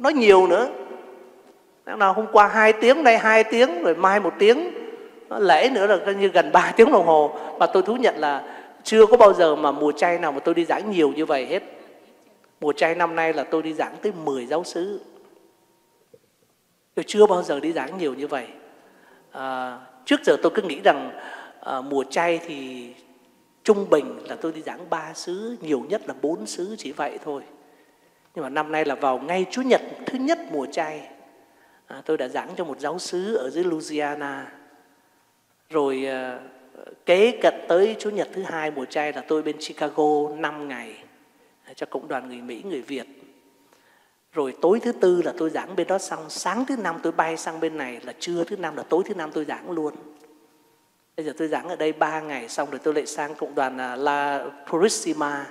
nói nhiều nữa. Nào, hôm qua hai tiếng, nay hai tiếng, rồi mai một tiếng, lễ nữa là như gần ba tiếng đồng hồ. Và tôi thú nhận là chưa có bao giờ mà mùa chay nào mà tôi đi giảng nhiều như vậy hết. Mùa chay năm nay là tôi đi giảng tới mười giáo xứ. Tôi chưa bao giờ đi giảng nhiều như vậy. À, trước giờ tôi cứ nghĩ rằng à, mùa chay thì trung bình là tôi đi giảng ba xứ, nhiều nhất là bốn xứ, chỉ vậy thôi. Nhưng mà năm nay là vào ngay Chủ nhật thứ nhất mùa chay, À, tôi đã giảng cho một giáo xứ ở dưới Louisiana. Rồi à, kế cận tới Chủ nhật thứ hai mùa chay là tôi bên Chicago năm ngày cho cộng đoàn người Mỹ, người Việt. Rồi tối thứ tư là tôi giảng bên đó xong, sáng thứ năm tôi bay sang bên này, là trưa thứ năm là tối thứ năm tôi giảng luôn. Bây giờ tôi giảng ở đây ba ngày xong rồi tôi lại sang cộng đoàn La Purisima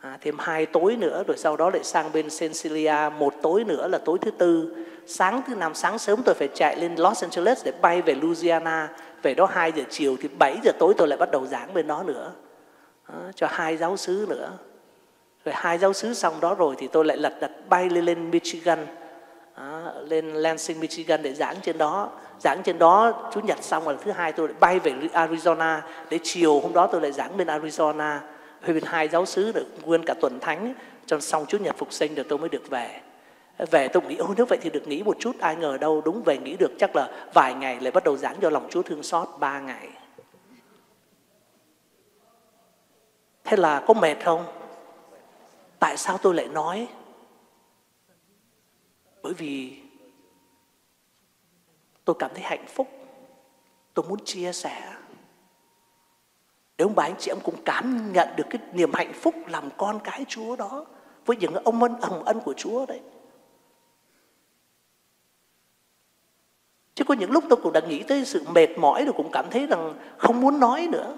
à, thêm hai tối nữa, rồi sau đó lại sang bên Cecilia một tối nữa là tối thứ tư. Sáng thứ năm sáng sớm tôi phải chạy lên Los Angeles để bay về Louisiana. Về đó hai giờ chiều thì bảy giờ tối tôi lại bắt đầu giảng bên đó nữa, đó, cho hai giáo xứ nữa. Rồi hai giáo xứ xong đó rồi thì tôi lại lật đật bay lên, lên Michigan, đó, lên Lansing, Michigan để giảng trên đó. Giảng trên đó Chủ nhật xong rồi thứ hai tôi lại bay về Arizona để chiều hôm đó tôi lại giảng bên Arizona. Rồi bên hai giáo xứ được nguyên cả tuần thánh, cho xong Chủ nhật phục sinh rồi tôi mới được về. Về tôi nghĩ, ôi nếu vậy thì được nghỉ một chút. Ai ngờ đâu, đúng về nghỉ được chắc là vài ngày lại bắt đầu giảng cho lòng Chúa thương xót ba ngày. Thế là có mệt không? Tại sao tôi lại nói? Bởi vì tôi cảm thấy hạnh phúc, tôi muốn chia sẻ. Nếu ông bà anh chị em cũng cảm nhận được cái niềm hạnh phúc làm con cái Chúa đó, với những ông ân hồng ân của Chúa đấy. Chứ có những lúc tôi cũng đã nghĩ tới sự mệt mỏi, rồi cũng cảm thấy rằng không muốn nói nữa.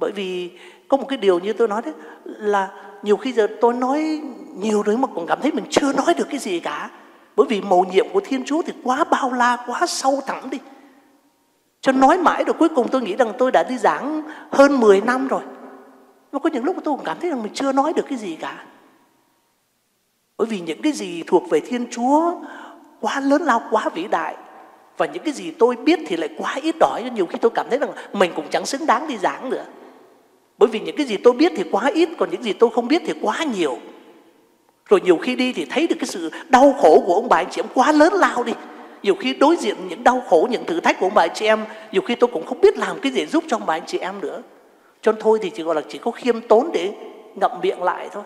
Bởi vì có một cái điều như tôi nói đấy, là nhiều khi giờ tôi nói nhiều rồi mà cũng cảm thấy mình chưa nói được cái gì cả. Bởi vì mầu nhiệm của Thiên Chúa thì quá bao la, quá sâu thẳm đi. Cho nói mãi rồi cuối cùng tôi nghĩ rằng tôi đã đi giảng hơn mười năm rồi. Mà có những lúc tôi cũng cảm thấy rằng mình chưa nói được cái gì cả. Bởi vì những cái gì thuộc về Thiên Chúa quá lớn lao, quá vĩ đại. Và những cái gì tôi biết thì lại quá ít ỏi. Nhiều khi tôi cảm thấy rằng mình cũng chẳng xứng đáng đi giảng nữa. Bởi vì những cái gì tôi biết thì quá ít, còn những gì tôi không biết thì quá nhiều. Rồi nhiều khi đi thì thấy được cái sự đau khổ của ông bà anh chị em quá lớn lao đi. Nhiều khi đối diện những đau khổ, những thử thách của ông bà anh chị em, nhiều khi tôi cũng không biết làm cái gì giúp cho ông bà anh chị em nữa. Cho nên thôi thì chỉ gọi là chỉ có khiêm tốn để ngậm miệng lại thôi.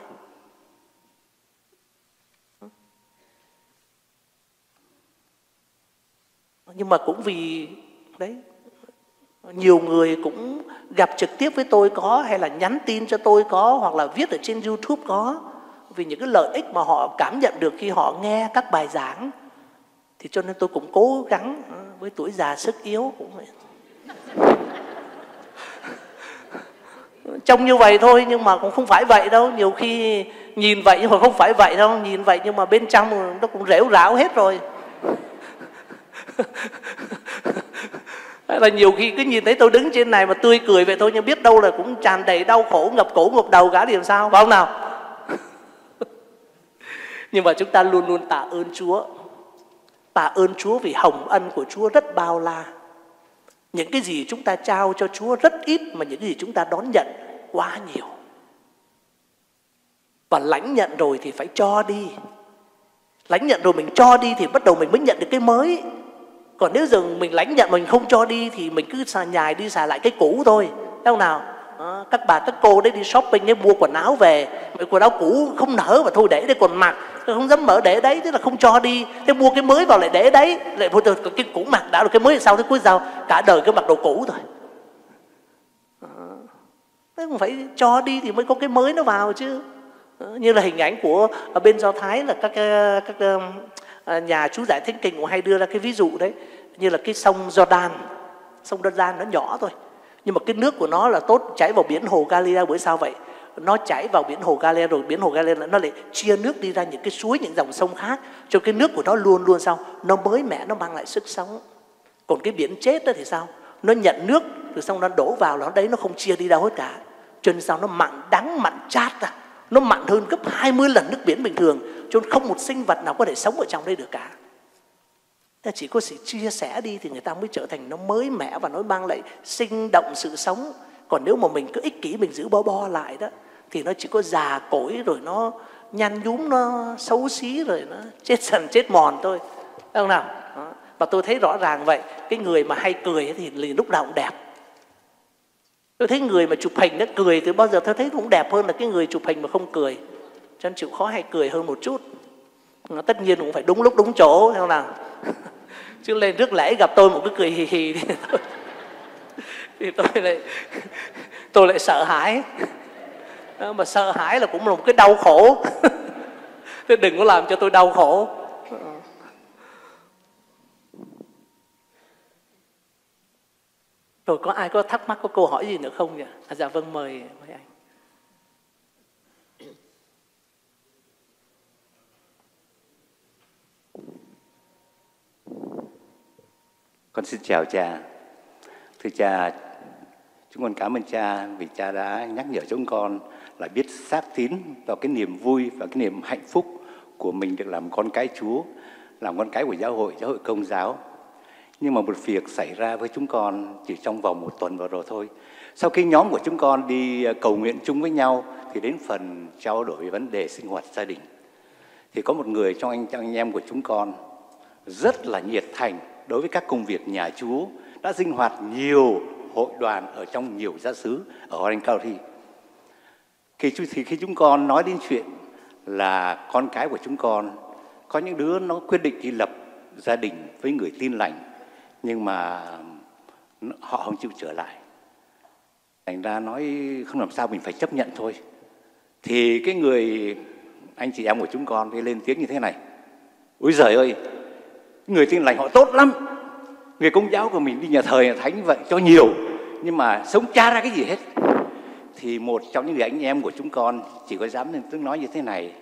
Nhưng mà cũng vì đấy, nhiều người cũng gặp trực tiếp với tôi có, hay là nhắn tin cho tôi có, hoặc là viết ở trên YouTube có. Vì những cái lợi ích mà họ cảm nhận được khi họ nghe các bài giảng, thì cho nên tôi cũng cố gắng với tuổi già sức yếu cũng vậy. Trông như vậy thôi nhưng mà cũng không phải vậy đâu. Nhiều khi nhìn vậy nhưng mà không phải vậy đâu. Nhìn vậy nhưng mà bên trong nó cũng rễu ráo hết rồi. Hay là nhiều khi cứ nhìn thấy tôi đứng trên này mà tươi cười vậy thôi, nhưng biết đâu là cũng tràn đầy đau khổ, ngập cổ ngập đầu cả thì làm sao, phải không nào? Nhưng mà chúng ta luôn luôn tạ ơn Chúa. Tạ ơn Chúa vì hồng ân của Chúa rất bao la. Những cái gì chúng ta trao cho Chúa rất ít, mà những cái gì chúng ta đón nhận quá nhiều. Và lãnh nhận rồi thì phải cho đi. Lãnh nhận rồi mình cho đi thì bắt đầu mình mới nhận được cái mới. Còn nếu giờ mình lãnh nhận mình không cho đi thì mình cứ xà nhài đi xà lại cái cũ thôi, thấy không nào? À, các bà các cô đấy đi shopping ấy, mua quần áo về, quần áo cũ không nở mà thôi để đây còn mặc, không dám mở để đấy, thế là không cho đi. Thế mua cái mới vào lại để đấy, lại thôi cái cũ mặc đã rồi cái mới sau thế cuối sao cả đời cứ mặc đồ cũ thôi. Thế cũng phải cho đi thì mới có cái mới nó vào chứ. Như là hình ảnh của ở bên Do Thái là các các nhà chú giải thánh kinh cũng hay đưa ra cái ví dụ đấy, như là cái sông Jordan. Sông Jordan nó nhỏ thôi, nhưng mà cái nước của nó là tốt, chảy vào biển hồ Galia. Bởi sao vậy? Nó chảy vào biển hồ Galia rồi biển hồ Galia nó lại chia nước đi ra những cái suối, những dòng sông khác, cho cái nước của nó luôn luôn sao? Nó mới mẻ, nó mang lại sức sống. Còn cái biển chết đó thì sao? Nó nhận nước rồi xong nó đổ vào nó đấy, nó không chia đi đâu hết cả. Cho nên sao nó mặn đắng, mặn chát à? Nó mặn hơn gấp hai mươi lần nước biển bình thường, cho nên không một sinh vật nào có thể sống ở trong đây được cả. Ta chỉ có sự chia sẻ đi thì người ta mới trở thành nó mới mẻ và nó mang lại sinh động sự sống. Còn nếu mà mình cứ ích kỷ, mình giữ bo bo lại đó, thì nó chỉ có già cỗi rồi nó nhăn nhúm, nó xấu xí rồi nó chết dần chết mòn thôi, đúng không nào? Đó. Và tôi thấy rõ ràng vậy, cái người mà hay cười thì lúc nào cũng đẹp. Tôi thấy người mà chụp hình nó cười từ bao giờ tôi thấy cũng đẹp hơn là cái người chụp hình mà không cười. Cho nên chịu khó hay cười hơn một chút. Nó tất nhiên cũng phải đúng lúc đúng chỗ, theo nào. Chứ lên rước lễ gặp tôi một cái cười hì hì thì tôi, thì tôi lại tôi lại sợ hãi. Mà sợ hãi là cũng là một cái đau khổ. Thế đừng có làm cho tôi đau khổ. Rồi có ai có thắc mắc, có câu hỏi gì nữa không nhỉ? À, dạ vâng, mời, mời anh. Con xin chào cha. Thưa cha, chúng con cảm ơn cha vì cha đã nhắc nhở chúng con là biết xác tín vào cái niềm vui và cái niềm hạnh phúc của mình được làm con cái Chúa, làm con cái của giáo hội, giáo hội Công giáo. Nhưng mà một việc xảy ra với chúng con chỉ trong vòng một tuần vừa rồi thôi. Sau khi nhóm của chúng con đi cầu nguyện chung với nhau thì đến phần trao đổi về vấn đề sinh hoạt gia đình. Thì có một người trong anh, trong anh em của chúng con rất là nhiệt thành đối với các công việc nhà Chúa, đã sinh hoạt nhiều hội đoàn ở trong nhiều giáo xứ ở Orange County. Khi, thì khi chúng con nói đến chuyện là con cái của chúng con, có những đứa nó quyết định đi lập gia đình với người tin lành, nhưng mà họ không chịu trở lại. Thành ra nói không làm sao, mình phải chấp nhận thôi. Thì cái người anh chị em của chúng con thì lên tiếng như thế này: ôi giời ơi, người tin lành họ tốt lắm, người Công giáo của mình đi nhà thờ nhà thánh vậy cho nhiều, nhưng mà sống cha ra cái gì hết. Thì một trong những người anh em của chúng con chỉ có dám lên tiếng nói như thế này: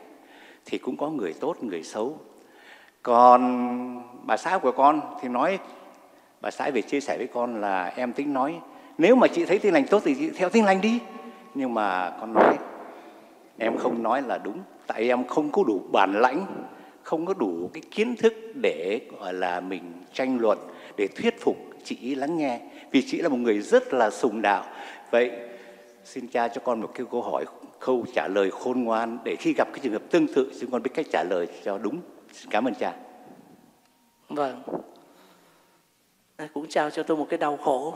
thì cũng có người tốt, người xấu. Còn bà xã của con thì nói, bà xã về chia sẻ với con là em tính nói nếu mà chị thấy tin lành tốt thì chị theo tin lành đi. Nhưng mà con nói em không nói là đúng, tại em không có đủ bản lãnh, không có đủ cái kiến thức để gọi là mình tranh luận, để thuyết phục chị lắng nghe, vì chị là một người rất là sùng đạo. Vậy xin cha cho con một cái câu hỏi, câu trả lời khôn ngoan để khi gặp cái trường hợp tương tự chúng con biết cách trả lời cho đúng. Xin cảm ơn cha. Vâng, cũng trao cho tôi một cái đau khổ.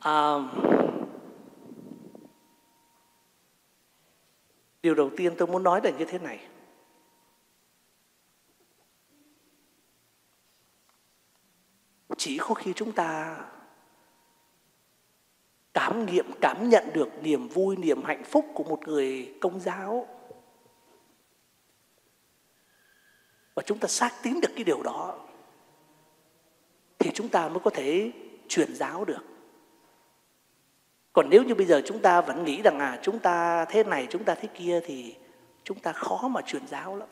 À, điều đầu tiên tôi muốn nói là như thế này: chỉ có khi chúng ta cảm nghiệm, cảm nhận được niềm vui, niềm hạnh phúc của một người Công giáo và chúng ta xác tín được cái điều đó thì chúng ta mới có thể truyền giáo được. Còn nếu như bây giờ chúng ta vẫn nghĩ rằng à chúng ta thế này, chúng ta thế kia thì chúng ta khó mà truyền giáo lắm.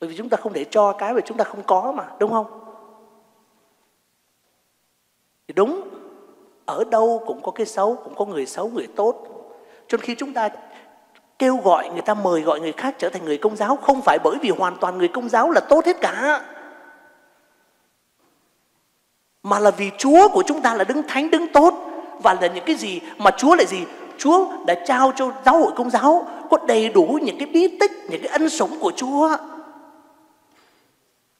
Bởi vì chúng ta không để cho cái mà chúng ta không có mà, đúng không? Thì đúng, ở đâu cũng có cái xấu, cũng có người xấu, người tốt. Cho nên khi chúng ta kêu gọi người ta, mời gọi người khác trở thành người Công giáo không phải bởi vì hoàn toàn người Công giáo là tốt hết cả, mà là vì Chúa của chúng ta là đấng thánh, đấng tốt, và là những cái gì mà Chúa lại gì? Chúa đã trao cho giáo hội Công giáo có đầy đủ những cái bí tích, những cái ân sủng của Chúa.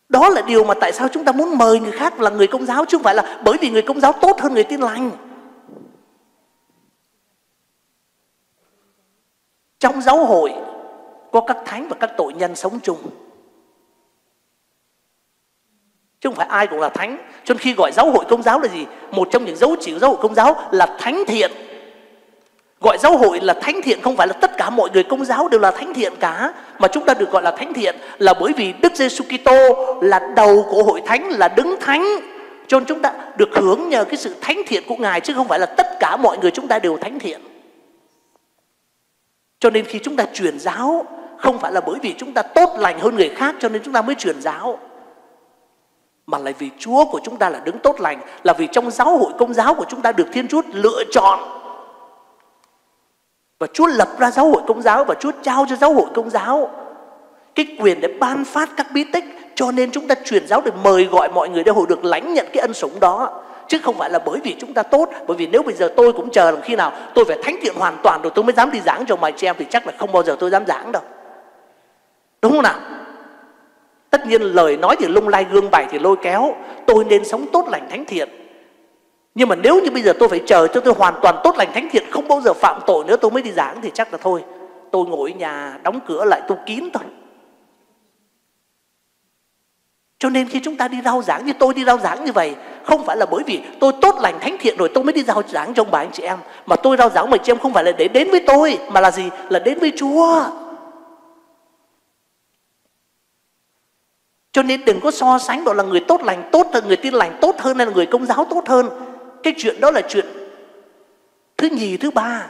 Đó là điều mà tại sao chúng ta muốn mời người khác là người Công giáo, chứ không phải là bởi vì người Công giáo tốt hơn người tin lành. Trong giáo hội có các thánh và các tội nhân sống chung, chứ không phải ai cũng là thánh. Cho nên khi gọi giáo hội Công giáo là gì? Một trong những dấu chỉ của giáo hội Công giáo là thánh thiện. Gọi giáo hội là thánh thiện không phải là tất cả mọi người Công giáo đều là thánh thiện cả, mà chúng ta được gọi là thánh thiện là bởi vì Đức Giêsu Kitô là đầu của hội thánh, là đấng thánh. Cho nên chúng ta được hưởng nhờ cái sự thánh thiện của Ngài, chứ không phải là tất cả mọi người chúng ta đều thánh thiện. Cho nên khi chúng ta truyền giáo không phải là bởi vì chúng ta tốt lành hơn người khác cho nên chúng ta mới truyền giáo, mà là vì Chúa của chúng ta là đấng tốt lành, là vì trong giáo hội Công giáo của chúng ta được Thiên Chúa lựa chọn. Và Chúa lập ra giáo hội Công giáo và Chúa trao cho giáo hội Công giáo cái quyền để ban phát các bí tích, cho nên chúng ta truyền giáo để mời gọi mọi người để họ được lãnh nhận cái ân sủng đó, chứ không phải là bởi vì chúng ta tốt. Bởi vì nếu bây giờ tôi cũng chờ làm khi nào tôi phải thánh thiện hoàn toàn rồi tôi mới dám đi giảng cho mọi chị em thì chắc là không bao giờ tôi dám giảng đâu, đúng không nào? Tất nhiên lời nói thì lung lay, gương bày thì lôi kéo, tôi nên sống tốt lành thánh thiện. Nhưng mà nếu như bây giờ tôi phải chờ cho tôi hoàn toàn tốt lành thánh thiện, không bao giờ phạm tội nữa tôi mới đi giảng thì chắc là thôi, tôi ngồi ở nhà đóng cửa lại tôi kín thôi. Cho nên khi chúng ta đi rao giảng, như tôi đi rao giảng như vậy, không phải là bởi vì tôi tốt lành thánh thiện rồi tôi mới đi rao giảng cho ông bà anh chị em, mà tôi rao giảng mà chị em không phải là để đến với tôi, mà là gì? Là đến với Chúa. Cho nên đừng có so sánh đó là người tốt lành tốt hơn, người tin lành tốt hơn hay là người Công giáo tốt hơn. Cái chuyện đó là chuyện thứ nhì, thứ ba.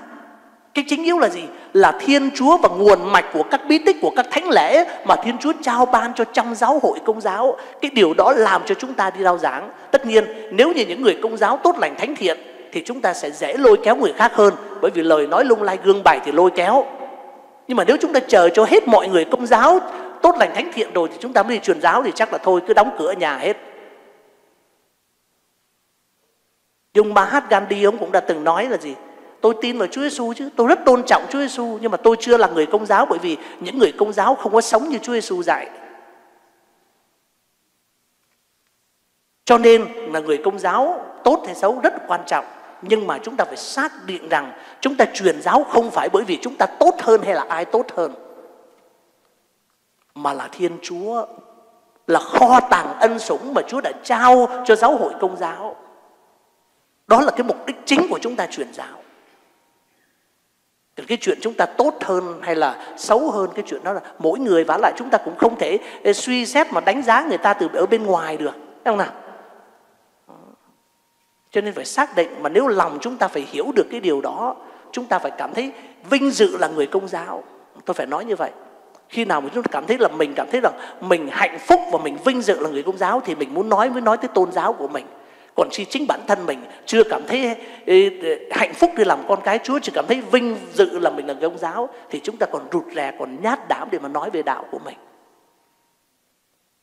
Cái chính yếu là gì? Là Thiên Chúa và nguồn mạch của các bí tích, của các thánh lễ mà Thiên Chúa trao ban cho trong giáo hội Công giáo. Cái điều đó làm cho chúng ta đi rao giảng. Tất nhiên nếu như những người Công giáo tốt lành thánh thiện thì chúng ta sẽ dễ lôi kéo người khác hơn, bởi vì lời nói lung lay gương bày thì lôi kéo. Nhưng mà nếu chúng ta chờ cho hết mọi người Công giáo tốt lành thánh thiện rồi thì chúng ta mới đi truyền giáo thì chắc là thôi, cứ đóng cửa nhà hết. Nhưng Mahatma Gandhi ông cũng đã từng nói là gì? Tôi tin vào Chúa Giêsu chứ, tôi rất tôn trọng Chúa Giêsu, nhưng mà tôi chưa là người Công giáo bởi vì những người Công giáo không có sống như Chúa Giêsu dạy. Cho nên là người Công giáo tốt hay xấu rất quan trọng, nhưng mà chúng ta phải xác định rằng chúng ta truyền giáo không phải bởi vì chúng ta tốt hơn hay là ai tốt hơn, mà là Thiên Chúa, là kho tàng ân sủng mà Chúa đã trao cho giáo hội Công giáo. Đó là cái mục đích chính của chúng ta truyền giáo. Cái chuyện chúng ta tốt hơn hay là xấu hơn, cái chuyện đó là mỗi người, vả lại chúng ta cũng không thể suy xét mà đánh giá người ta từ ở bên ngoài được, thấy không nào? Cho nên phải xác định, mà nếu lòng chúng ta phải hiểu được cái điều đó, chúng ta phải cảm thấy vinh dự là người Công giáo. Tôi phải nói như vậy. Khi nào mà chúng ta cảm thấy là mình cảm thấy rằng mình hạnh phúc và mình vinh dự là người Công giáo thì mình muốn nói mới nói tới tôn giáo của mình. Còn khi chính bản thân mình chưa cảm thấy hạnh phúc để làm con cái Chúa, chỉ cảm thấy vinh dự là mình là Công giáo, thì chúng ta còn rụt rè, còn nhát đám để mà nói về đạo của mình.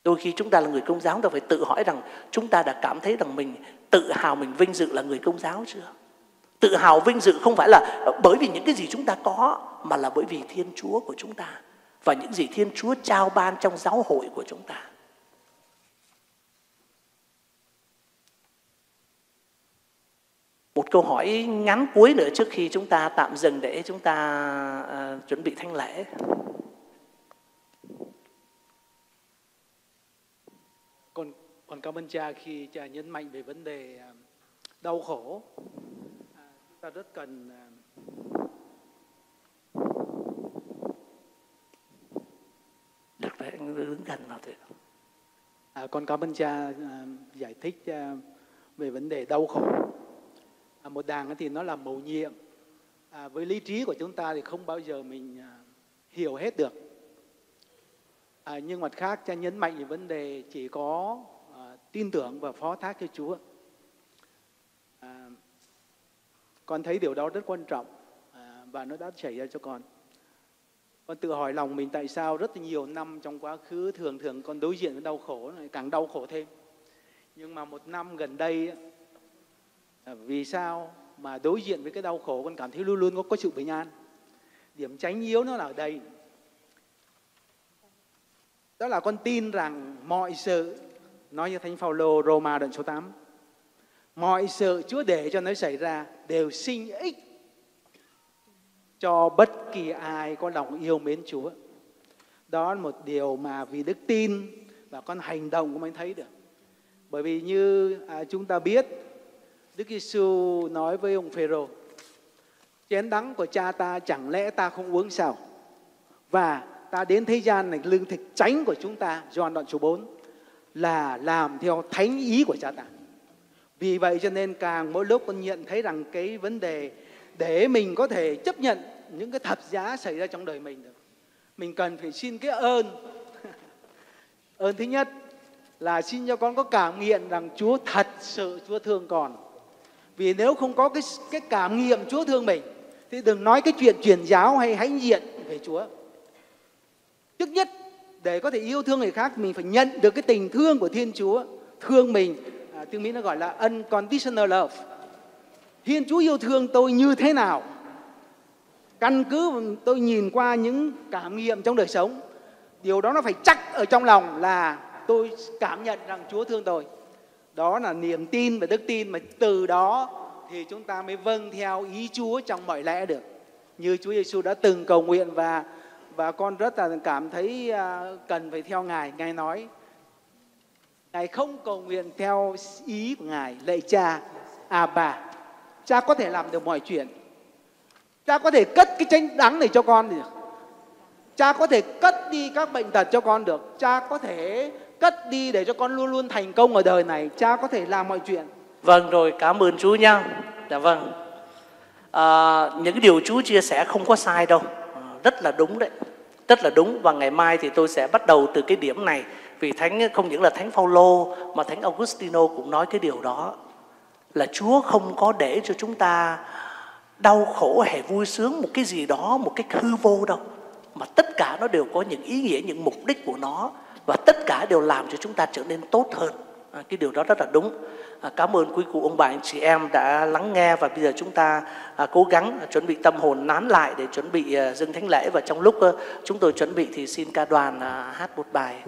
Đôi khi chúng ta là người Công giáo, chúng ta phải tự hỏi rằng chúng ta đã cảm thấy rằng mình tự hào, mình vinh dự là người Công giáo chưa? Tự hào vinh dự không phải là bởi vì những cái gì chúng ta có, mà là bởi vì Thiên Chúa của chúng ta và những gì Thiên Chúa trao ban trong giáo hội của chúng ta. Một câu hỏi ngắn cuối nữa trước khi chúng ta tạm dừng để chúng ta uh, chuẩn bị thánh lễ. Còn, còn cảm ơn cha khi cha nhấn mạnh về vấn đề đau khổ. À, chúng ta rất cần... Được đấy, đứng gần vào thế. À, con cảm ơn cha uh, giải thích uh, về vấn đề đau khổ. Một đàng thì nó là mầu nhiệm. À, với lý trí của chúng ta thì không bao giờ mình à, hiểu hết được. À, nhưng mặt khác, cha nhấn mạnh về vấn đề chỉ có à, tin tưởng và phó thác cho Chúa. À, con thấy điều đó rất quan trọng à, và nó đã xảy ra cho con. Con tự hỏi lòng mình tại sao rất nhiều năm trong quá khứ thường thường con đối diện với đau khổ, càng đau khổ thêm. Nhưng mà một năm gần đây, vì sao mà đối diện với cái đau khổ con cảm thấy luôn luôn có, có sự bình an? Điểm chánh yếu nó là ở đây. Đó là con tin rằng mọi sự, nói như Thánh Phao Lô Roma đoạn số tám, mọi sự Chúa để cho nó xảy ra đều sinh ích cho bất kỳ ai có lòng yêu mến Chúa. Đó là một điều mà vì đức tin và con hành động của mình thấy được. Bởi vì như à, chúng ta biết, Đức Giêsu nói với ông Phêrô: chén đắng của cha ta chẳng lẽ ta không uống sao? Và ta đến thế gian này, lương thực chánh của chúng ta, Gioan đoạn số bốn, là làm theo thánh ý của cha ta. Vì vậy cho nên càng mỗi lúc con nhận thấy rằng cái vấn đề để mình có thể chấp nhận những cái thập giá xảy ra trong đời mình được, mình cần phải xin cái ơn. Ơn thứ nhất là xin cho con có cảm nghiệm rằng Chúa thật sự Chúa thương con. Vì nếu không có cái, cái cảm nghiệm Chúa thương mình thì đừng nói cái chuyện truyền giáo hay hãnh diện về Chúa. Trước nhất, để có thể yêu thương người khác, mình phải nhận được cái tình thương của Thiên Chúa thương mình. À, tiếng Mỹ nó gọi là unconditional love. Thiên Chúa yêu thương tôi như thế nào? Căn cứ tôi nhìn qua những cảm nghiệm trong đời sống, điều đó nó phải chắc ở trong lòng là tôi cảm nhận rằng Chúa thương tôi. Đó là niềm tin và đức tin, mà từ đó thì chúng ta mới vâng theo ý Chúa trong mọi lẽ được. Như Chúa Giêsu đã từng cầu nguyện, và và con rất là cảm thấy cần phải theo Ngài. Ngài nói, Ngài không cầu nguyện theo ý của Ngài: lạy Cha, à bà, Cha có thể làm được mọi chuyện. Cha có thể cất cái chánh đắng này cho con được. Cha có thể cất đi các bệnh tật cho con được. Cha có thể cất đi để cho con luôn luôn thành công ở đời này. Cha có thể làm mọi chuyện. Vâng rồi, cảm ơn chú nha. Dạ vâng. À, những điều chú chia sẻ không có sai đâu. À, rất là đúng đấy. Rất là đúng. Và ngày mai thì tôi sẽ bắt đầu từ cái điểm này. Vì Thánh, không những là Thánh Phao Lô mà Thánh Augustino cũng nói cái điều đó. Là Chúa không có để cho chúng ta đau khổ hay vui sướng một cái gì đó, một cái hư vô đâu. Mà tất cả nó đều có những ý nghĩa, những mục đích của nó. Và tất cả đều làm cho chúng ta trở nên tốt hơn. À, cái điều đó rất là đúng. À, cảm ơn quý cụ, ông bà, anh chị em đã lắng nghe. Và bây giờ chúng ta à, cố gắng à, chuẩn bị tâm hồn nán lại để chuẩn bị à, dâng thánh lễ. Và trong lúc à, chúng tôi chuẩn bị thì xin ca đoàn à, hát một bài.